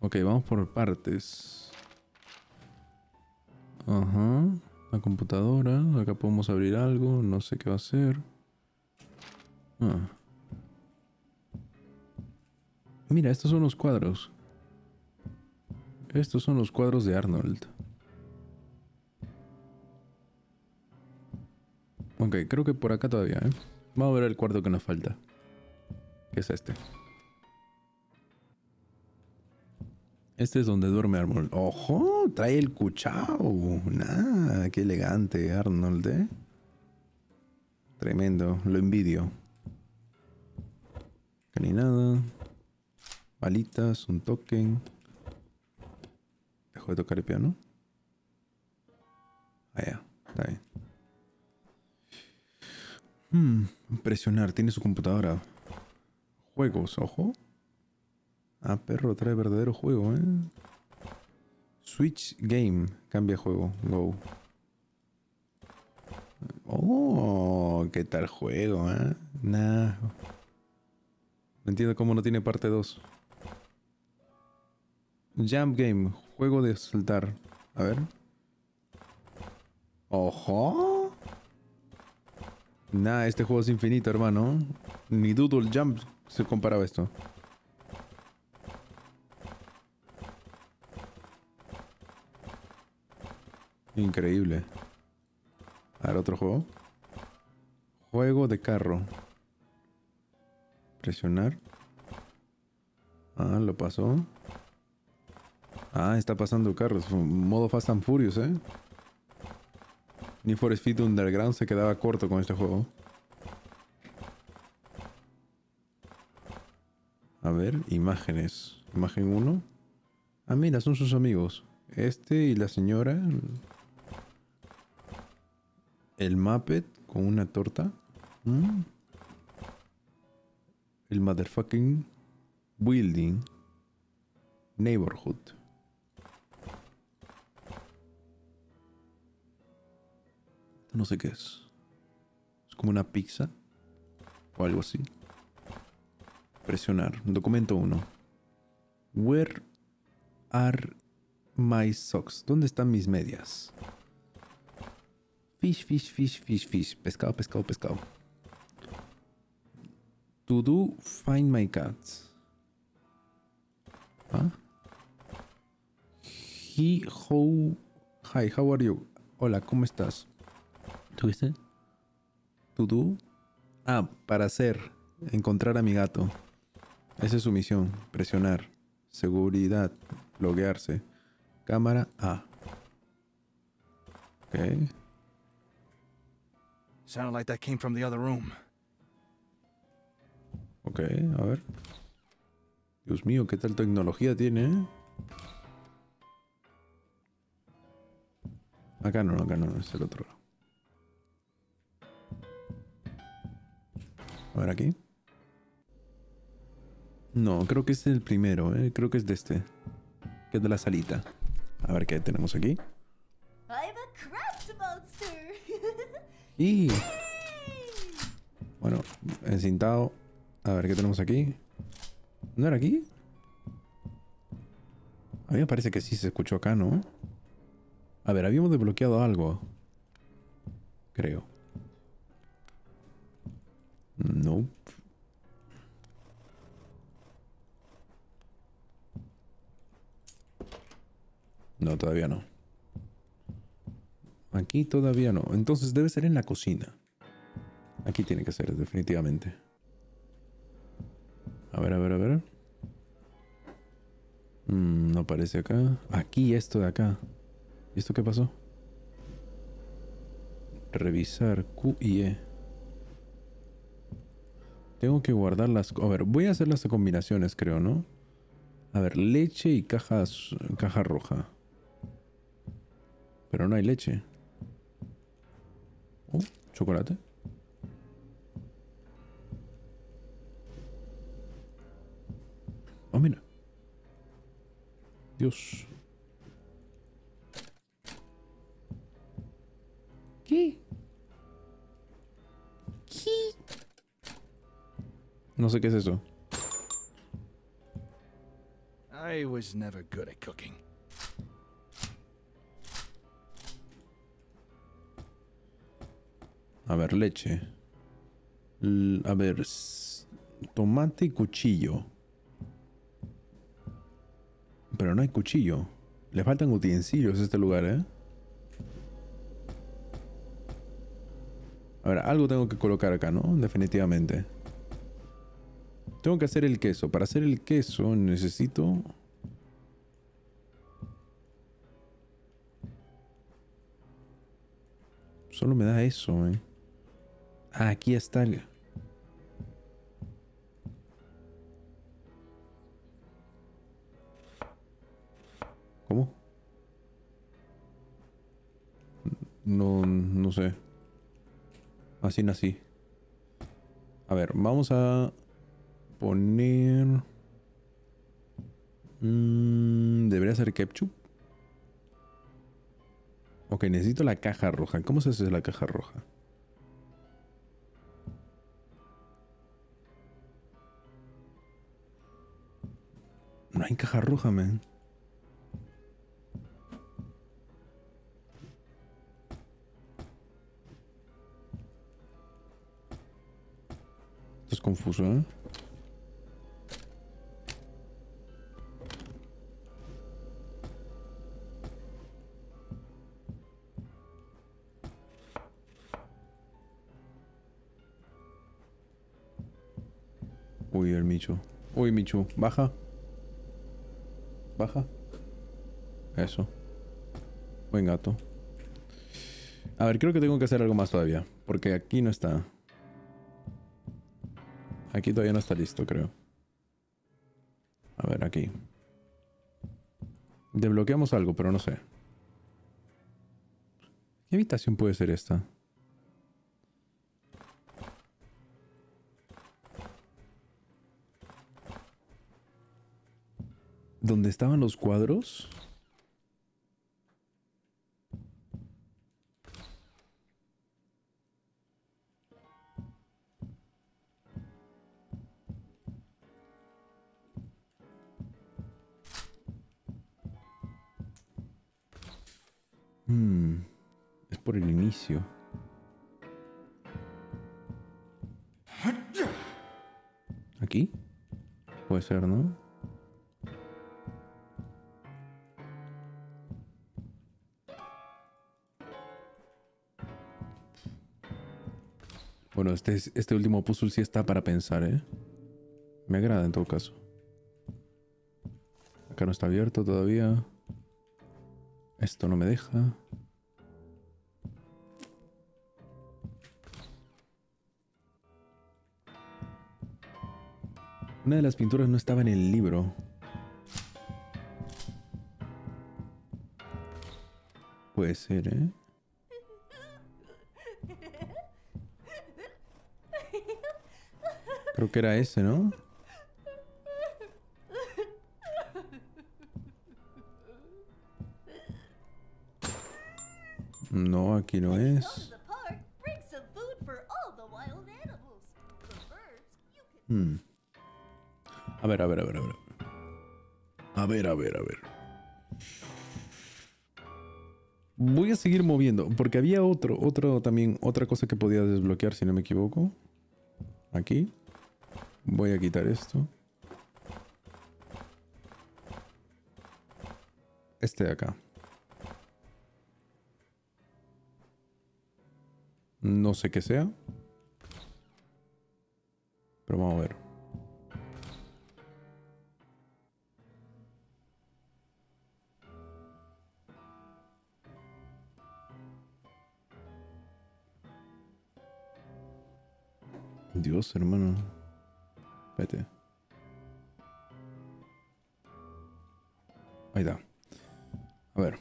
Ok, vamos por partes. Ajá. La computadora. Acá podemos abrir algo. No sé qué va a ser. Ah. Mira, estos son los cuadros. Estos son los cuadros de Arnold. Ok, creo que por acá todavía, ¿eh? Vamos a ver el cuarto que nos falta. Que es este. Este es donde duerme Arnold. ¡Ojo! Trae el cuchao. ¡Nah! ¡Qué elegante Arnold, eh! Tremendo. Lo envidio. Acá ni nada. Palitas, un token. Dejo de tocar el piano. Ah, ya. Está bien. Hmm, impresionar, tiene su computadora. Juegos, ojo. Ah, perro, trae verdadero juego, eh. Switch game, cambia juego, go. Oh, qué tal juego, eh. Nah. No entiendo cómo no tiene parte dos. Jump game, juego de saltar. A ver. Ojo. Nah, este juego es infinito, hermano. Ni Doodle Jump se comparaba a esto. Increíble. A ver, otro juego. Juego de carro. Presionar. Ah, lo pasó. Ah, está pasando carros. Modo Fast and Furious, eh. Need for Speed Underground se quedaba corto con este juego. A ver, imágenes. Imagen uno. Ah, mira, son sus amigos. Este y la señora. El Muppet con una torta. ¿Mm? El Motherfucking Building Neighborhood. No sé qué es. Es como una pizza. O algo así. Presionar. Documento uno. Where are my socks? ¿Dónde están mis medias? Fish, fish, fish, fish, fish. Pescado, pescado, pescado. To do, find my cats. ¿Ah? He, how... Hi, how are you? Hola, ¿cómo estás? ¿Tuviste? To do. Ah, para hacer. Encontrar a mi gato. Esa es su misión. Presionar. Seguridad. Loguearse. Cámara A. Ok. Sounded like that came from the other room. Ok, a ver. Dios mío, ¿qué tal tecnología tiene, eh? Acá no, acá no, es el otro lado. A ver aquí. No, creo que es el primero, eh. Creo que es de este. Que es de la salita. A ver qué tenemos aquí. I'm a crab monster. Y... bueno, encintado. A ver qué tenemos aquí. ¿No era aquí? A mí me parece que sí se escuchó acá, ¿no? A ver, habíamos desbloqueado algo. Creo. No. No, todavía no. Aquí todavía no. Entonces debe ser en la cocina. Aquí tiene que ser, definitivamente. A ver, a ver, a ver. Mm, no aparece acá. Aquí, esto de acá. ¿Y esto qué pasó? Revisar Q y E. Tengo que guardar las... A ver, voy a hacer las combinaciones, creo, ¿no? A ver, leche y caja, caja roja. Pero no hay leche. Oh, chocolate. Oh, mira. Dios. ¿Qué? ¿Qué? No sé qué es eso. I was never good at cooking. A ver, leche. L- a ver, tomate y cuchillo. Pero no hay cuchillo. Le faltan utensilios a este lugar, ¿eh? A ver, algo tengo que colocar acá, ¿no? Definitivamente. Tengo que hacer el queso. Para hacer el queso necesito... Solo me da eso, ¿eh? Ah, aquí está el... ¿Cómo? No, no sé. Así nací. A ver, vamos a... poner... Mm, ¿debería ser ketchup? Ok, necesito la caja roja. ¿Cómo se hace la caja roja? No hay caja roja, man. Esto es confuso, ¿eh? Uy, el Michu. Uy, Michu. Baja. Baja. Eso. Buen gato. A ver, creo que tengo que hacer algo más todavía. Porque aquí no está. Aquí todavía no está listo, creo. A ver, aquí. Desbloqueamos algo, pero no sé. ¿Qué habitación puede ser esta? ¿Dónde estaban los cuadros? Hmm, es por el inicio. ¿Aquí? Puede ser, ¿no? Bueno, este, este último puzzle sí está para pensar, ¿eh? Me agrada en todo caso. Acá no está abierto todavía. Esto no me deja. Una de las pinturas no estaba en el libro. Puede ser, ¿eh? Creo que era ese, ¿no? No, aquí no es. Hmm. A ver, a ver, a ver, a ver. A ver, a ver, a ver. Voy a seguir moviendo, porque había otro, otro también, otra cosa que podía desbloquear, si no me equivoco. Aquí. Voy a quitar esto. Este de acá. No sé qué sea. Pero vamos a ver. Dios, hermano. Vete. Ahí está. A ver.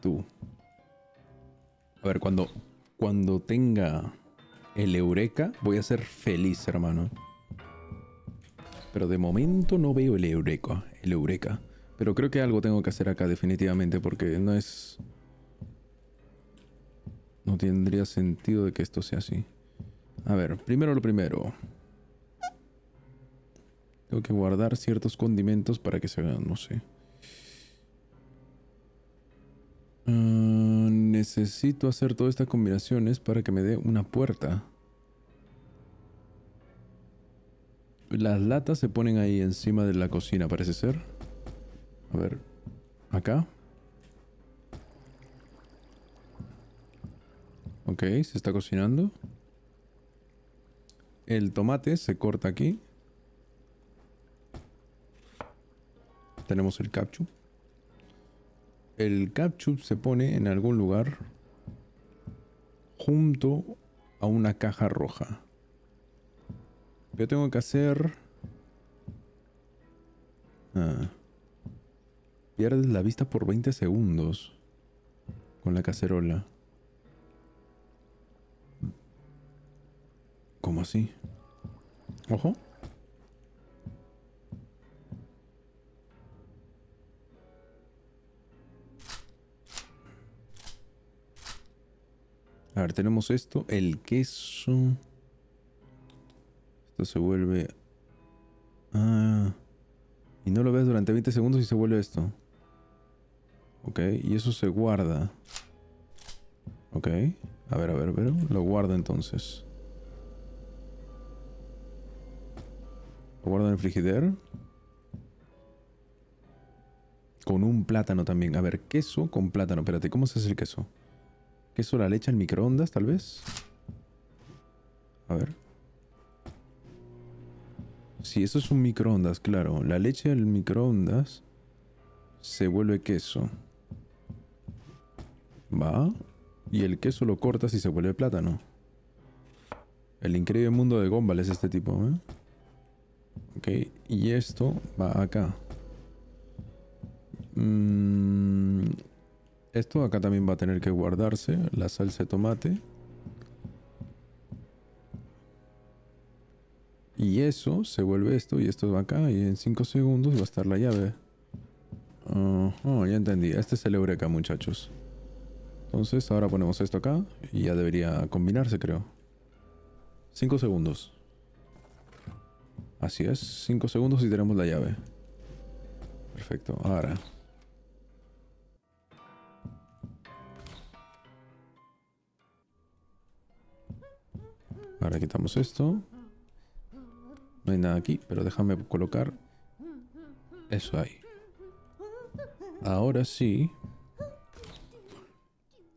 Tú. A ver, cuando, cuando tenga el Eureka, voy a ser feliz, hermano. Pero de momento no veo el Eureka. El Eureka. Pero creo que algo tengo que hacer acá definitivamente, porque no es... No tendría sentido de que esto sea así. A ver, primero lo primero. Tengo que guardar ciertos condimentos para que se hagan, no sé. Uh, necesito hacer todas estas combinaciones para que me dé una puerta. Las latas se ponen ahí encima de la cocina, parece ser. A ver, acá. Ok, se está cocinando. El tomate se corta aquí. Tenemos el ketchup. El ketchup se pone en algún lugar junto a una caja roja. Yo tengo que hacer... Ah. Pierdes la vista por veinte segundos con la cacerola. ¿Cómo así? Ojo. A ver, tenemos esto, el queso. Esto se vuelve... Ah. Y no lo ves durante veinte segundos y se vuelve esto. Ok, y eso se guarda. Ok. A ver, a ver, a ver. Lo guardo entonces. Lo guardo en el frigider. Con un plátano también. A ver, queso con plátano. Espérate, ¿cómo se hace el queso? ¿Queso la leche en microondas, tal vez? A ver. Sí, eso es un microondas, claro. La leche del microondas se vuelve queso. Va. Y el queso lo cortas y se vuelve plátano. El increíble mundo de Gumball es este tipo, ¿eh? Ok, y esto va acá. Mm, esto acá también va a tener que guardarse. La salsa de tomate. Y eso se vuelve esto. Y esto va acá. Y en cinco segundos va a estar la llave. Uh, oh, ya entendí. Este es el Eureka, muchachos. Entonces ahora ponemos esto acá. Y ya debería combinarse, creo. cinco segundos. Así es, cinco segundos y tenemos la llave. Perfecto, ahora. Ahora quitamos esto. No hay nada aquí, pero déjame colocar eso ahí. Ahora sí.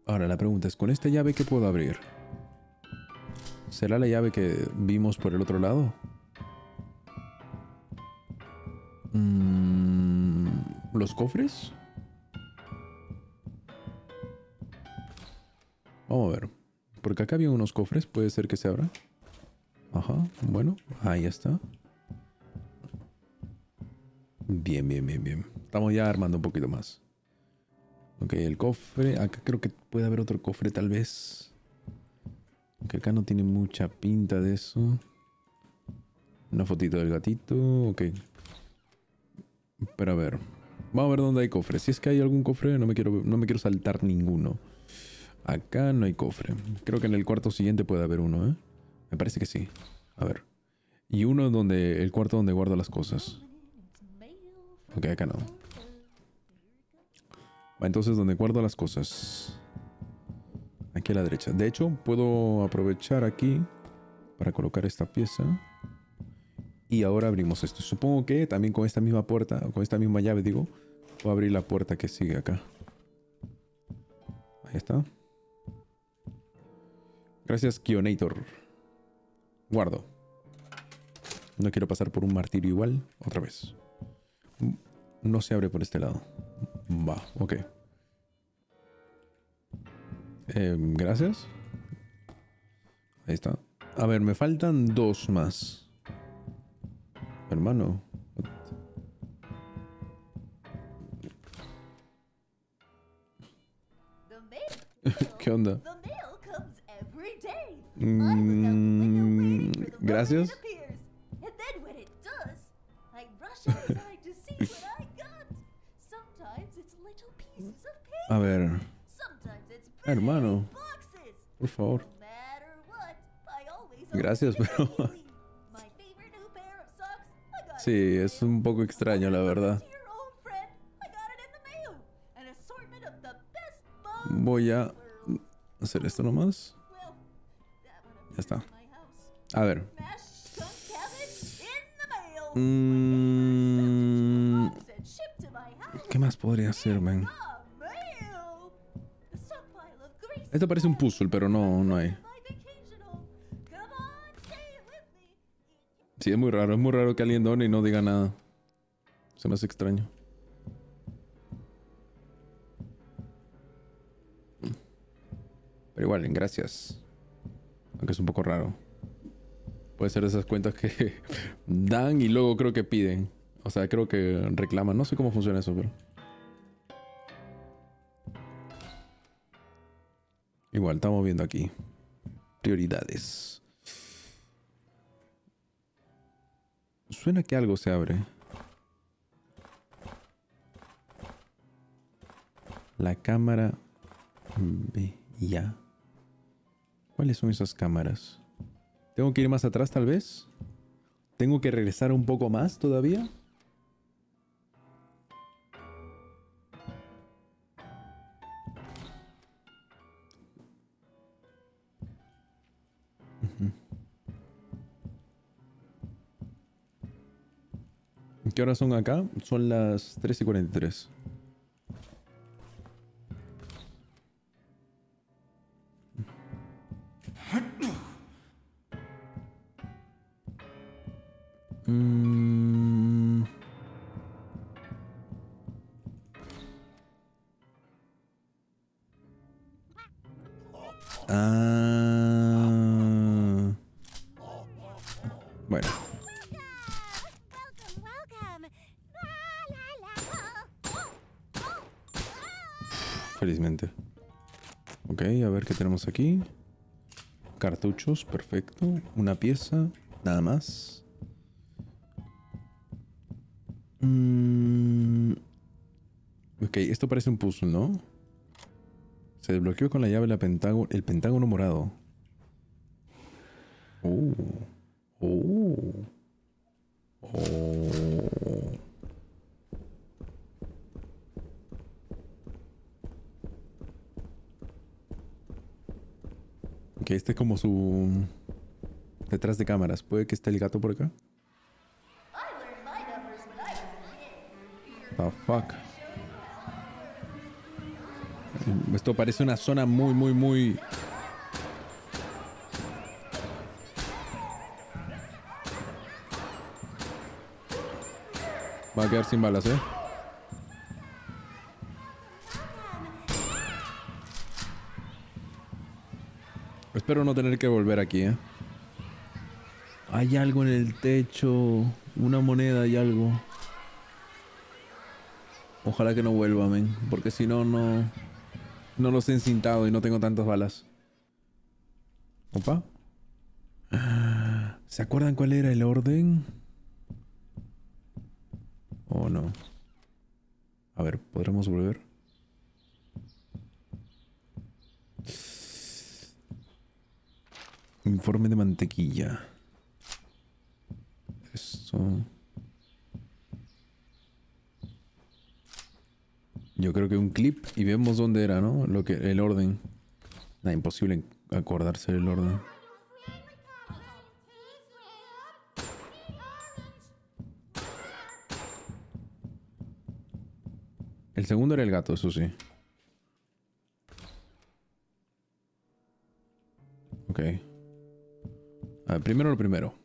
Ahora la pregunta es, ¿con esta llave qué puedo abrir? ¿Será la llave que vimos por el otro lado? ¿Los cofres? Vamos a ver. Porque acá había unos cofres. Puede ser que se abra. Ajá. Bueno. Ahí está. Bien, bien, bien, bien. Estamos ya armando un poquito más. Ok, el cofre. Acá creo que puede haber otro cofre tal vez. Aunque acá no tiene mucha pinta de eso. Una fotito del gatito. Ok. Pero a ver. Vamos a ver dónde hay cofres. Si es que hay algún cofre, no me quiero, no me quiero saltar ninguno. Acá no hay cofre. Creo que en el cuarto siguiente puede haber uno, ¿eh? Me parece que sí. A ver. Y uno donde... El cuarto donde guardo las cosas. Ok, acá no. Entonces, donde guardo las cosas. Aquí a la derecha. De hecho, puedo aprovechar aquí para colocar esta pieza. Y ahora abrimos esto. Supongo que también con esta misma puerta, con esta misma llave, digo, voy a abrir la puerta que sigue acá. Ahí está. Gracias, Kionator. Guardo. No quiero pasar por un martirio igual otra vez. No se abre por este lado. Va, ok. Eh, gracias. Ahí está. A ver, me faltan dos más. Hermano. ¿Qué onda? Mm, gracias. A ver. Hermano. Por favor. Gracias, pero... sí, es un poco extraño, la verdad. Voy a hacer esto nomás. Ya está. A ver. Mm, ¿qué más podría hacer, man? Esto parece un puzzle, pero no, no hay. Sí, es muy raro. Es muy raro que alguien done y no diga nada. Se me hace extraño. Pero igual, gracias. Aunque es un poco raro. Puede ser de esas cuentas que dan y luego creo que piden. O sea, creo que reclaman. No sé cómo funciona eso, pero... igual, estamos viendo aquí. Prioridades. Suena que algo se abre. La cámara... ya. ¿Cuáles son esas cámaras? ¿Tengo que ir más atrás, tal vez? ¿Tengo que regresar un poco más todavía? ¿Qué horas son acá? Son las tres y cuarenta y tres. Mm. Ah. Bueno. Felizmente. Ok, a ver qué tenemos aquí. Cartuchos, perfecto. Una pieza, nada más. Ok, esto parece un puzzle, ¿no? Se desbloqueó con la llave la pentágono, el pentágono morado. Oh. Oh. Oh. Ok, este es como su... detrás de cámaras. ¿Puede que esté el gato por acá? The fuck. Esto parece una zona muy, muy, muy... va a quedar sin balas, ¿eh? Espero no tener que volver aquí, ¿eh? Hay algo en el techo. Una moneda y algo. Ojalá que no vuelva, men. Porque si no, no... no los he encintado y no tengo tantas balas. Opa. ¿Se acuerdan cuál era el orden? Oh, no. A ver, ¿podremos volver? Informe de mantequilla. Esto... yo creo que un clip y vemos dónde era, ¿no? Lo que, el orden. Nah, imposible acordarse del orden. El segundo era el gato, eso sí. Ok. A ver, primero lo primero.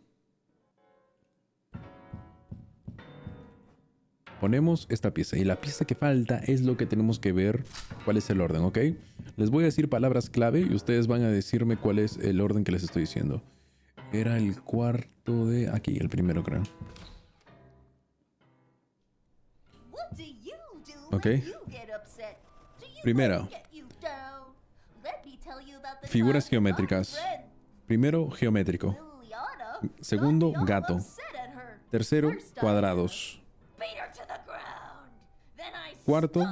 Ponemos esta pieza y la pieza que falta es lo que tenemos que ver cuál es el orden, ¿ok? Les voy a decir palabras clave y ustedes van a decirme cuál es el orden que les estoy diciendo. Era el cuarto de... aquí, el primero creo. Ok. Primero. Figuras geométricas. Primero, geométrico. Segundo, gato. Tercero, cuadrados. Cuarto,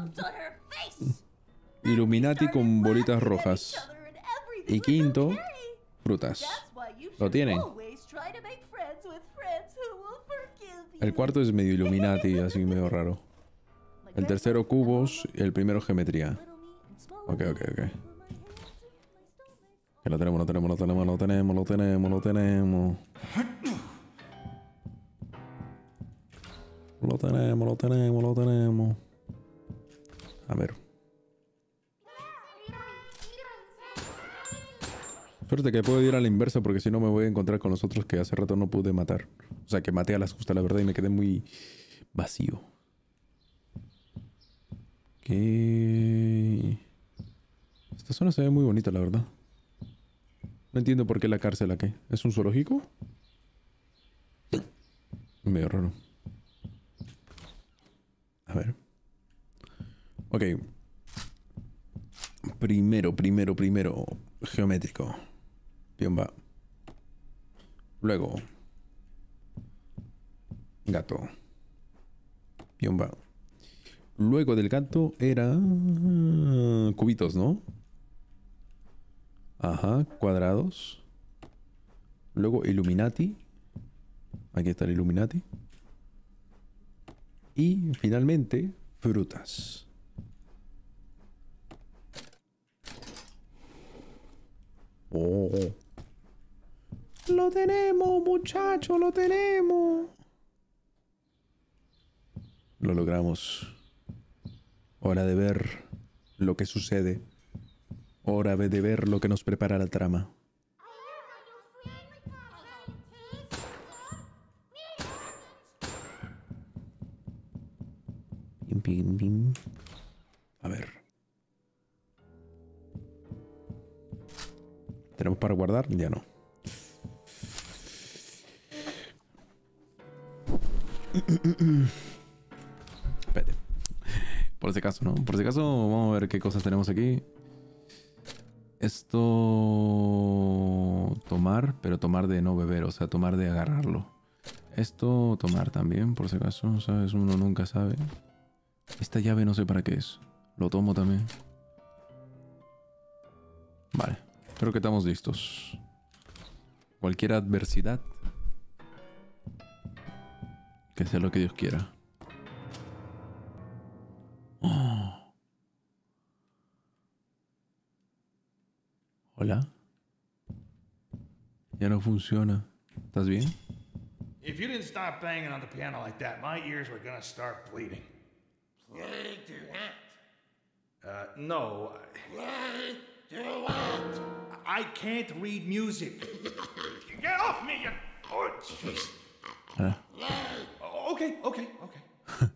Illuminati con bolitas rojas. Y quinto, frutas. Lo tienen. El cuarto es medio Illuminati, así medio raro. El tercero, cubos. El primero, geometría. Ok, ok, ok. Que lo tenemos, lo tenemos, lo tenemos, lo tenemos, lo tenemos, lo tenemos. Lo tenemos, lo tenemos, lo tenemos. A ver. Suerte que puedo ir a la inversa porque si no me voy a encontrar con los otros que hace rato no pude matar. O sea, que maté a las justas, la verdad, y me quedé muy vacío. ¿Qué? Esta zona se ve muy bonita, la verdad. No entiendo por qué la cárcel aquí. ¿Es un zoológico? Medio raro. A ver. Ok. Primero, primero, primero. Geométrico. Bien va. Luego. Gato. Bien va. Luego del gato era... cubitos, ¿no? Ajá. Cuadrados. Luego Illuminati. Aquí está el Illuminati. Y finalmente, frutas. Oh. Lo tenemos, muchachos, lo tenemos. Lo logramos. Hora de ver lo que sucede. Hora de ver lo que nos prepara la trama. A ver. ¿Tenemos para guardar? Ya no. Espérate. Por si acaso, ¿no? Por si acaso, vamos a ver qué cosas tenemos aquí. Esto... tomar, pero tomar de no beber, o sea, tomar de agarrarlo. Esto tomar también, por si acaso, ¿sabes? Uno nunca sabe. Esta llave no sé para qué es. Lo tomo también. Vale. Creo que estamos listos. Cualquier adversidad. Que sea lo que Dios quiera. Oh. Hola. Ya no funciona. ¿Estás bien? If you didn't stop banging on the piano like that, my ears were gonna start bleeding. Why do that? Uh, no. Why do that? I can't read music. Get off me, you... Oh, jeez. Uh. Okay, okay, okay. uh,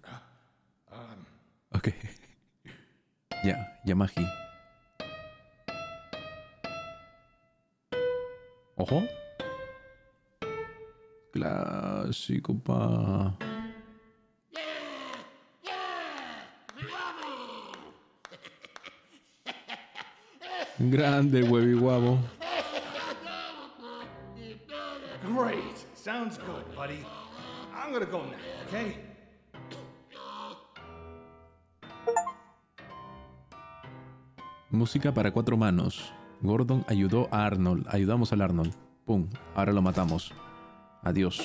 um. Okay. Yeah, Yamahi. Ojo. Clásico pa... Grande, huevi guavo. Great. Sounds good, buddy. I'm gonna go now, okay? Música para cuatro manos. Gordon ayudó a Arnold. Ayudamos al Arnold. Pum. Ahora lo matamos. Adiós.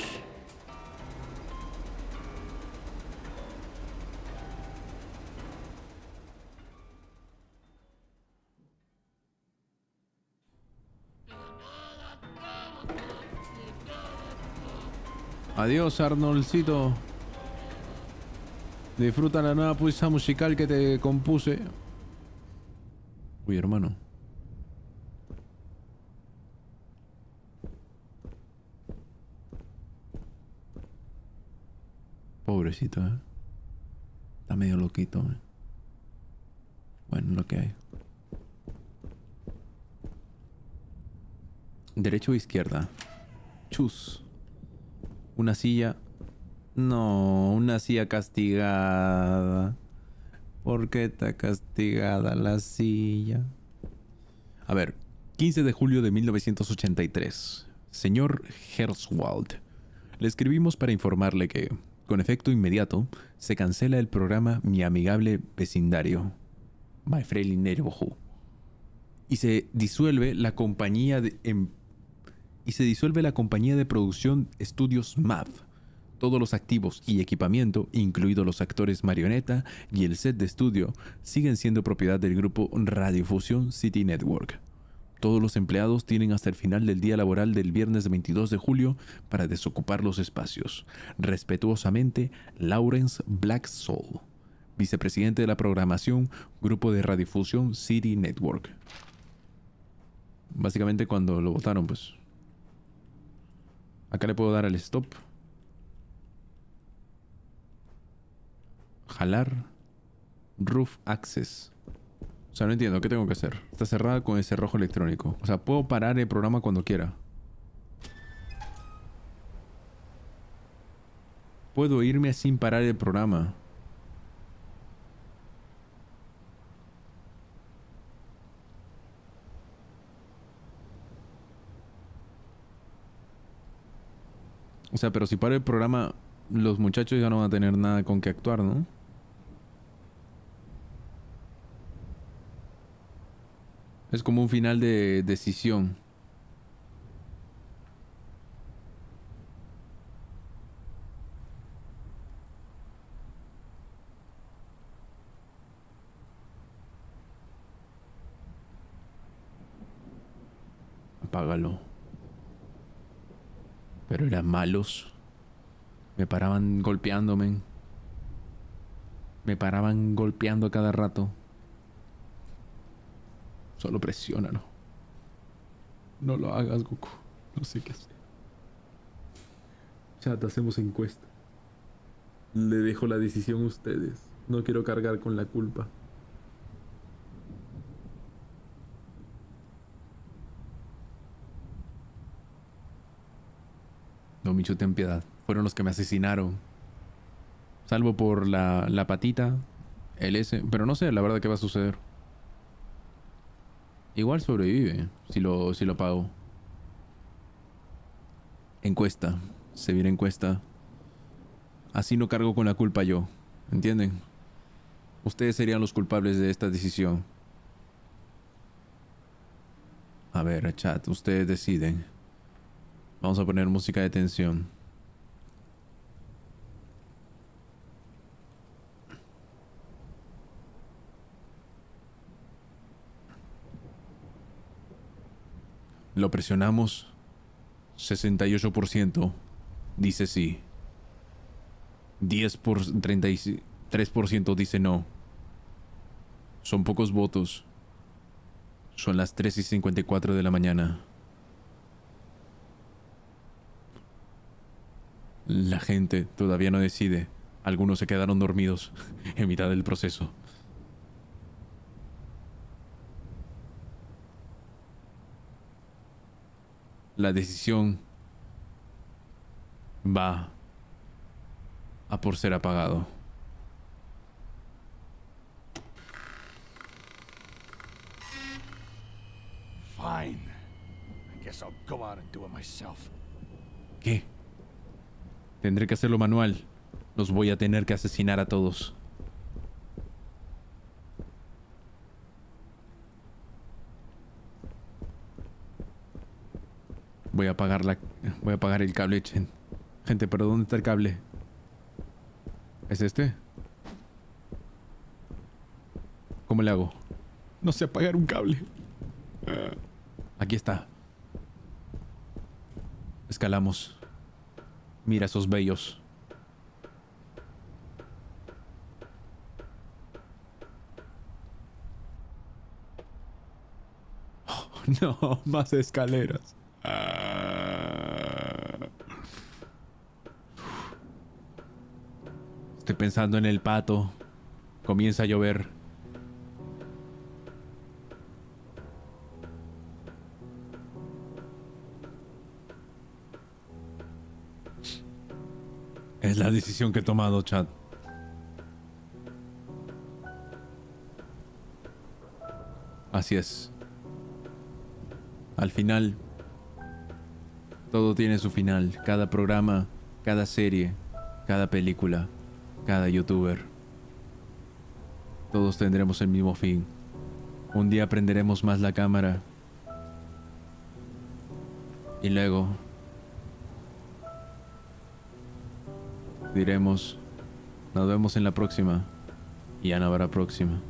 Adiós, Arnoldcito. Disfruta la nueva pieza musical que te compuse. Uy, hermano. Pobrecito, ¿eh? Está medio loquito, eh. Bueno, lo que hay. Derecho o izquierda. Chus. Una silla. No, una silla castigada. ¿Por qué está castigada la silla? A ver, quince de julio de mil novecientos ochenta y tres. Señor Gerswald. Le escribimos para informarle que, con efecto inmediato, se cancela el programa Mi Amigable Vecindario, My Friendly Neighborhood, y se disuelve la compañía de... Em, y se disuelve la compañía de producción Estudios M A V. Todos los activos y equipamiento, incluidos los actores marioneta y el set de estudio, siguen siendo propiedad del grupo Radiofusión City Network. Todos los empleados tienen hasta el final del día laboral del viernes veintidós de julio para desocupar los espacios. Respetuosamente, Lawrence Blacksoul, vicepresidente de la programación, grupo de Radiofusión City Network. Básicamente cuando lo votaron, pues... Acá le puedo dar al stop. Jalar. Roof access. O sea, no entiendo. ¿Qué tengo que hacer? Está cerrada con el cerrojo electrónico. O sea, puedo parar el programa cuando quiera. Puedo irme sin parar el programa. O sea, pero si paro el programa, los muchachos ya no van a tener nada con que actuar, ¿no? Es como un final de decisión. Apágalo. Pero eran malos. Me paraban golpeándome. Me paraban golpeando a cada rato. Solo presiónalo. No lo hagas, Goku. No sé qué hacer. Chat, hacemos encuesta. Le dejo la decisión a ustedes. No quiero cargar con la culpa. No, Michu, ten piedad. Fueron los que me asesinaron. Salvo por la, la patita, el S. Pero no sé, la verdad, qué va a suceder. Igual sobrevive, si lo, si lo pago. Encuesta. Se viene encuesta. Así no cargo con la culpa yo. ¿Entienden? Ustedes serían los culpables de esta decisión. A ver, chat. Ustedes deciden. Vamos a poner música de tensión. Lo presionamos. sesenta y ocho por ciento dice sí. diez por treinta y tres por ciento dice no. Son pocos votos. Son las tres y cincuenta y cuatro de la mañana. La gente todavía no decide. Algunos se quedaron dormidos en mitad del proceso. La decisión va a por ser apagado. Fine. I guess I'll go out and do it myself. ¿Qué? Tendré que hacerlo manual. Los voy a tener que asesinar a todos. Voy a apagar la... Voy a apagar el cable, chen. Gente, pero ¿dónde está el cable? ¿Es este? ¿Cómo le hago? No sé apagar un cable. Aquí está. Escalamos. Mira esos bellos. Oh, no, más escaleras. Estoy pensando en el pato. Comienza a llover. Es la decisión que he tomado, chat. Así es. Al final, todo tiene su final. Cada programa, cada serie, cada película, cada youtuber. Todos tendremos el mismo fin. Un día aprenderemos más la cámara. Y luego diremos, nos vemos en la próxima. Y ya no habrá próxima.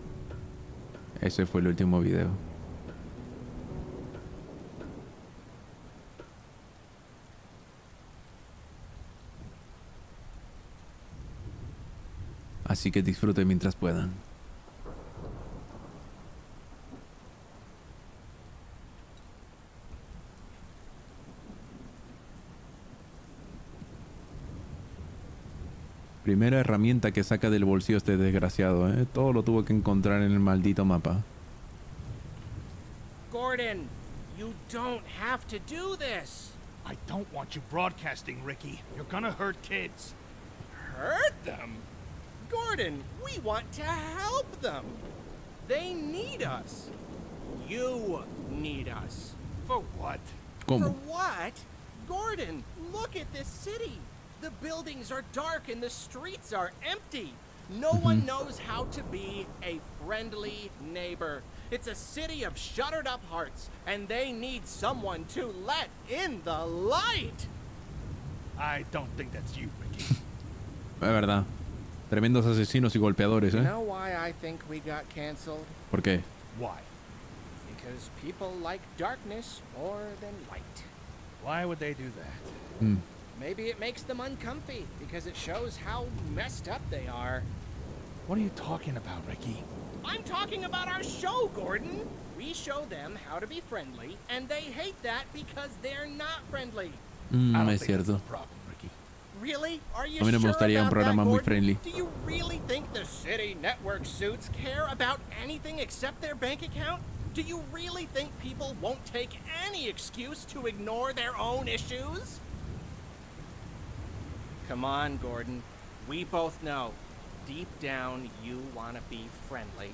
Ese fue el último video. Así que disfruten mientras puedan. Primera herramienta que saca del bolsillo este desgraciado, ¿eh? Todo lo tuvo que encontrar en el maldito mapa. Gordon, you don't have to do this. I don't want you broadcasting, Ricky. You're gonna hurt kids. Hurt them? Gordon, we want to help them. They need us. You need us. For what? ¿Cómo? For what? Gordon, look at this city. The buildings are dark and the streets are empty. No mm-hmm. one knows how to be a friendly neighbor. It's a city of shuttered up hearts, and they need someone to let in the light. I don't think that's you, Ricky. Es verdad. Tremendos asesinos y golpeadores, ¿eh? You know why I think we got canceled? ¿Por qué? Why? Because people like darkness more than light. Why would they do that? Mm. Maybe it makes them uncomfy because it shows how messed up they are. What are you talking about, Ricky? I'm talking about our show, Gordon. We show them how to be friendly, and they hate that because they're not friendly. Mm, I don't es think cierto. That's a problem, Ricky. Really? Are you sure about that, Gordon? Do you really think the city network suits care about anything except their bank account? Do you really think people won't take any excuse to ignore their own issues? Come on, Gordon. We both know. Deep down, you want to be friendly.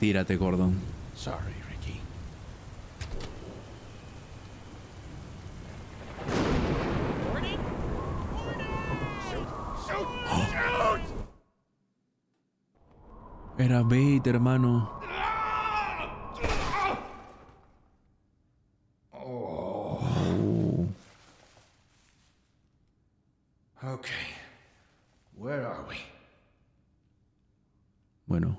Tírate, Gordon. Sorry, Ricky. Gordon? Gordon! Shoot! Shoot! Shoot! Era bait, hermano. Okay, where are we? Bueno.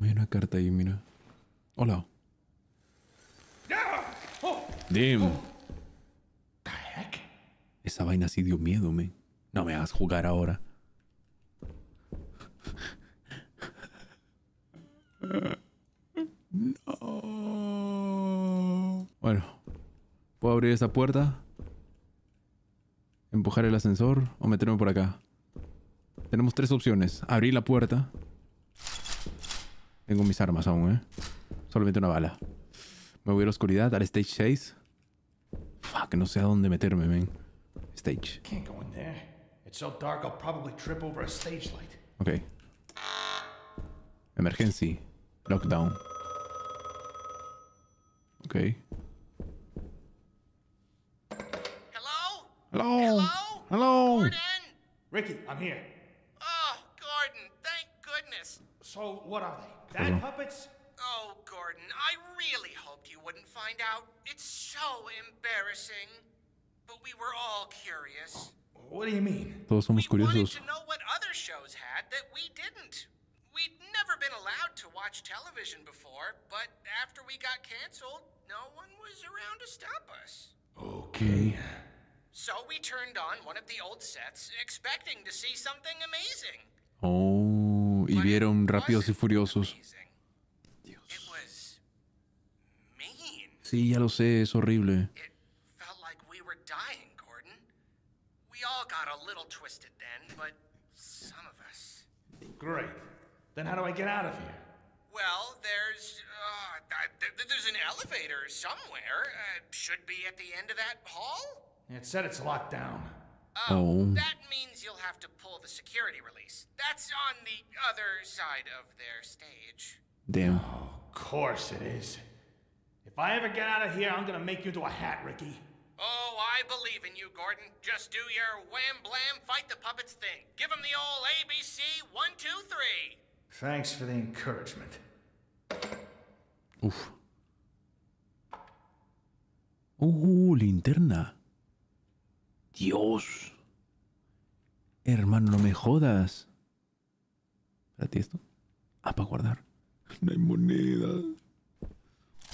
Hay una carta ahí, mira. Hola. Damn. The heck? Esa vaina sí dio miedo, me. No me hagas jugar ahora. No. Bueno, ¿puedo abrir esa puerta? ¿Empujar el ascensor? ¿O meterme por acá? Tenemos tres opciones. Abrir la puerta. Tengo mis armas aún, ¿eh? Solamente una bala. Me voy a la oscuridad, al stage seis. Fuck, no sé a dónde meterme, men. Stage. Ok. Emergency. Lockdown. Ok. Hello? Hello? Hello? Hello? Gordon? Ricky, I'm here. Oh, Gordon, thank goodness. So, what are they? Dad puppets? Oh, Gordon, I really hoped you wouldn't find out. It's so embarrassing. But we were all curious. What do you mean? Todos somos curiosos. We wanted to know what other shows had that we didn't. We'd never been allowed to watch television before, but after we got canceled, no one was around to stop us. Okay. So we turned on one of the old sets, expecting to see something amazing. Oh, y y vieron Rápidos y Furiosos. Dios. Sí, ya lo sé, es horrible. Great. Then how do I get out of here? Well, there's uh, th there's an elevator somewhere. Uh, should be at the end of that hall. It said it's locked down. Oh, oh, that means you'll have to pull the security release. That's on the other side of their stage. Damn. Oh, of course it is. If I ever get out of here, I'm gonna make you into a hat, Ricky. Oh, I believe in you, Gordon. Just do your wham-blam fight the puppets thing. Give them the old A B C, one, two, three. Thanks for the encouragement. Uf. Uh, linterna. Dios. Hermano, no me jodas. Espérate, ¿esto? Ah, para guardar. No hay monedas.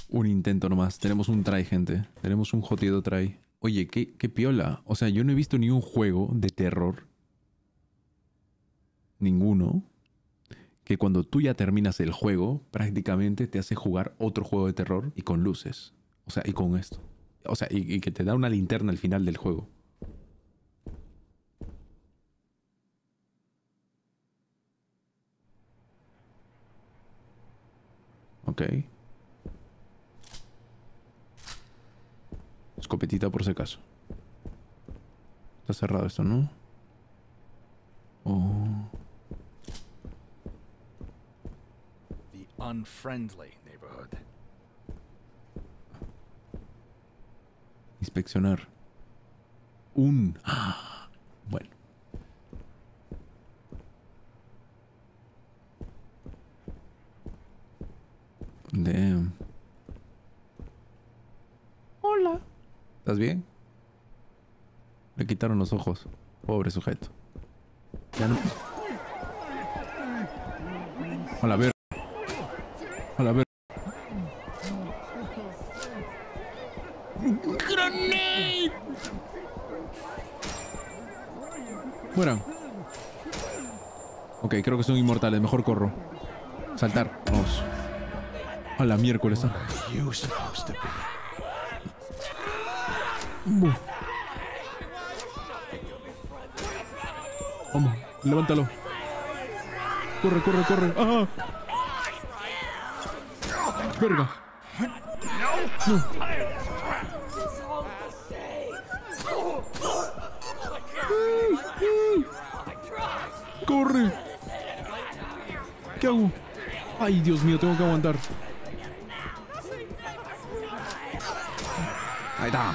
Un intento nomás. Tenemos un try, gente. Tenemos un jodido try. Oye, qué, qué piola. O sea, yo no he visto ni un juego de terror. Ninguno. Que cuando tú ya terminas el juego, prácticamente te hace jugar otro juego de terror y con luces. O sea, y con esto. O sea, y, y que te da una linterna al final del juego. Ok. Escopetita por si acaso. Está cerrado esto, ¿no? Oh. The unfriendly neighborhood. Inspeccionar. Un. ¡Ah! Bueno. Damn. Hola. ¿Estás bien? Le quitaron los ojos. Pobre sujeto. Ya no. Hola, ver. Hola, ver. ¡Grenade! Mueran. Ok, creo que son inmortales. Mejor corro. Saltar. Vamos. A la miércoles. Uf. Vamos, levántalo. Corre, corre, corre. ¡Ah! Verga. No. Corre. ¿Qué hago? Ay, Dios mío, tengo que aguantar. Ahí está.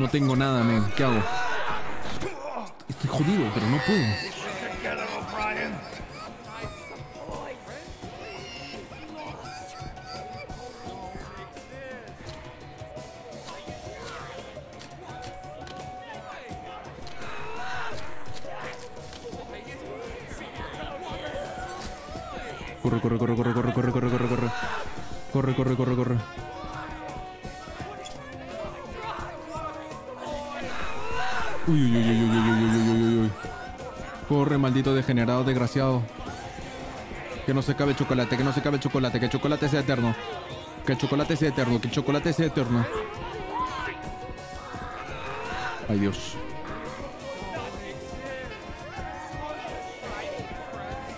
No tengo nada, men. ¿Qué hago? Estoy jodido, pero no puedo. Corre, corre, corre, corre, corre, corre, corre, corre, corre. Corre, corre, corre, corre. Uy, uy, uy, uy, uy, uy, uy, uy, uy. Corre, maldito degenerado, desgraciado. Que no se acabe el chocolate, que no se acabe el chocolate, que el chocolate sea eterno. Que el chocolate sea eterno, que el chocolate sea eterno. Ay, Dios.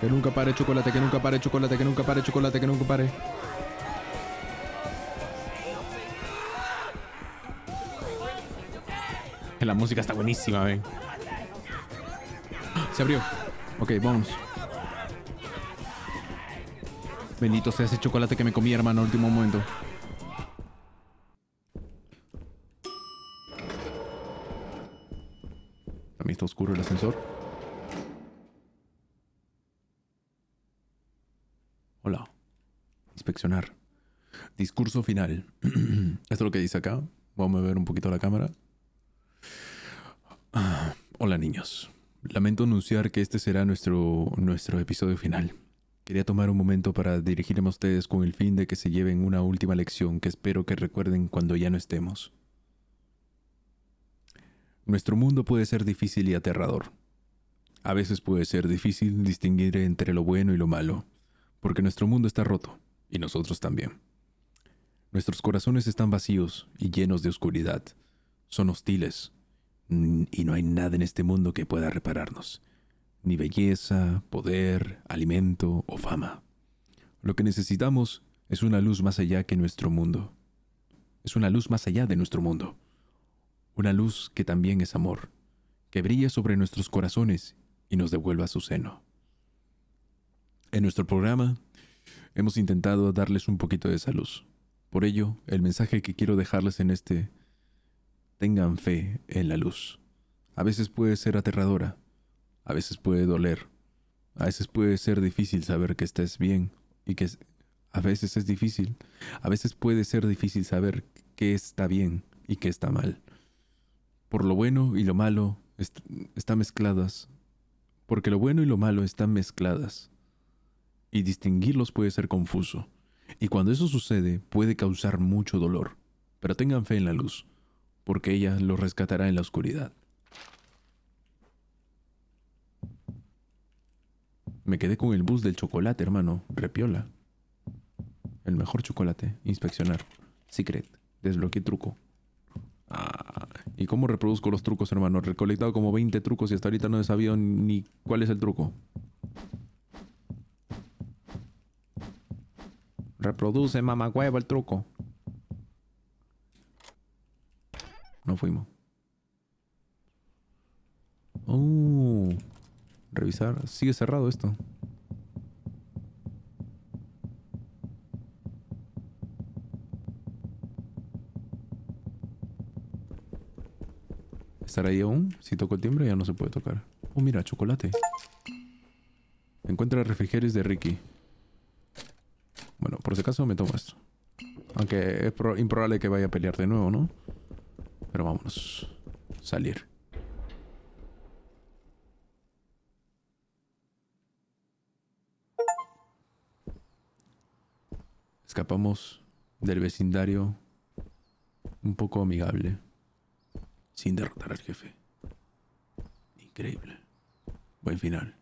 Que nunca pare el chocolate, que nunca pare el chocolate, que nunca pare el chocolate, que nunca pare. La música está buenísima, ven. Se abrió. Ok, vamos. Bendito sea ese chocolate que me comí, hermano, al último momento. También está oscuro el ascensor. inspeccionar. Discurso final. Esto es lo que dice acá. Vamos a ver un poquito la cámara. Ah, hola niños. Lamento anunciar que este será nuestro, nuestro episodio final. Quería tomar un momento para dirigirme a ustedes con el fin de que se lleven una última lección que espero que recuerden cuando ya no estemos. Nuestro mundo puede ser difícil y aterrador. A veces puede ser difícil distinguir entre lo bueno y lo malo, porque nuestro mundo está roto, y nosotros también. Nuestros corazones están vacíos y llenos de oscuridad. Son hostiles, y no hay nada en este mundo que pueda repararnos. Ni belleza, poder, alimento o fama. Lo que necesitamos es una luz más allá que nuestro mundo. Es una luz más allá de nuestro mundo. Una luz que también es amor, que brilla sobre nuestros corazones y nos devuelva a su seno. En nuestro programa hemos intentado darles un poquito de esa luz. Por ello, el mensaje que quiero dejarles en este: tengan fe en la luz. A veces puede ser aterradora, a veces puede doler, a veces puede ser difícil saber que estés bien y que a veces es difícil, a veces puede ser difícil saber qué está bien y qué está mal. Por lo bueno y lo malo est están mezcladas, porque lo bueno y lo malo están mezcladas y distinguirlos puede ser confuso. Y cuando eso sucede, puede causar mucho dolor. Pero tengan fe en la luz, porque ella los rescatará en la oscuridad. Me quedé con el bus del chocolate, hermano. Repiola. El mejor chocolate. Inspeccionar. Secret. Desbloqueé truco. Ah, ¿y cómo reproduzco los trucos, hermano? He recolectado como veinte trucos y hasta ahorita no he sabido ni cuál es el truco. Reproduce, mamá huevo, el truco. No fuimos. Oh. Revisar. Sigue cerrado esto. ¿Estará ahí aún? Si toco el timbre ya no se puede tocar. Oh, mira, chocolate. Encuentra refrigerios de Ricky. Bueno, por si acaso me tomo esto. Aunque es improbable que vaya a pelear de nuevo, ¿no? Pero vámonos. Salir. Escapamos del vecindario un poco amigable. Sin derrotar al jefe. Increíble. Buen final.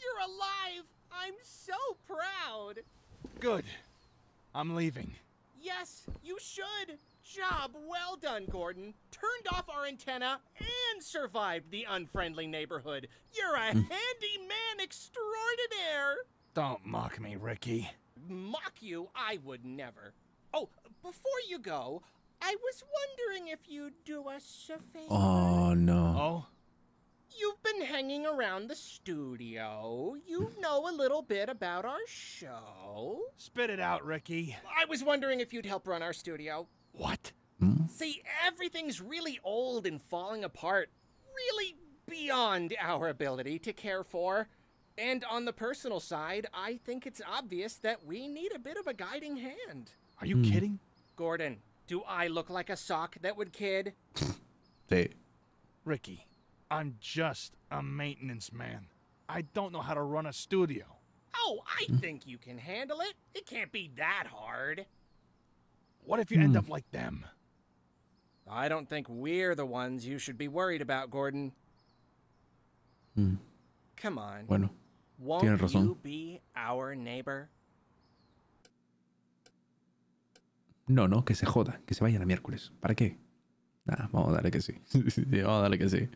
You're alive! I'm so proud! Good. I'm leaving. Yes, you should! Job well done, Gordon. Turned off our antenna and survived the unfriendly neighborhood. You're a handy man extraordinaire! Don't mock me, Ricky. Mock you? I would never. Oh, before you go, I was wondering if you'd do us a favor. Oh, no. Oh? You've been hanging around the studio. You know a little bit about our show. Spit it out, Ricky. I was wondering if you'd help run our studio. What? Hmm? See, everything's really old and falling apart. Really beyond our ability to care for. And on the personal side, I think it's obvious that we need a bit of a guiding hand. Are you hmm. kidding? Gordon, do I look like a sock that would kid? Hey. Ricky. I'm just a maintenance man. I don't know how to run a studio. Oh, I think you can handle it. It can't be that hard. What if you mm. end up like them? I don't think we're the ones you should be worried about, Gordon. Mm. Come on. Bueno, won't tienes razón. You be our neighbor? No, no, que se joda. Que se vayan a miércoles. ¿Para qué? Nah, vamos a darle que sí. Vamos a darle que sí.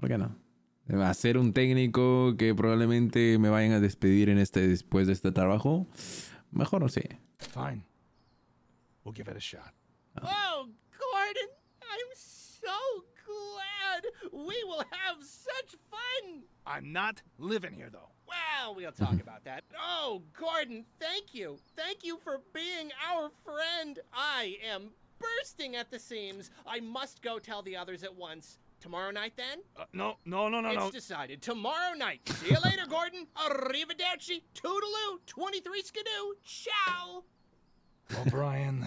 ¿Por qué no? Va a ser un técnico que probablemente me vayan a despedir en este, después de este trabajo. Mejor no sé. Fine. We'll give it a shot. Oh, Gordon, I'm so glad We will have such fun! I'm not living here, though. Well, we'll talk about that. Oh, Gordon, thank you. Thank you for being our friend. I am bursting at the seams. I must go tell the others at once. Tomorrow night, then? Uh, no, no, no, no, it's no. It's decided. Tomorrow night. See you later, Gordon. Arrivederci. Toodaloo. twenty-three skidoo. Ciao. O'Brien,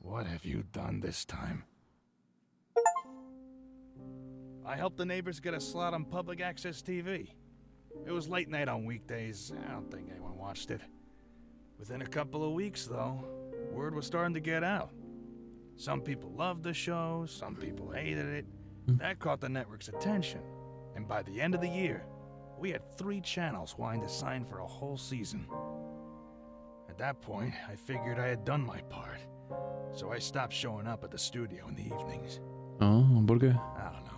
what have you done this time? I helped the neighbors get a slot on public access T V. It was late night on weekdays. I don't think anyone watched it. Within a couple of weeks, though, word was starting to get out. Some people loved the show, some people hated it. That caught the network's attention, and by the end of the year, we had three channels wanting to sign for a whole season. At that point, I figured I had done my part, so I stopped showing up at the studio in the evenings. Oh, ¿por qué? I don't know.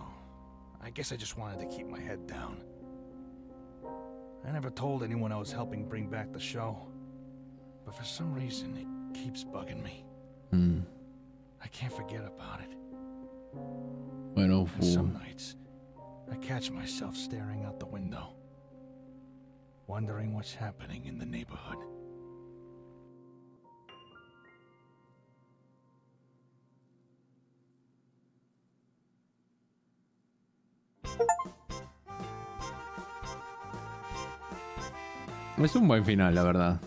I guess I just wanted to keep my head down. I never told anyone I was helping bring back the show, but for some reason, it keeps bugging me. Mm. I can't forget about it. Bueno, fool. Some nights, I catch myself staring out the window, wondering what's happening in the neighborhood. Es un buen final, la verdad.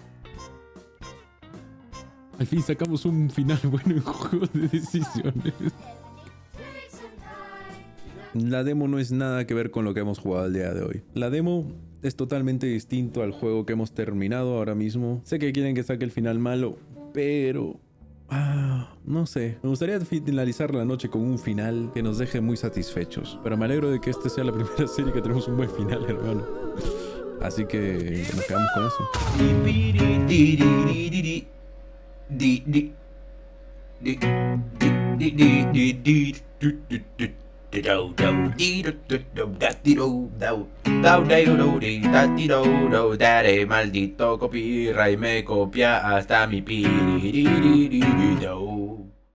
Al fin sacamos un final bueno en juegos de decisiones. La demo no es nada que ver con lo que hemos jugado al día de hoy. La demo es totalmente distinto al juego que hemos terminado ahora mismo. Sé que quieren que saque el final malo, pero... Ah, no sé. Me gustaría finalizar la noche con un final que nos deje muy satisfechos. Pero me alegro de que esta sea la primera serie que tenemos un buen final, hermano. Así que nos quedamos con eso. Do do dee do do do da dee do do da da do dee da dee do do dare maldito copyright me copia hasta mi pi di di di di do.